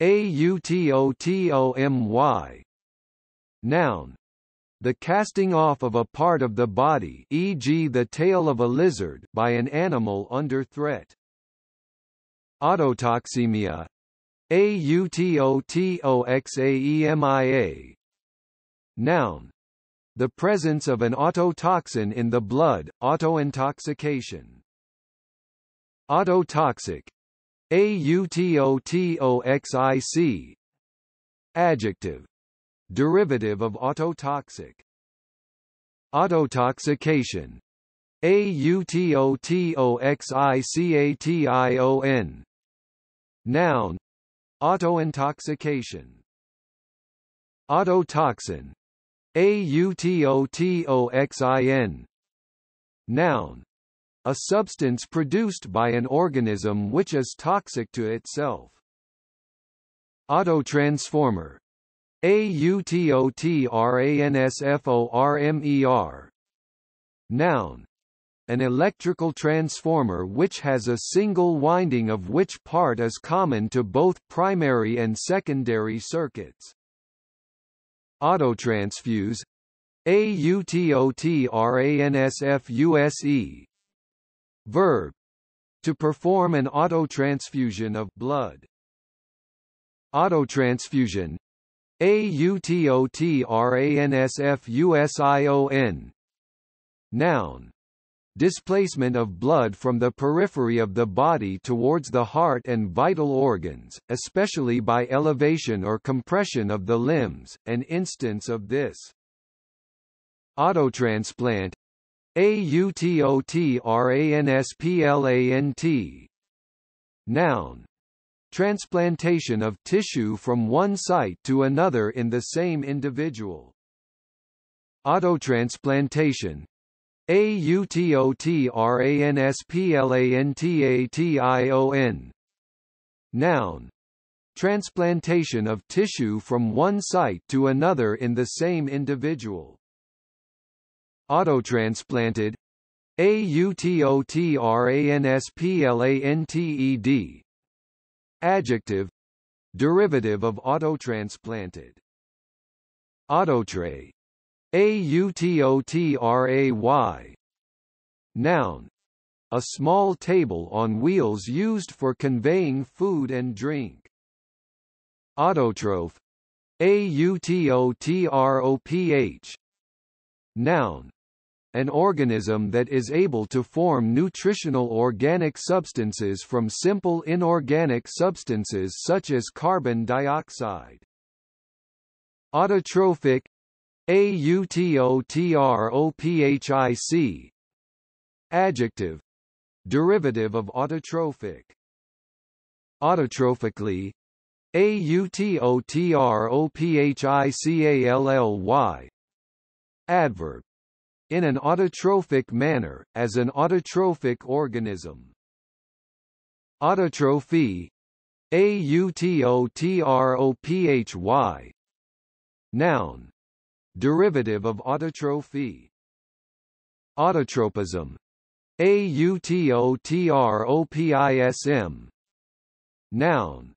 A U T O T O M Y. Noun. The casting off of a part of the body, for example the tail of a lizard, by an animal under threat. Autotoxemia. A U T O T O X A E M I A. Noun. The presence of an autotoxin in the blood, autointoxication. Autotoxic. A U T O T O X I C. Adjective. Derivative of autotoxic. Autotoxication. A U T O T O X I C A T I O N. Noun. Autointoxication. Autotoxin. A U T O T O X I N. Noun. A substance produced by an organism which is toxic to itself. Autotransformer. A U T O T R A N S F O R M E R. Noun. An electrical transformer which has a single winding of which part is common to both primary and secondary circuits. Autotransfuse. A U T O T R A N S F U S E. Verb. To perform an autotransfusion of blood. Autotransfusion. A U T O T R A N S F U S I O N. Noun. Displacement of blood from the periphery of the body towards the heart and vital organs, especially by elevation or compression of the limbs, an instance of this. Autotransplant. A U T O T R A N S P L A N T. Noun. Transplantation of tissue from one site to another in the same individual. Autotransplantation. A U T O T R A N S P L A N T A T I O N. Noun. Transplantation of tissue from one site to another in the same individual. Autotransplanted. A U T O T R A N S P L A N T E D. Adjective. Derivative of autotransplanted. Autotray. A U T O T R A Y. Noun. A small table on wheels used for conveying food and drink. Autotroph. A U T O T R O P H. Noun. An organism that is able to form nutritional organic substances from simple inorganic substances such as carbon dioxide. Autotrophic. A U T O T R O P H I C. Adjective. Derivative of autotrophic. Autotrophically. A U T O T R O P H I C A L L Y. Adverb. In an autotrophic manner, as an autotrophic organism. Autotrophy. A U T O T R O P H Y. Noun. Derivative of autotrophy. Autotropism. A U T O T R O P I S M. Noun.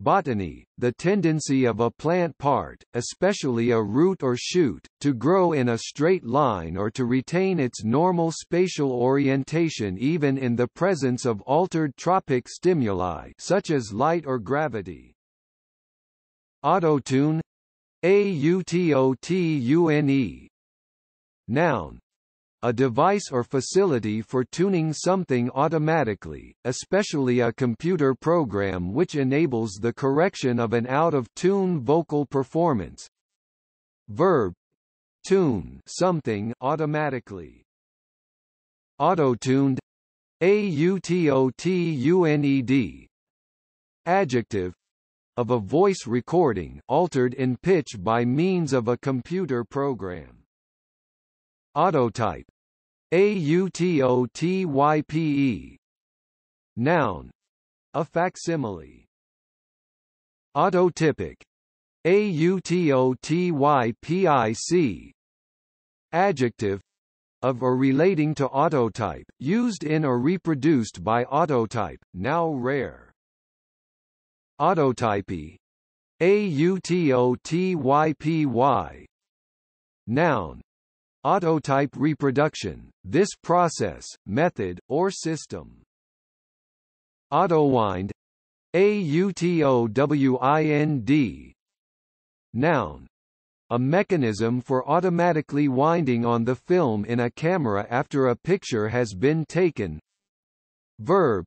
Botany, the tendency of a plant part, especially a root or shoot, to grow in a straight line or to retain its normal spatial orientation even in the presence of altered tropic stimuli such as light or gravity. Autotune. A U T O T U N E. Noun. A device or facility for tuning something automatically, especially a computer program which enables the correction of an out-of-tune vocal performance. Verb. Tune something automatically. Autotuned. A U T O T U N E D. Adjective. Of a voice recording altered in pitch by means of a computer program. Autotype. A U T O T Y P E. Noun. A facsimile. Autotypic. A U T O T Y P I C. Adjective. Of or relating to autotype, used in or reproduced by autotype, now rare. Autotypy. A U T O T Y P Y. Noun. Autotype reproduction, this process, method, or system. Autowind. A U T O W I N D. Noun. A mechanism for automatically winding on the film in a camera after a picture has been taken. Verb.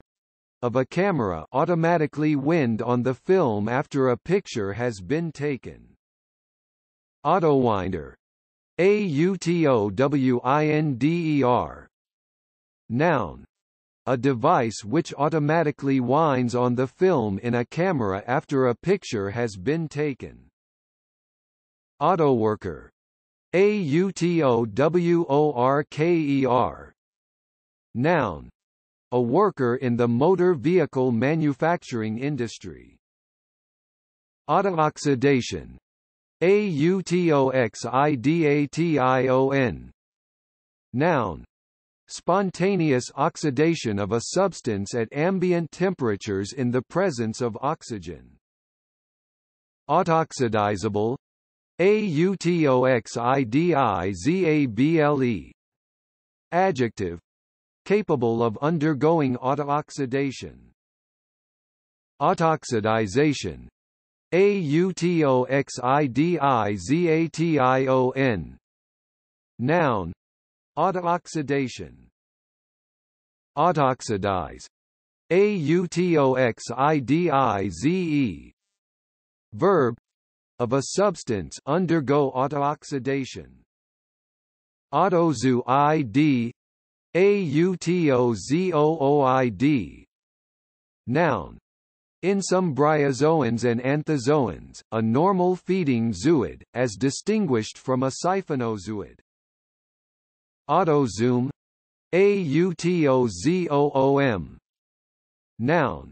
Of a camera automatically wind on the film after a picture has been taken. Autowinder. A U T O W I N D E R. Noun. A device which automatically winds on the film in a camera after a picture has been taken. Autoworker. A U T O W O R K E R. Noun. A worker in the motor vehicle manufacturing industry. Autooxidation. A U T O X I D A T I O N. Noun. Spontaneous oxidation of a substance at ambient temperatures in the presence of oxygen. Autoxidizable. A U T O X I D I Z A B L E. Adjective. Capable of undergoing autooxidation. Autoxidization. A U T O X I D I Z A T I O N. Noun. Autooxidation. Autooxidize. A U T O X I D I Z E. Verb. Of a substance, undergo autooxidation. Autozooid. A U T O Z O O I D. Noun. In some bryozoans and anthozoans, a normal feeding zooid, as distinguished from a siphonozoid. Autozoom. A U T O Z O O M. Noun.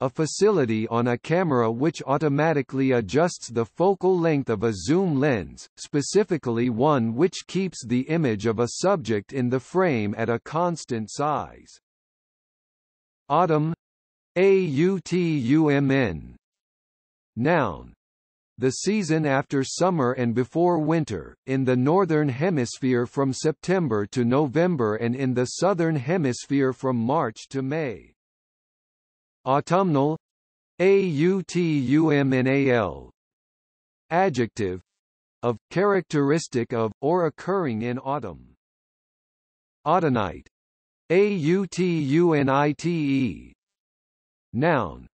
A facility on a camera which automatically adjusts the focal length of a zoom lens, specifically one which keeps the image of a subject in the frame at a constant size. Autumn. A U T U M N. Noun. The season after summer and before winter, in the northern hemisphere from September to November and in the southern hemisphere from March to May. Autumnal. A U T U M N A L. Adjective. Of, characteristic of, or occurring in autumn. Autunite. A U T U N I T E. Noun.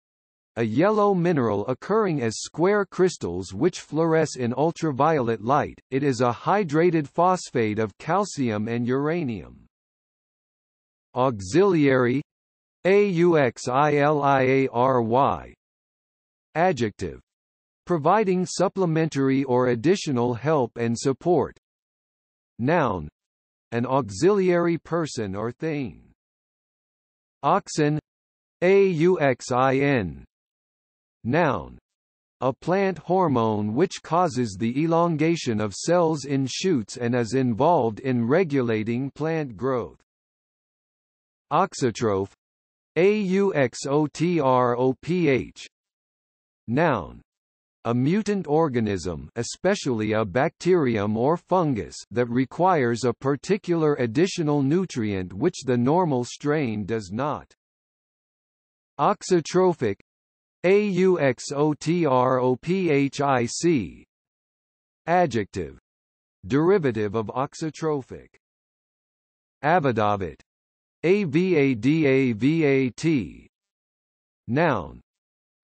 A yellow mineral occurring as square crystals which fluoresce in ultraviolet light. It is a hydrated phosphate of calcium and uranium. Auxiliary. A U X I L I A R Y. Adjective. Providing supplementary or additional help and support. Noun. An auxiliary person or thing. Auxin. A U X I N. Noun. A plant hormone which causes the elongation of cells in shoots and is involved in regulating plant growth. Auxotroph. A U X O T R O P H. Noun. A mutant organism, especially a bacterium or fungus, that requires a particular additional nutrient which the normal strain does not. Auxotrophic. A U X O T R O P H I C. Adjective. Derivative of auxotrophic. Avadavat. A V A D A V A T. Noun.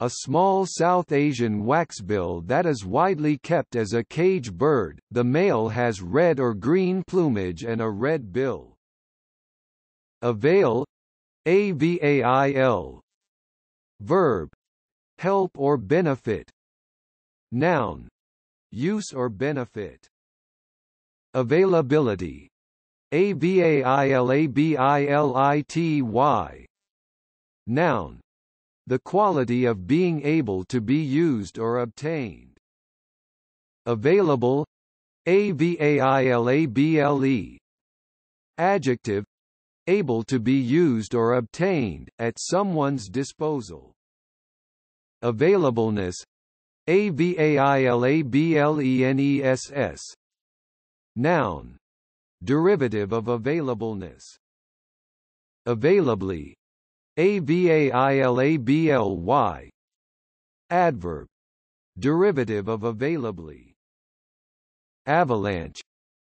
A small South Asian waxbill that is widely kept as a cage bird. The male has red or green plumage and a red bill. Avail. A V A I L. Verb. Help or benefit. Noun. Use or benefit. Availability. A V A I L A B I L I T Y. Noun. The quality of being able to be used or obtained. Available. A V A I L A B L E. Adjective. Able to be used or obtained, at someone's disposal. Availableness. A V A I L A B L E N E S S. Noun. Derivative of availableness. Availably. A V A I L A B L Y. Adverb. Derivative of availably. Avalanche.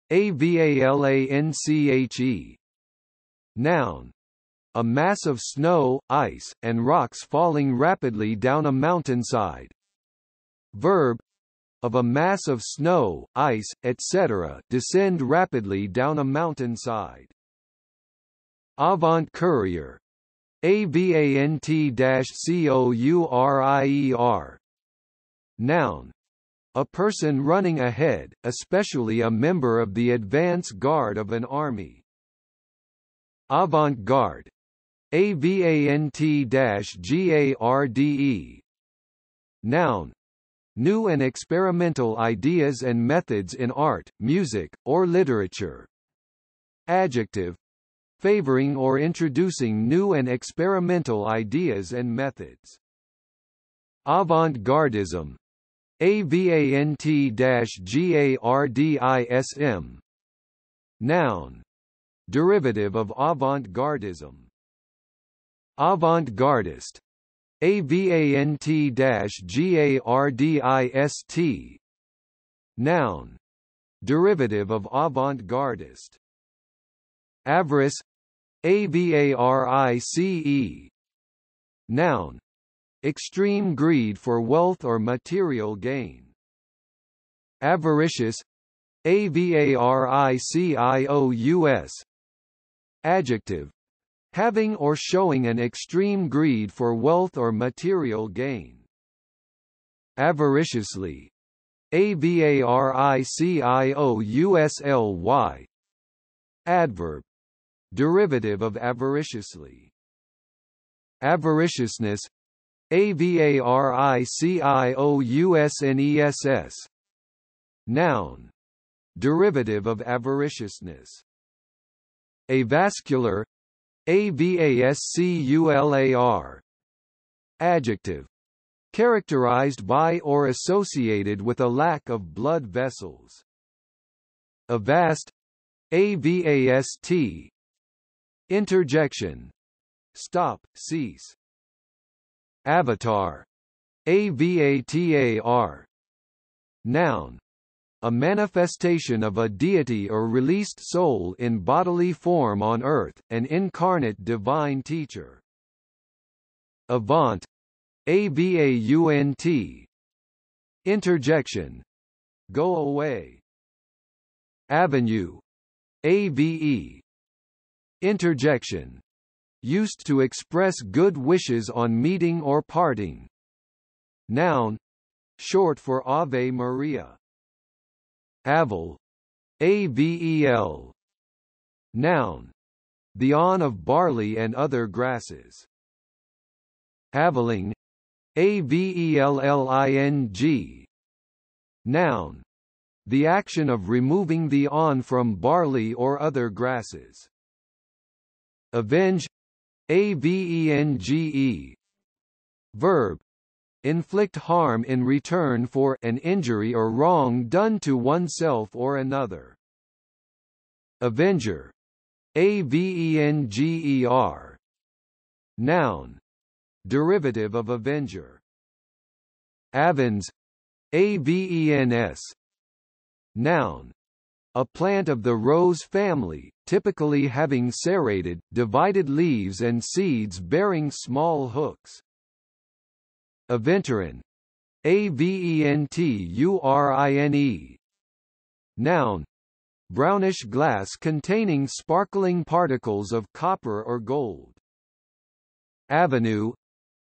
A V A L A N C H E. Noun. A mass of snow, ice, and rocks falling rapidly down a mountainside. Verb. of a mass of snow, ice, et cetera descend rapidly down a mountainside. Avant Courier. A V A N T C O U R I E R. Noun. A person running ahead, especially a member of the advance guard of an army. Avant-garde. A V A N T G A R D E. Noun. New and experimental ideas and methods in art, music, or literature. Adjective. Favoring or introducing new and experimental ideas and methods. Avant-gardism. A V A N T G A R D I S M. Noun. Derivative of avant-gardism. Avant-gardist. A V A N T G A R D I S T. Noun. Derivative of avant-gardist. Avarice. A V A R I C E. Noun. Extreme greed for wealth or material gain. Avaricious. A V A R I C I O U S. Adjective. Having or showing an extreme greed for wealth or material gain. Avariciously. A V A R I C I O U S L Y. Adverb. Derivative of avariciously. Avariciousness. A V A R I C I O U S N E S S. Noun. Derivative of avariciousness. Avascular. A V A S C U L A R. Adjective. Characterized by or associated with a lack of blood vessels. Avast. A V A S T. Interjection. Stop, cease. Avatar. A V A T A R. Noun. A manifestation of a deity or released soul in bodily form on earth, an incarnate divine teacher. Avant. A V A U N T. Interjection. Go away. Avenue. A V E. Interjection. Used to express good wishes on meeting or parting. Noun. Short for Ave Maria. Avel. A V E L. Noun. The awn of barley and other grasses. Aveling. A V E L L I N G. Noun. The action of removing the awn from barley or other grasses. Avenge. A V E N G E. Verb. Inflict harm in return for an injury or wrong done to oneself or another. Avenger. A V E N G E R. Noun. Derivative of avenger. Avens. A V E N S. Noun. A plant of the rose family, typically having serrated, divided leaves and seeds bearing small hooks. Aventurine. A V E N T U R I N E. Noun. Brownish glass containing sparkling particles of copper or gold. Avenue.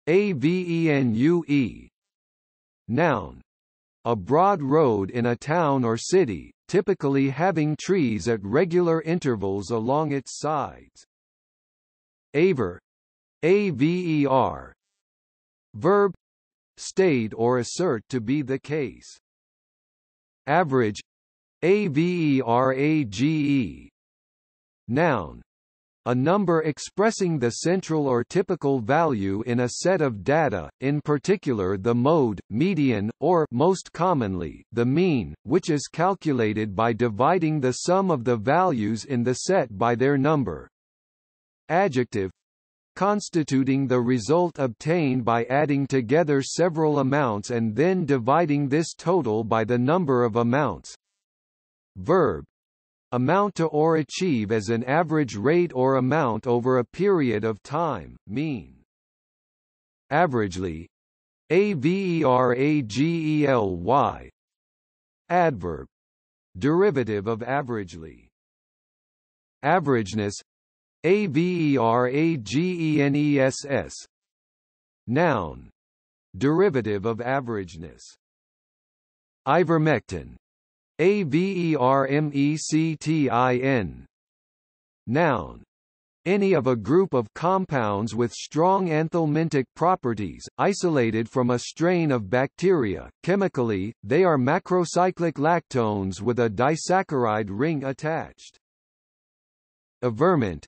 A V E N U E. Noun. A broad road in a town or city, typically having trees at regular intervals along its sides. Aver. A V E R. Verb. State or assert to be the case. Average. A V E R A G E. Noun. A number expressing the central or typical value in a set of data, in particular the mode, median, or most commonly, the mean, which is calculated by dividing the sum of the values in the set by their number. Adjective. Constituting the result obtained by adding together several amounts and then dividing this total by the number of amounts. Verb. Amount to or achieve as an average rate or amount over a period of time, mean. Averagely. A V E R A G E L Y. Adverb, derivative of averagely. Averageness, A V E R A G E N E S S. Noun, derivative of averageness. Ivermectin, A V E R M E C T I N. Noun, any of a group of compounds with strong anthelmintic properties, isolated from a strain of bacteria. Chemically, they are macrocyclic lactones with a disaccharide ring attached. Averment,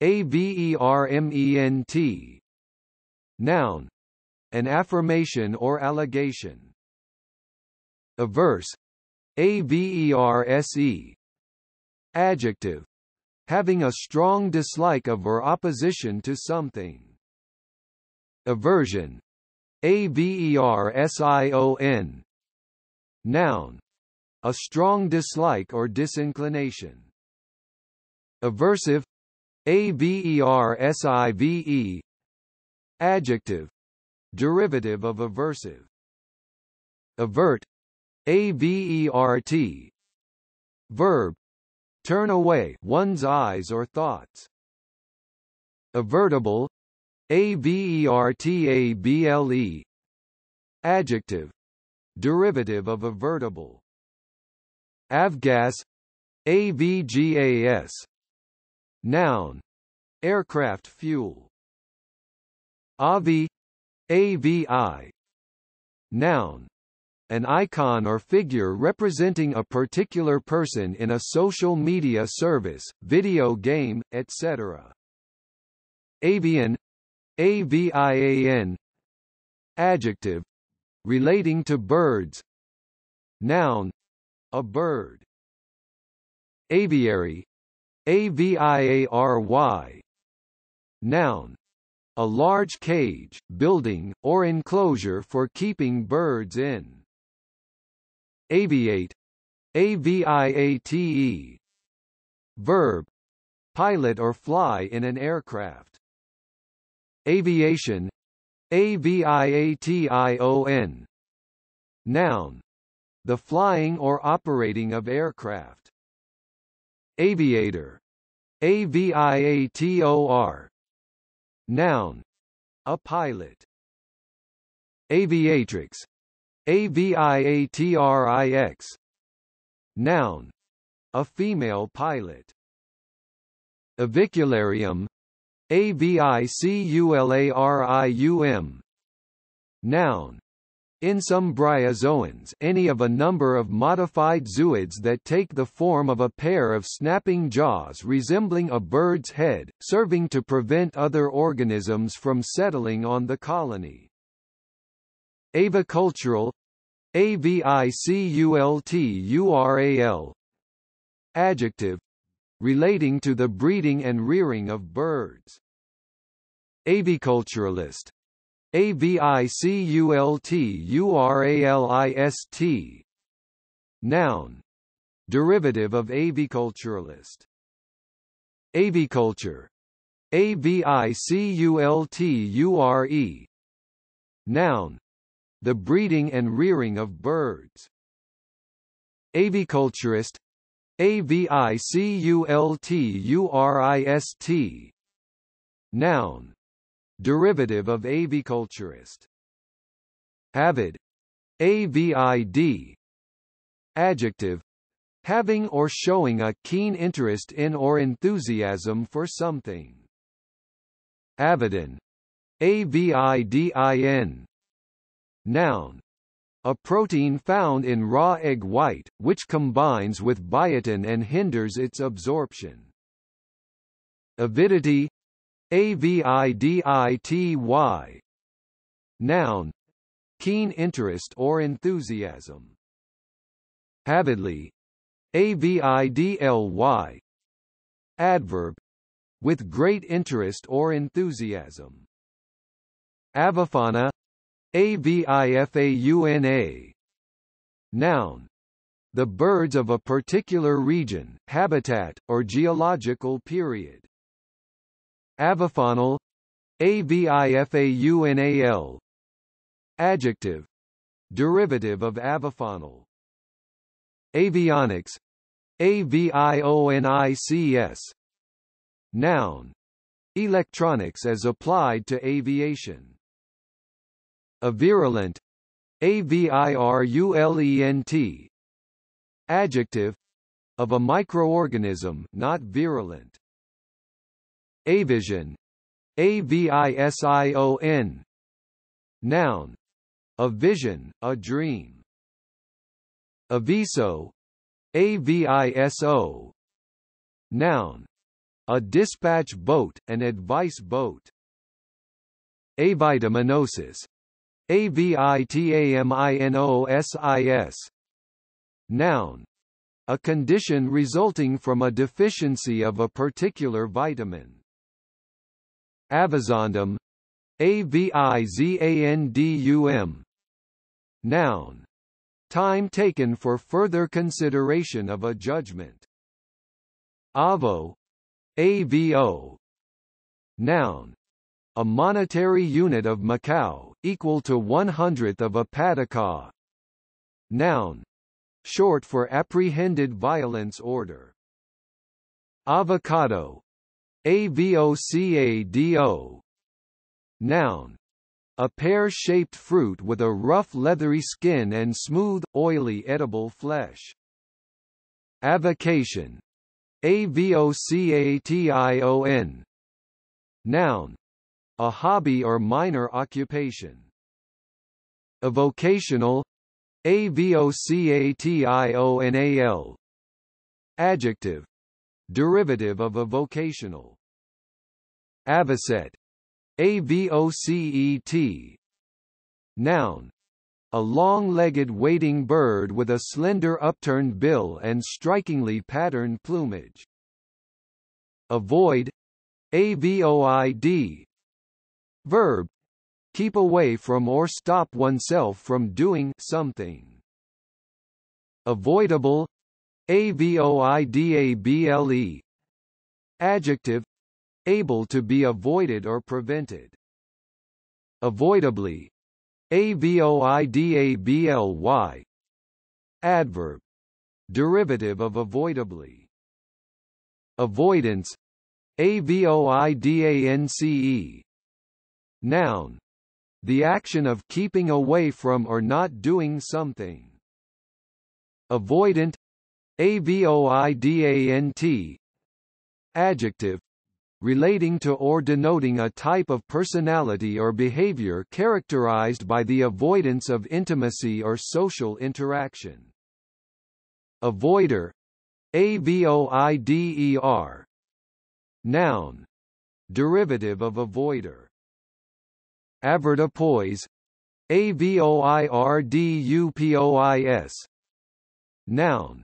A V E R M E N T. Noun, an affirmation or allegation. Averse, A V E R S E. Adjective, having a strong dislike of or opposition to something. Aversion, A V E R S I O N. Noun, a strong dislike or disinclination. Aversive, A V E R S I V E. Adjective, derivative of aversive. Avert, A V E R T. Verb, turn away one's eyes or thoughts. Avertible, A V E R T A B L E. Adjective, derivative of avertible. Avgas, A V G A S. Noun, aircraft fuel. Avi, A V I. Noun, an icon or figure representing a particular person in a social media service, video game, et cetera. Avian, A V I A N. Adjective, relating to birds. Noun, a bird. Aviary, A V I A R Y. Noun, a large cage, building, or enclosure for keeping birds in. Aviate, A V I A T E. Verb, pilot or fly in an aircraft. Aviation, A V I A T I O N. Noun, the flying or operating of aircraft. Aviator, A V I A T O R. Noun, a pilot. Aviatrix, A V I A T R I X. Noun, a female pilot. Avicularium, A V I C U L A R I U M. Noun, in some bryozoans, any of a number of modified zooids that take the form of a pair of snapping jaws resembling a bird's head, serving to prevent other organisms from settling on the colony. Avicultural, A V I C U L T U R A L. Adjective, relating to the breeding and rearing of birds. Aviculturalist, A V I C U L T U R A L I S T. Noun, derivative of aviculturalist. Aviculture, A V I C U L T U R E. Noun, the breeding and rearing of birds. Aviculturist, A V I C U L T U R I S T. Noun, derivative of aviculturist. Avid, A V I D. Adjective, having or showing a keen interest in or enthusiasm for something. Avidin, A V I D I N. Noun, a protein found in raw egg white, which combines with biotin and hinders its absorption. Avidity, A V I D I T Y. Noun, keen interest or enthusiasm. Avidly, A V I D L Y. Adverb, with great interest or enthusiasm. Avifauna, A V I F A U N A. Noun, the birds of a particular region, habitat, or geological period. Avifaunal, A V I F A U N A L. Adjective, derivative of avifaunal. Avionics — A V I O N I C S. Noun — electronics as applied to aviation. Avirulent — A V I R U L E N T. Adjective — of a microorganism, not virulent. Avision — A V I S I O N. Noun — a vision, a dream. Aviso — A V I S O. Noun — a dispatch boat, an advice boat. Avitaminosis — A V I T A M I N O S I S. Noun — a condition resulting from a deficiency of a particular vitamin. Avizandum — A V I Z A N D U M. Noun time taken for further consideration of a judgment. Avo — A V O. Noun — a monetary unit of Macau, equal to one hundredth of a patacao. Noun — short for apprehended violence order. Avocado — A V O C A D O. Noun a pear-shaped fruit with a rough leathery skin and smooth, oily edible flesh. Avocation — A V O C A T I O N. Noun — a hobby or minor occupation. Avocational — A V O C A T I O N A L. Adjective — derivative of avocational. Avocet A V O C E T. Noun a long-legged wading bird with a slender upturned bill and strikingly patterned plumage. Avoid A V O I D. Verb keep away from or stop oneself from doing something. Avoidable A V O I D A B L E. Adjective able to be avoided or prevented. Avoidably A V O I D A B L Y. Adverb derivative of avoidably. Avoidance A V O I D A N C E. Noun the action of keeping away from or not doing something. Avoidant A V O I D A N T. Adjective relating to or denoting a type of personality or behavior characterized by the avoidance of intimacy or social interaction. Avoider A V O I D E R. Noun derivative of avoider. Avoirdupois A V O I R D U P O I S. Noun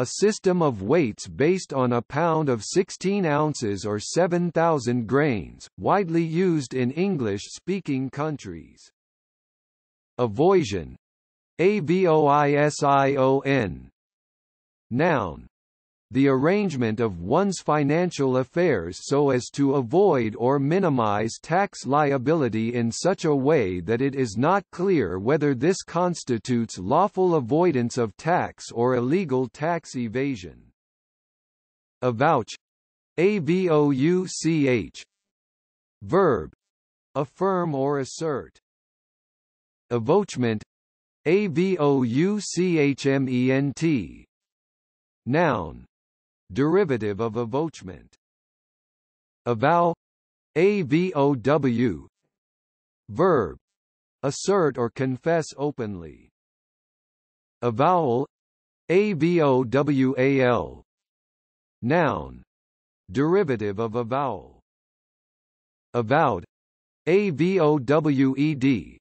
a system of weights based on a pound of sixteen ounces or seven thousand grains, widely used in English-speaking countries. Avoision A V O I S I O N. Noun the arrangement of one's financial affairs so as to avoid or minimize tax liability in such a way that it is not clear whether this constitutes lawful avoidance of tax or illegal tax evasion. Avouch A V O U C H. Verb affirm or assert. Avouchment A V O U C H M E N T. Noun derivative of avouchment. Avow A V O W. Verb assert or confess openly. Avowal A V O W A L. Noun derivative of avowal. Avowed A V O W E D.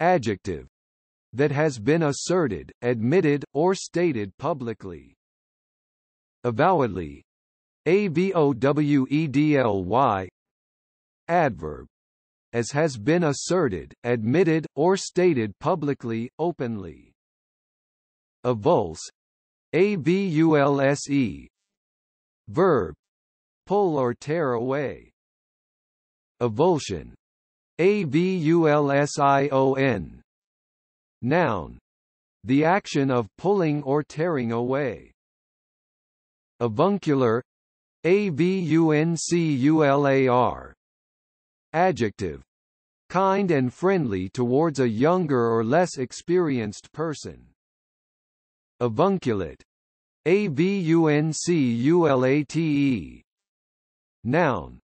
Adjective that has been asserted, admitted, or stated publicly. Avowedly A V O W E D L Y. Adverb as has been asserted, admitted, or stated publicly, openly. Avulse A V U L S E. Verb pull or tear away. Avulsion A V U L S I O N. Noun The action of pulling or tearing away. Avuncular, A V U N C U L A R. Adjective. Kind and friendly towards a younger or less experienced person. Avunculate. A V U N C U L A T E. Noun.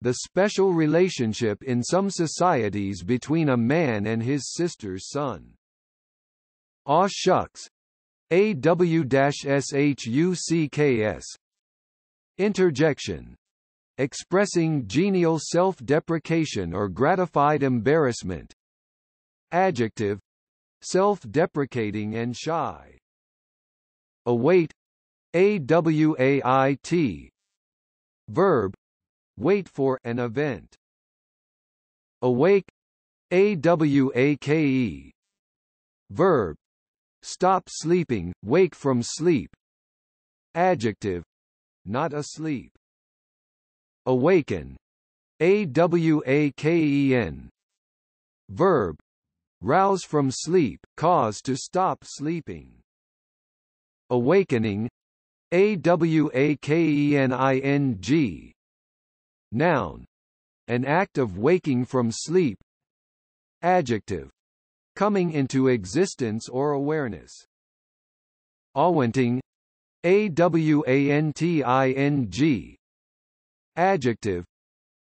The special relationship in some societies between a man and his sister's son. Aw shucks. A W S H U C K S. Interjection. Expressing genial self-deprecation or gratified embarrassment. Adjective. Self-deprecating and shy. Await. A W A I T. Verb. Wait for an event. Awake. A W A K E. Verb. Stop sleeping, wake from sleep. Adjective. Not asleep. Awaken. A W A K E N. Verb. Rouse from sleep, cause to stop sleeping. Awakening. A W A K E N I N G. Noun. An act of waking from sleep. Adjective. Coming into existence or awareness. Awanting. A W A N T I N G. Adjective.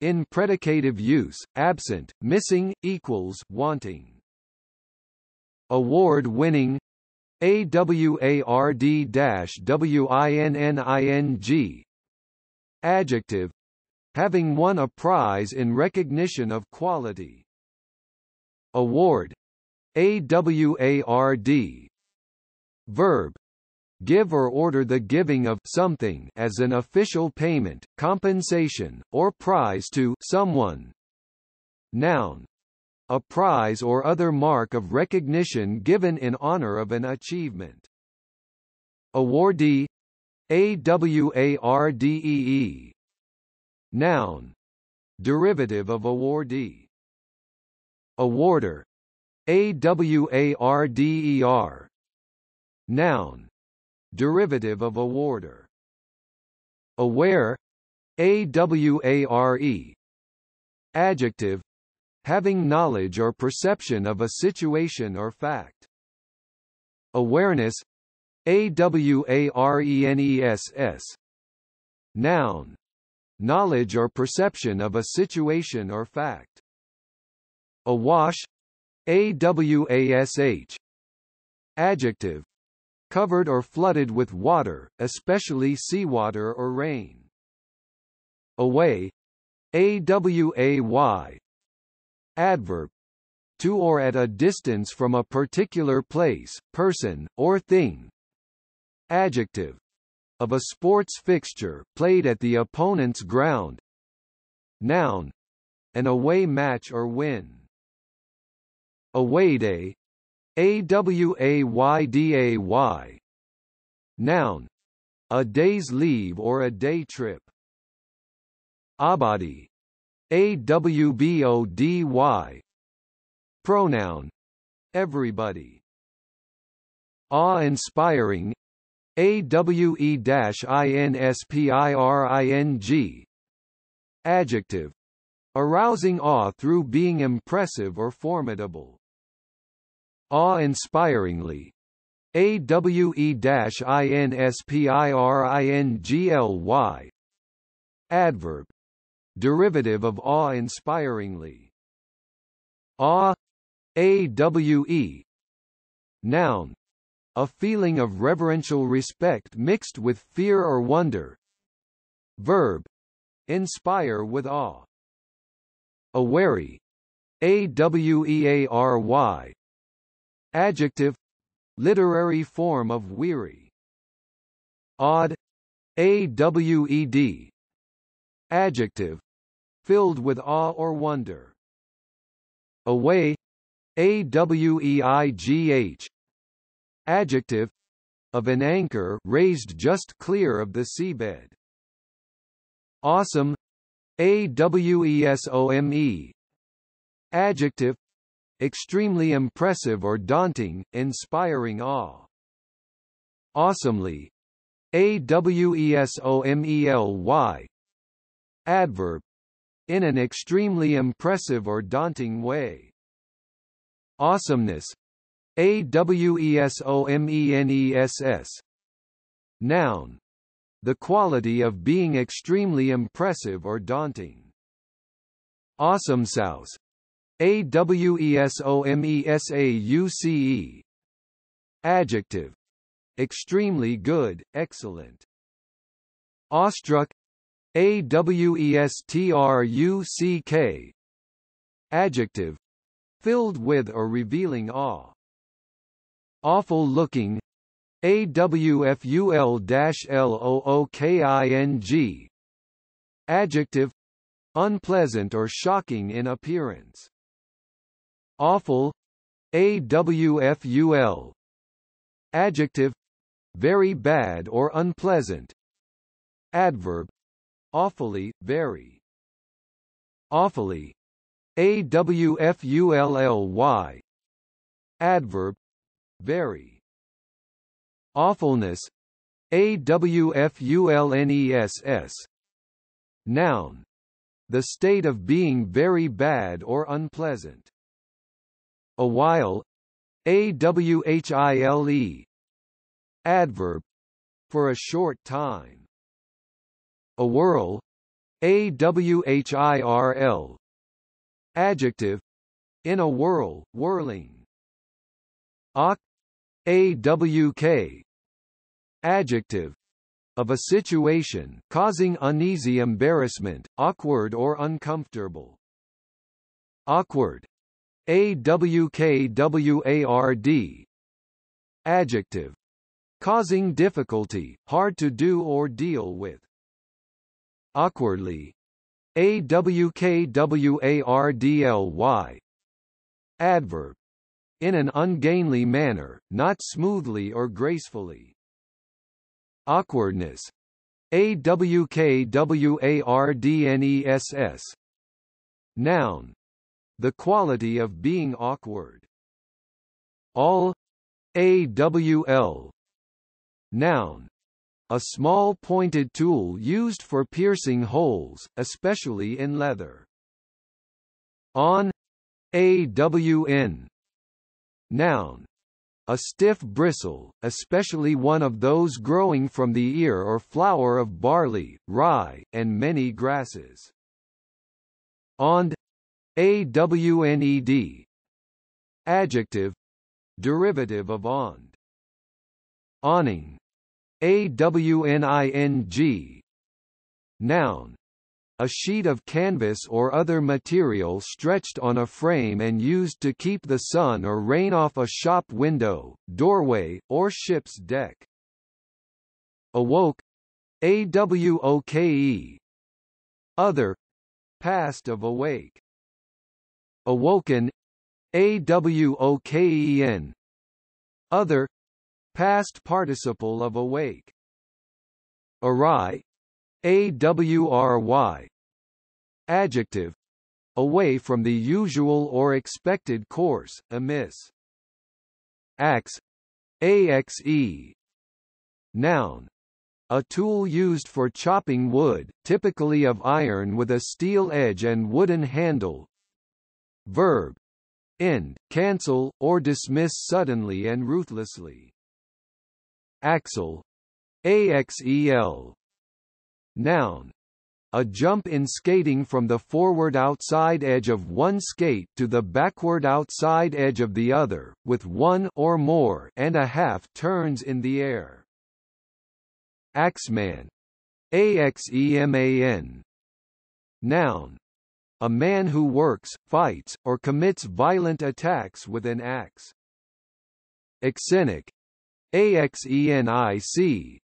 In predicative use, absent, missing, equals, wanting. Award-winning. A W A R D W I N N I N G. Adjective. Having won a prize in recognition of quality. Award. A W A R D. Verb. Give or order the giving of something as an official payment, compensation, or prize to someone. Noun. A prize or other mark of recognition given in honor of an achievement. Awardee. A W A R D E E. Noun. Derivative of awardee. Awarder. A W A R D E R. Noun. Derivative of awarder. Aware. A W A R E. Adjective. Having knowledge or perception of a situation or fact. Awareness. A W A R E N E S S. Noun. Knowledge or perception of a situation or fact. Awash. A W A S H. Adjective. Covered or flooded with water, especially seawater or rain. Away. A W A Y. Adverb. To or at a distance from a particular place, person, or thing. Adjective. Of a sports fixture played at the opponent's ground. Noun. An away match or win. Awayday. A W A Y D A Y. Noun. A day's leave or a day trip. Abadi. A W B O D Y. Pronoun. Everybody. Awe-inspiring. A W E I N S P I R I N G. Adjective. Arousing awe through being impressive or formidable. Awe-inspiringly. A W E I N S P I R I N G L Y. Adverb. Derivative of awe-inspiringly. Awe. A W E. Noun. A feeling of reverential respect mixed with fear or wonder. Verb. Inspire with awe. Awary. A W E A R Y. Adjective. Literary form of weary. Awed. A W E D. Adjective. Filled with awe or wonder. Away. A W E I G H. Adjective. Of an anchor raised just clear of the seabed. Awesome. A W E S O M E. Adjective. extremely impressive or daunting, inspiring awe. Awesomely. Awesomely. Adverb. In an extremely impressive or daunting way. Awesomeness. Awesomeness. Noun. The quality of being extremely impressive or daunting. Awesomesouse. Awesomesauce. Adjective. Extremely good, excellent. Awestruck. Awestruck. Adjective. Filled with or revealing awe. Awful looking. Awful-looking. Adjective. Unpleasant or shocking in appearance. Awful. Awful. Adjective. Very bad or unpleasant. Adverb. Awfully, very. Awfully. Awfully. Adverb. Very. Awfulness. Awfulness. Noun. The state of being very bad or unpleasant. Awhile. Awhile. Adverb. For a short time. Awhirl. Awhirl. Adjective. In a whirl, whirling. Awk. Awk. Adjective. Of a situation, causing uneasy embarrassment, awkward or uncomfortable. Awkward. Awkward. Adjective. Causing difficulty, hard to do or deal with. Awkwardly. Awkwardly. Adverb. In an ungainly manner, not smoothly or gracefully. Awkwardness. Awkwardness. Noun. The quality of being awkward. All. Awl. Noun. A small pointed tool used for piercing holes, especially in leather. On. Awn. Noun. A stiff bristle, especially one of those growing from the ear or flour of barley, rye, and many grasses. Awned. Awned. Adjective. Derivative of awned. Awning. Awning. Noun. A sheet of canvas or other material stretched on a frame and used to keep the sun or rain off a shop window, doorway, or ship's deck. Awoke. Awoke. Other. Past of awake. Awoken. Awoken. Other. Past participle of awake. Awry. Awry. Adjective. Away from the usual or expected course, amiss. Axe. Axe. Noun. A tool used for chopping wood, typically of iron with a steel edge and wooden handle. Verb. End, cancel, or dismiss suddenly and ruthlessly. Axle. Axel. Noun. A jump in skating from the forward outside edge of one skate to the backward outside edge of the other, with one or more and a half turns in the air. Axeman. Axeman. Noun. A man who works, fights, or commits violent attacks with an axe. Axenic. Axenic.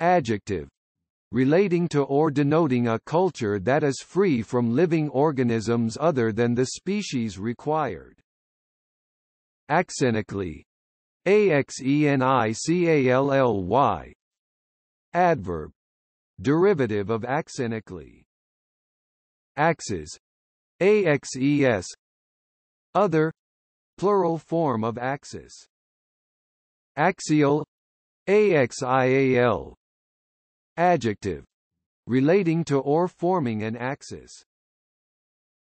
Adjective. Relating to or denoting a culture that is free from living organisms other than the species required. Axenically. Axenically. Adverb. Derivative of axenically. Axes. Axes. Other, plural form of axis. Axial, axial. Adjective, relating to or forming an axis.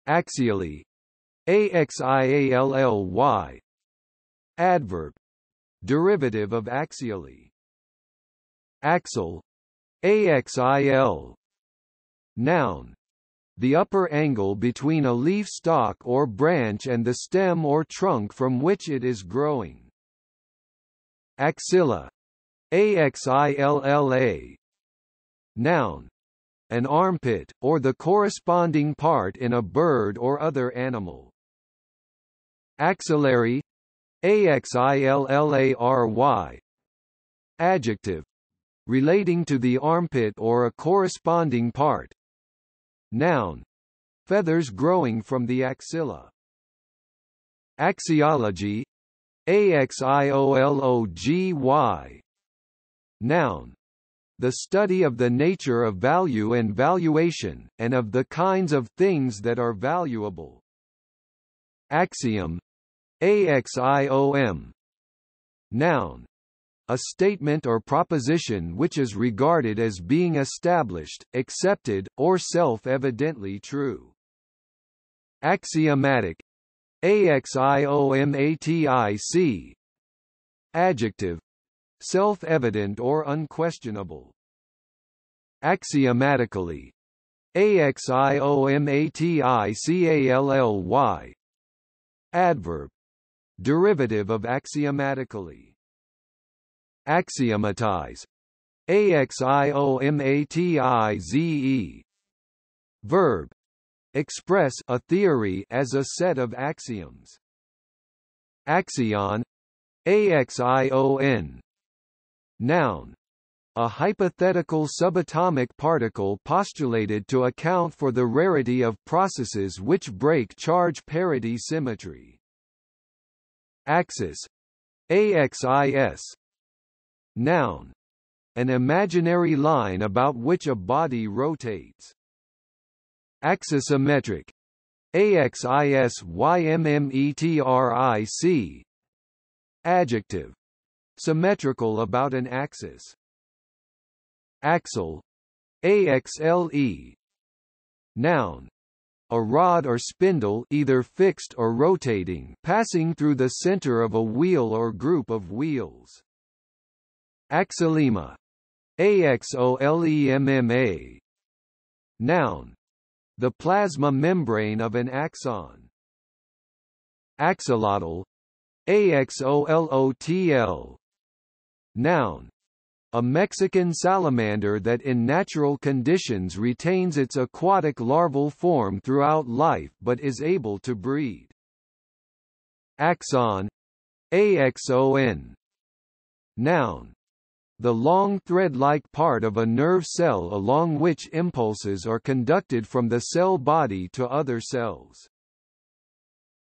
Axially, axilly. Adverb, derivative of axially. Axil, axil. Noun, the upper angle between a leaf stalk or branch and the stem or trunk from which it is growing. Axilla, axilla. Noun, an armpit, or the corresponding part in a bird or other animal. Axillary, axillary. Adjective, relating to the armpit or a corresponding part. Noun, feathers growing from the axilla. Axiology, axiology. Noun, the study of the nature of value and valuation, and of the kinds of things that are valuable. Axiom, axiom. Noun, a statement or proposition which is regarded as being established, accepted, or self-evidently true. Axiomatic, axiomatic. Adjective, self-evident or unquestionable. Axiomatically, axiomatically. Adverb, derivative of axiomatically. Axiomatize, axiomatize. Verb, express a theory as a set of axioms. Axion, axion. Noun, a hypothetical subatomic particle postulated to account for the rarity of processes which break charge parity symmetry. Axis, axis. Noun, an imaginary line about which a body rotates. Axisymmetric, axisymmetric. Adjective, symmetrical about an axis. Axle, axle. Noun, a rod or spindle, either fixed or rotating, passing through the center of a wheel or group of wheels. Axolema, axolemma. Noun, the plasma membrane of an axon. Axolotl, axolotl. Noun, a Mexican salamander that in natural conditions retains its aquatic larval form throughout life but is able to breed. Axon, axon. Noun, the long thread-like part of a nerve cell along which impulses are conducted from the cell body to other cells.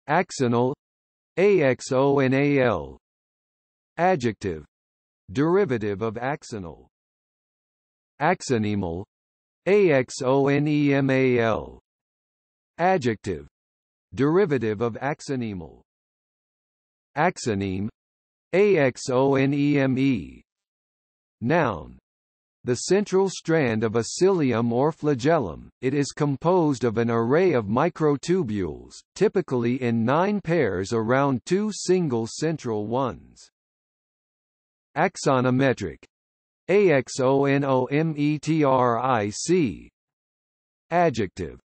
Axonal, axonal. Adjective, derivative of axonal. Axonemal, axonemal. Adjective, derivative of axonemal. Axoneme, axoneme. Noun, the central strand of a cilium or flagellum. It is composed of an array of microtubules, typically in nine pairs around two single central ones. Axonometric, axonometric. Adjective,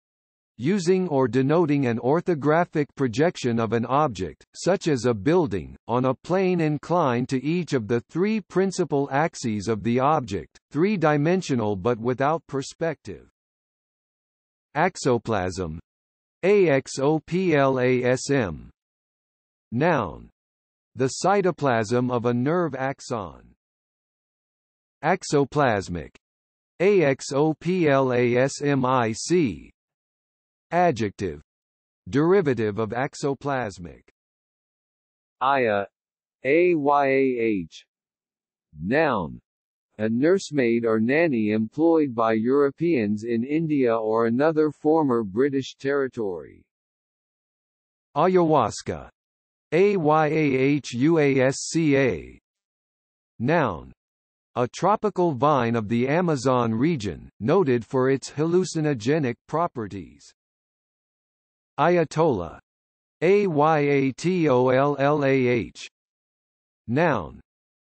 using or denoting an orthographic projection of an object, such as a building, on a plane inclined to each of the three principal axes of the object, three-dimensional but without perspective. Axoplasm, axoplasm. Noun, the cytoplasm of a nerve axon. Axoplasmic, axoplasmic. Adjective, derivative of axoplasmic. Aya, ayah. Noun, a nursemaid or nanny employed by Europeans in India or another former British territory. Ayahuasca. A Y A H U A S C A. Noun. A tropical vine of the Amazon region, noted for its hallucinogenic properties. Ayatollah. A Y A T O L L A H. Noun.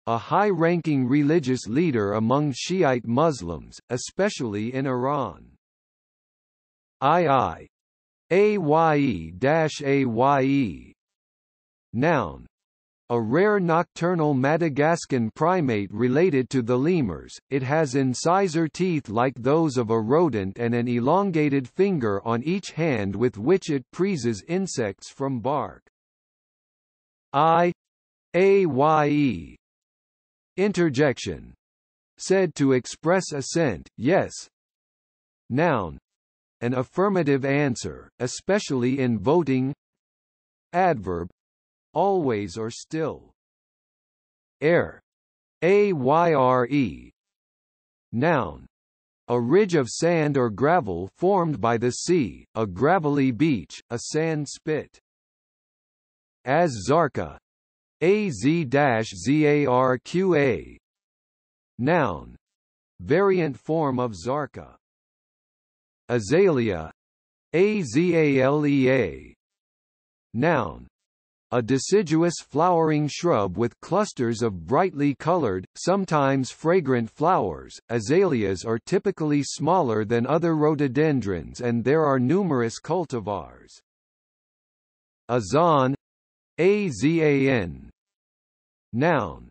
A high-ranking religious leader among Shiite Muslims, especially in Iran. Ayye. A Y E A Y E. Noun. A rare nocturnal Madagascan primate related to the lemurs, it has incisor teeth like those of a rodent and an elongated finger on each hand with which it preases insects from bark. I A Y E. Interjection. Said to express assent, yes. Noun. An affirmative answer, especially in voting. Adverb. Always or still. Air. A Y R E. Noun. A ridge of sand or gravel formed by the sea, a gravelly beach, a sand spit. Az-Zarqa. A Z Z A R Q A. Noun. Variant form of Zarqa. Azalea. A Z A L E A. Noun. A deciduous flowering shrub with clusters of brightly colored, sometimes fragrant flowers. Azaleas are typically smaller than other rhododendrons and there are numerous cultivars. Azan. A Z A N. Noun.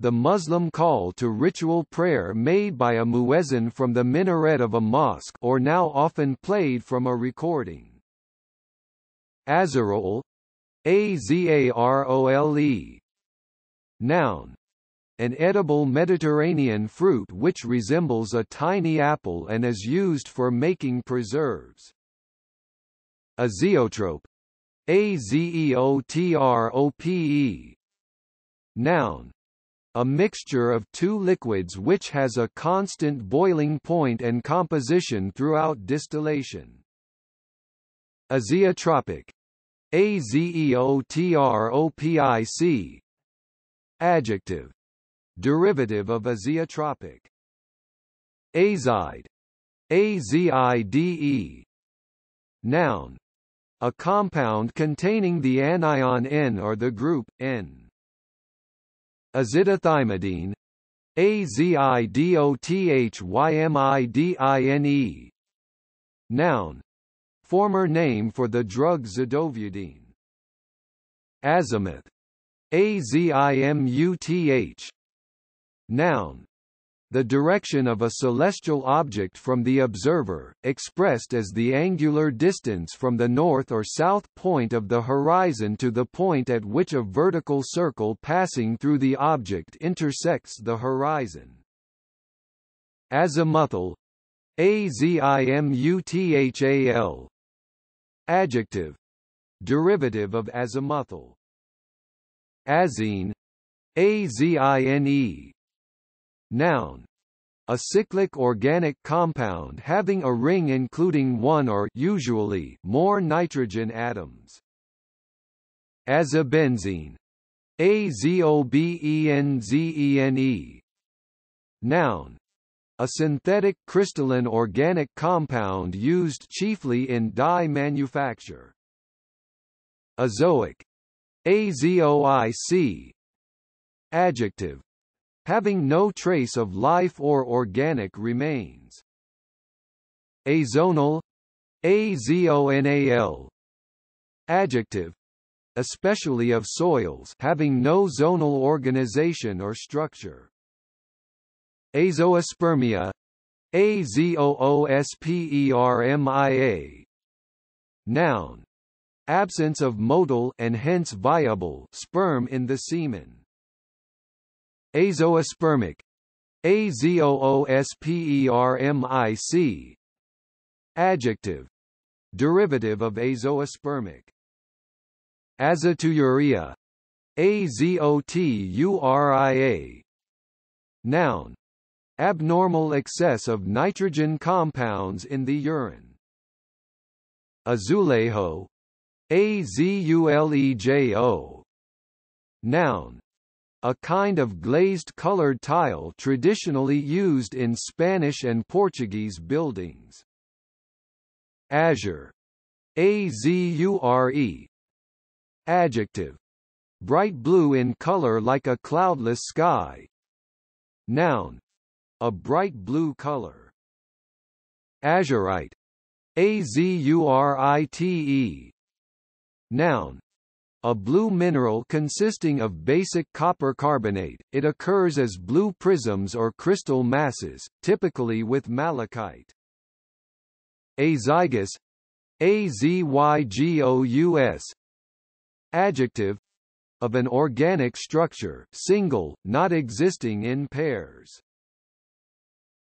The Muslim call to ritual prayer made by a muezzin from the minaret of a mosque, or now often played from a recording. Azarole. A Z A R O L E. Noun. An edible Mediterranean fruit which resembles a tiny apple and is used for making preserves. A zeotrope. A Z E O T R O P E. Noun. A mixture of two liquids which has a constant boiling point and composition throughout distillation. Azeotropic. A Z E O T R O P I C. Adjective. Derivative of azeotropic. Azide. A Z I D E. Noun. A compound containing the anion N or the group N. Azidotymidine. A Z I D O T H Y M I D I N E. Noun. Former name for the drug zidovudine. Azimuth. A Z I M U T H. Noun. The direction of a celestial object from the observer, expressed as the angular distance from the north or south point of the horizon to the point at which a vertical circle passing through the object intersects the horizon. Azimuthal. A Z I M U T H A L. Adjective. Derivative of azimuthal. Azine. A Z I N E. Noun. A cyclic organic compound having a ring including one or usually more nitrogen atoms. Azobenzene. A Z O B E N Z E N E. Noun. A synthetic crystalline organic compound used chiefly in dye manufacture. Azoic. A Z O I C. Adjective. Having no trace of life or organic remains. Azonal. A Z O N A L. Adjective. Especially of soils having no zonal organization or structure. Azoospermia. A Z O O S P E R M I A. Noun. Absence of motile and hence viable sperm in the semen. Azoospermic. A Z O O S P E R M I C. Adjective. Derivative of azoospermic. Azoturia. A Z O T U R I A. Noun. Abnormal excess of nitrogen compounds in the urine. Azulejo. Azulejo. Noun. A kind of glazed colored tile traditionally used in Spanish and Portuguese buildings. Azure. A Z U R E. Adjective. Bright blue in color like a cloudless sky. Noun. A bright blue color. Azurite. A Z U R I T E. Noun. A blue mineral consisting of basic copper carbonate. It occurs as blue prisms or crystal masses, typically with malachite. Azygous. A Z Y G O U S. Adjective. Of an organic structure, single, not existing in pairs.